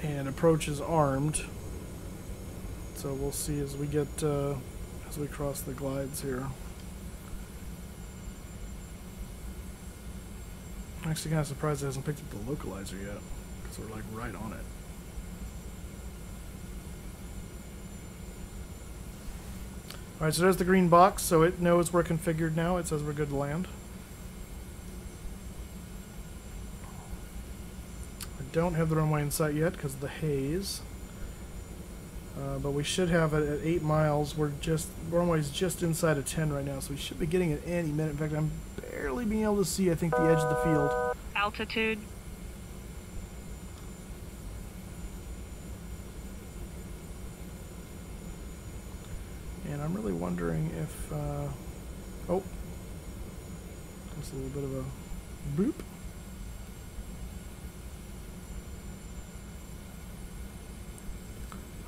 And approach is armed. So we'll see as we get uh, as we cross the glides here. I'm actually kind of surprised it hasn't picked up the localizer yet, because we're like right on it. Alright, so there's the green box, so it knows we're configured now. It says we're good to land. I don't have the runway in sight yet because of the haze. Uh, but we should have it at eight miles. We're just, runway's just inside of ten right now, so we should be getting it any minute. In fact, I'm barely being able to see, I think, the edge of the field. Altitude. I'm really wondering if, uh, oh, that's a little bit of a boop.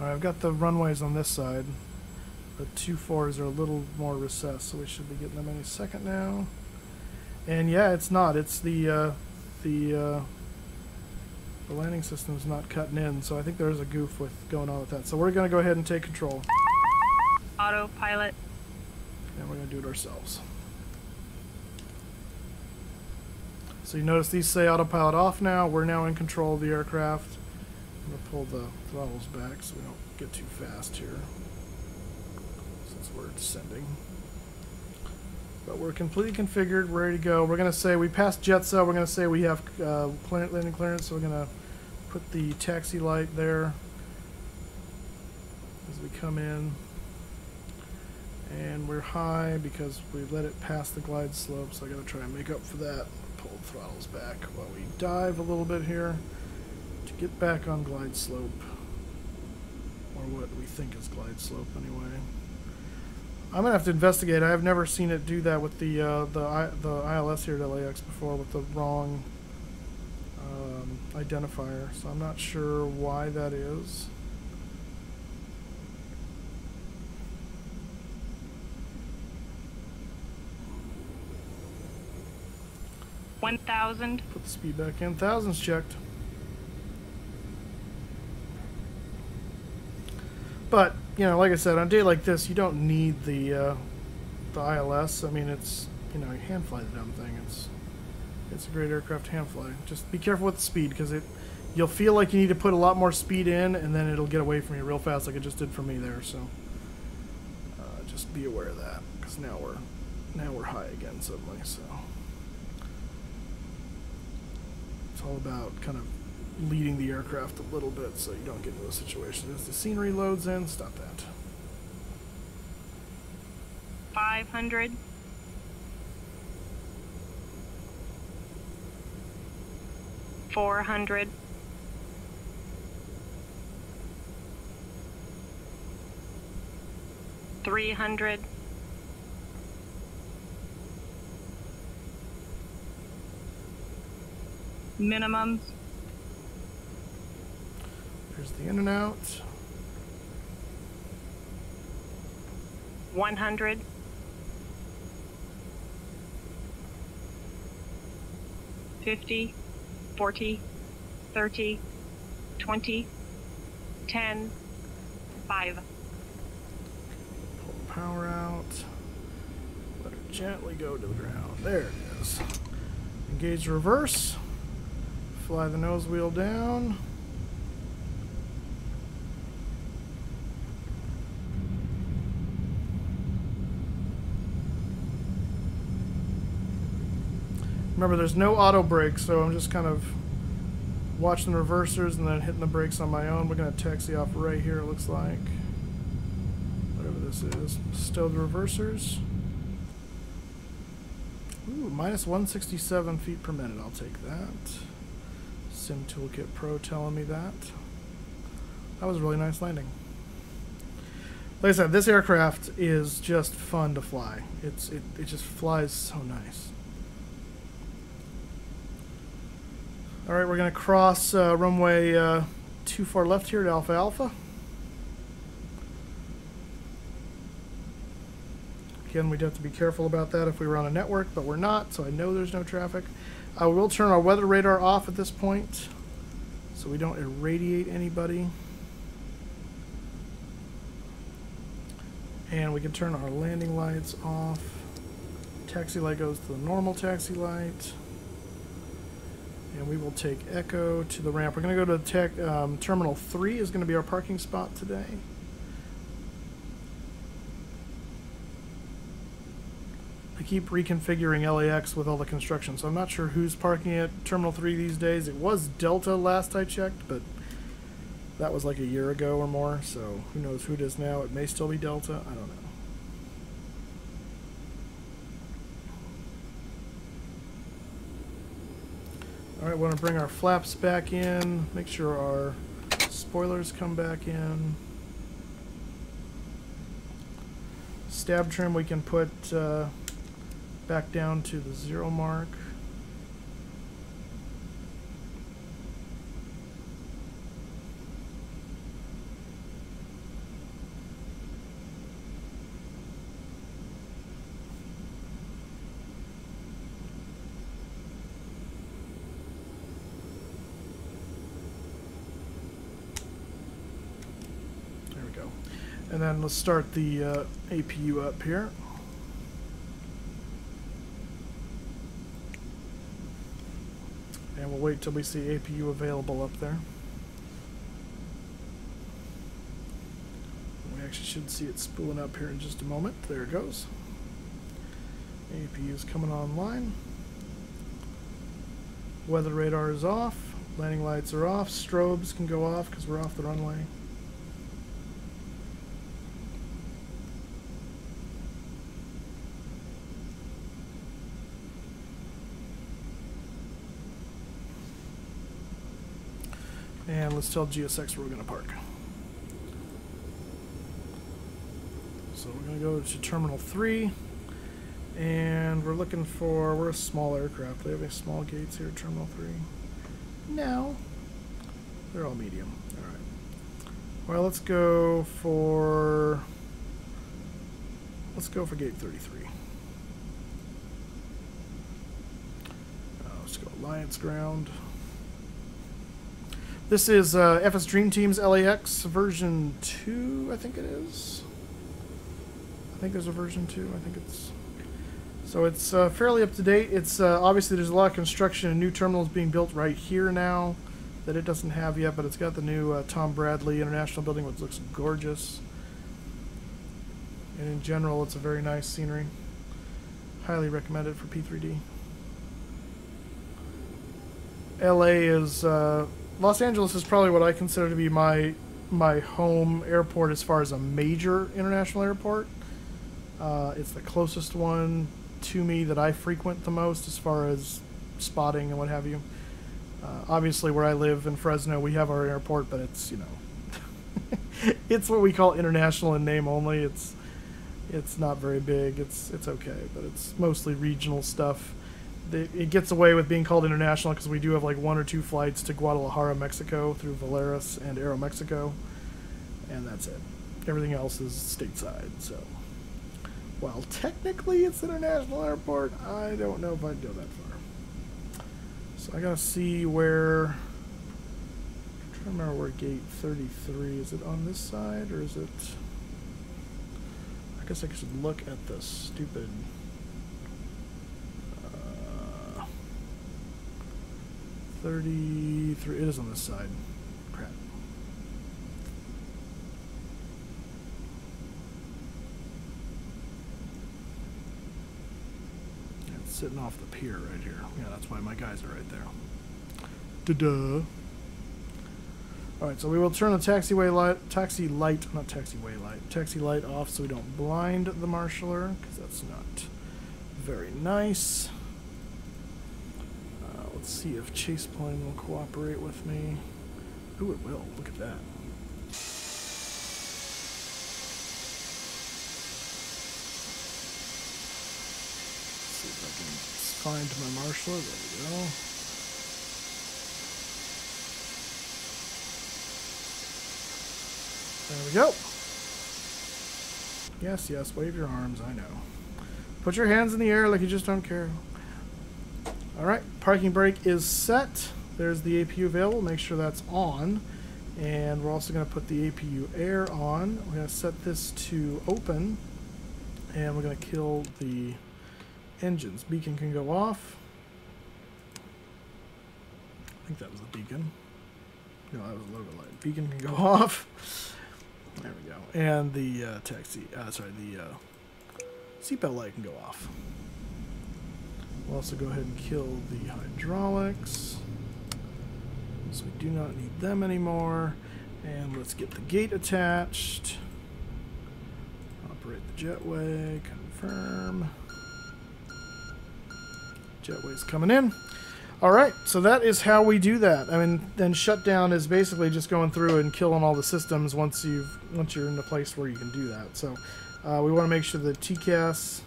All right, I've got the runways on this side. The two fours are a little more recessed, so we should be getting them any second now. And yeah, it's not. It's the uh, the uh, the landing system's not cutting in, so I think there's a goof with going on with that. So we're going to go ahead and take control. Autopilot. And we're going to do it ourselves. So you notice these say autopilot off now. We're now in control of the aircraft. I'm going to pull the throttles back so we don't get too fast here, since we're descending. But we're completely configured, ready to go. We're going to say we passed J T S A. We're going to say we have uh, landing clearance. So we're going to put the taxi light there as we come in. And we're high because we let it pass the glide slope, so I gotta try and make up for that. Pull the throttles back while we dive a little bit here to get back on glide slope, or what we think is glide slope anyway. I'm gonna have to investigate. I've never seen it do that with the uh, the I the I L S here at L A X before with the wrong um, identifier, so I'm not sure why that is. one thousand. Put the speed back in. Thousands checked. But, you know, like I said, on a day like this, you don't need the uh, the I L S. I mean, it's, you know, you hand fly the dumb thing. It's it's a great aircraft to hand fly. Just be careful with the speed, because it you'll feel like you need to put a lot more speed in, and then it'll get away from you real fast like it just did for me there. So uh, just be aware of that, because now we're, now we're high again suddenly, so... It's all about kind of leading the aircraft a little bit so you don't get into a situation. As the scenery loads in, stop that. five hundred. four hundred. three hundred. Minimums. Here's the in and out. one hundred. fifty. forty. thirty. twenty. ten. five. Pull the power out. Let her gently go to the ground. There it is. Engage reverse. Fly the nose wheel down. Remember, there's no auto brake, so I'm just kind of watching the reversers and then hitting the brakes on my own. We're going to taxi off right here, it looks like. Whatever this is. Stow the reversers. Ooh, minus one sixty-seven feet per minute. I'll take that. Sim Toolkit Pro telling me that. That was a really nice landing. Like I said, this aircraft is just fun to fly. It's it, it just flies so nice. All right, we're going to cross uh, runway uh, too far left here to Alpha Alpha. Again, we'd have to be careful about that if we were on a network, but we're not, so I know there's no traffic. I will turn our weather radar off at this point so we don't irradiate anybody. And we can turn our landing lights off. Taxi light goes to the normal taxi light. And we will take Echo to the ramp. We're going to go to tech, um, Terminal three is going to be our parking spot today. I keep reconfiguring L A X with all the construction, so I'm not sure who's parking at Terminal three these days. It was Delta last I checked, but that was like a year ago or more, so who knows who it is now. It may still be Delta. I don't know. All right, we want to bring our flaps back in, make sure our spoilers come back in. Stab trim we can put... Uh, back down to the zero mark. There we go. And then let's start the uh, A P U up here. And we'll wait till we see A P U available up there. We actually should see it spooling up here in just a moment. There it goes. A P U is coming online. Weather radar is off. Landing lights are off. Strobes can go off because we're off the runway. And let's tell G S X where we're going to park. So we're going to go to Terminal three. And we're looking for, we're a small aircraft. They have a small gates here, Terminal three. No. They're all medium. Alright. Well, let's go for, let's go for gate thirty-three. Uh, let's go Alliance Ground. This is uh, F S Dream Team's L A X version two, I think it is. I think there's a version two. I think it's... So it's uh, fairly up to date. It's uh, obviously there's a lot of construction and new terminals being built right here now that it doesn't have yet, but it's got the new uh, Tom Bradley International Building, which looks gorgeous. And in general, it's a very nice scenery. Highly recommend it for P three D. L A is... Uh, Los Angeles is probably what I consider to be my my home airport as far as a major international airport. Uh, it's the closest one to me that I frequent the most as far as spotting and what have you. Uh, obviously, where I live in Fresno, we have our airport, but it's, you know, it's what we call international in name only. It's it's not very big. It's it's okay, but it's mostly regional stuff. It gets away with being called international because we do have like one or two flights to Guadalajara, Mexico through Volaris and Aeromexico, and that's it. Everything else is stateside. So while technically it's an international airport, I don't know if I'd go that far. So I gotta see where, I'm trying to remember where gate thirty-three, is it on this side or is it, I guess I should look at the stupid thirty-three, it is on this side. Crap. It's sitting off the pier right here. Yeah, that's why my guys are right there. Da-da. Alright, so we will turn the taxiway light, taxi light, not taxiway light, taxi light off so we don't blind the marshaller, because that's not very nice. Let's see if Chase Plane will cooperate with me. Ooh, it will. Look at that. Let's see if I can find my marshaller. There we go. There we go. Yes, yes. Wave your arms. I know. Put your hands in the air like you just don't care. Alright, parking brake is set. There's the A P U available. Make sure that's on. And we're also going to put the A P U air on. We're going to set this to open. And we're going to kill the engines. Beacon can go off. I think that was the beacon. No, that was a logo light. Beacon can go off. There we go. And the uh, taxi, uh, sorry, the uh, seatbelt light can go off. We'll also go ahead and kill the hydraulics, so we do not need them anymore. And let's get the gate attached. Operate the jetway, confirm. Jetway's coming in. Alright, so that is how we do that. I mean, then shutdown is basically just going through and killing all the systems once you've once you're in a place where you can do that. So uh, we want to make sure the T C A S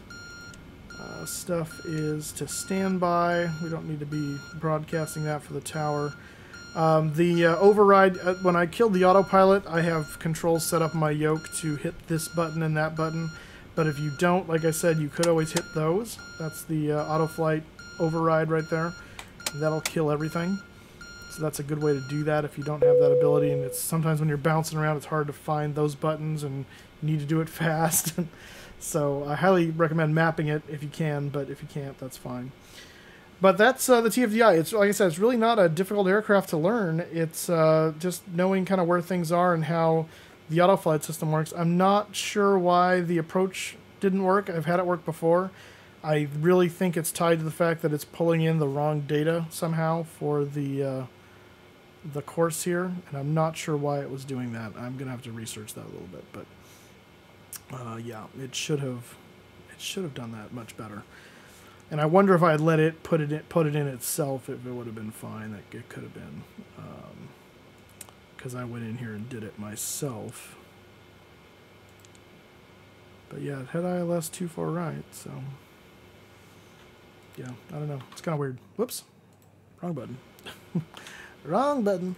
Uh, stuff is to standby. We don't need to be broadcasting that for the tower. Um, the uh, override, uh, when I killed the autopilot, I have controls set up my yoke to hit this button and that button. But if you don't, like I said, you could always hit those. That's the uh, auto flight override right there. That'll kill everything. So that's a good way to do that if you don't have that ability. And it's sometimes when you're bouncing around, it's hard to find those buttons and you need to do it fast. So I highly recommend mapping it if you can, but if you can't, that's fine. But that's uh, the T F D I. It's, like I said, it's really not a difficult aircraft to learn. It's uh, just knowing kind of where things are and how the autoflight system works. I'm not sure why the approach didn't work. I've had it work before. I really think it's tied to the fact that it's pulling in the wrong data somehow for the uh, the course here, and I'm not sure why it was doing that. I'm gonna have to research that a little bit, but uh, yeah, it should have it should have done that much better. And I wonder if I had let it put it in, put it in itself, if it would have been fine. That it could have been, because um, I went in here and did it myself. But yeah, it had I L S too far right, so. Yeah, I don't know. It's kind of weird. Whoops. Wrong button. Wrong button.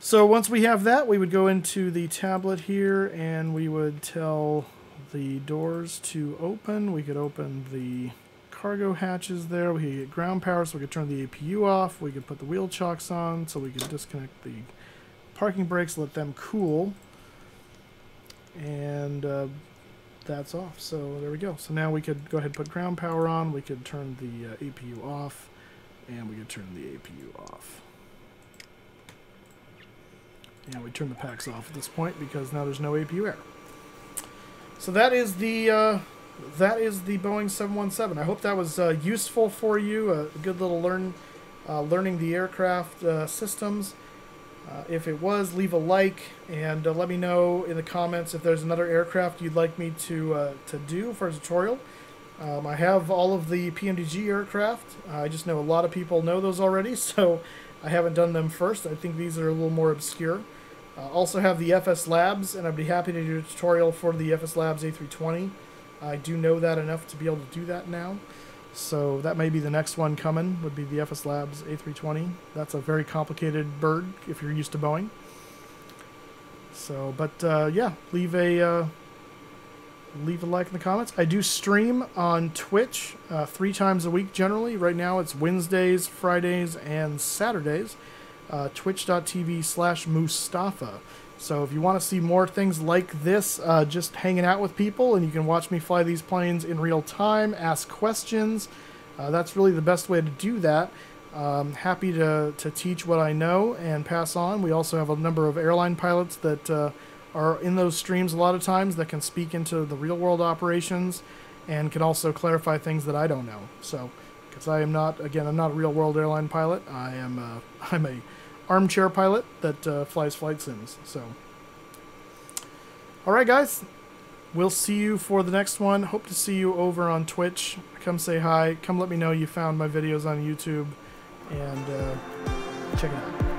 So once we have that, we would go into the tablet here, and we would tell the doors to open. We could open the cargo hatches there. We could get ground power, so we could turn the A P U off. We could put the wheel chocks on, so we could disconnect the parking brakes, let them cool. And... Uh, that's off, so there we go. So now we could go ahead and put ground power on, we could turn the uh, A P U off, and we could turn the A P U off. And we turn the packs off at this point because now there's no A P U error. So that is the uh, that is the Boeing seven one seven. I hope that was uh, useful for you, a good little learn uh, learning the aircraft uh, systems. Uh, if it was, leave a like, and uh, let me know in the comments if there's another aircraft you'd like me to uh, to do for a tutorial. Um, I have all of the P M D G aircraft. Uh, I just know a lot of people know those already, so I haven't done them first. I think these are a little more obscure. I uh, also have the F S Labs, and I'd be happy to do a tutorial for the F S Labs A three twenty. I do know that enough to be able to do that now. So that may be the next one coming, would be the F S Labs A three twenty. That's a very complicated bird if you're used to Boeing. So, but uh, yeah, leave a uh, leave a like in the comments. I do stream on Twitch uh, three times a week generally. Right now it's Wednesdays, Fridays, and Saturdays. Uh, Twitch dot T V slash Moosestaffa. So if you want to see more things like this, uh, just hanging out with people, and you can watch me fly these planes in real time, ask questions. Uh, that's really the best way to do that. Um, happy to, to teach what I know and pass on. We also have a number of airline pilots that uh, are in those streams a lot of times that can speak into the real world operations and can also clarify things that I don't know. So, because I am not, again, I'm not a real world airline pilot. I am a, I'm a... armchair pilot that uh, flies flight sims. So, all right, guys, we'll see you for the next one. Hope to see you over on Twitch. Come say hi. Come let me know you found my videos on YouTube, and uh, check it out.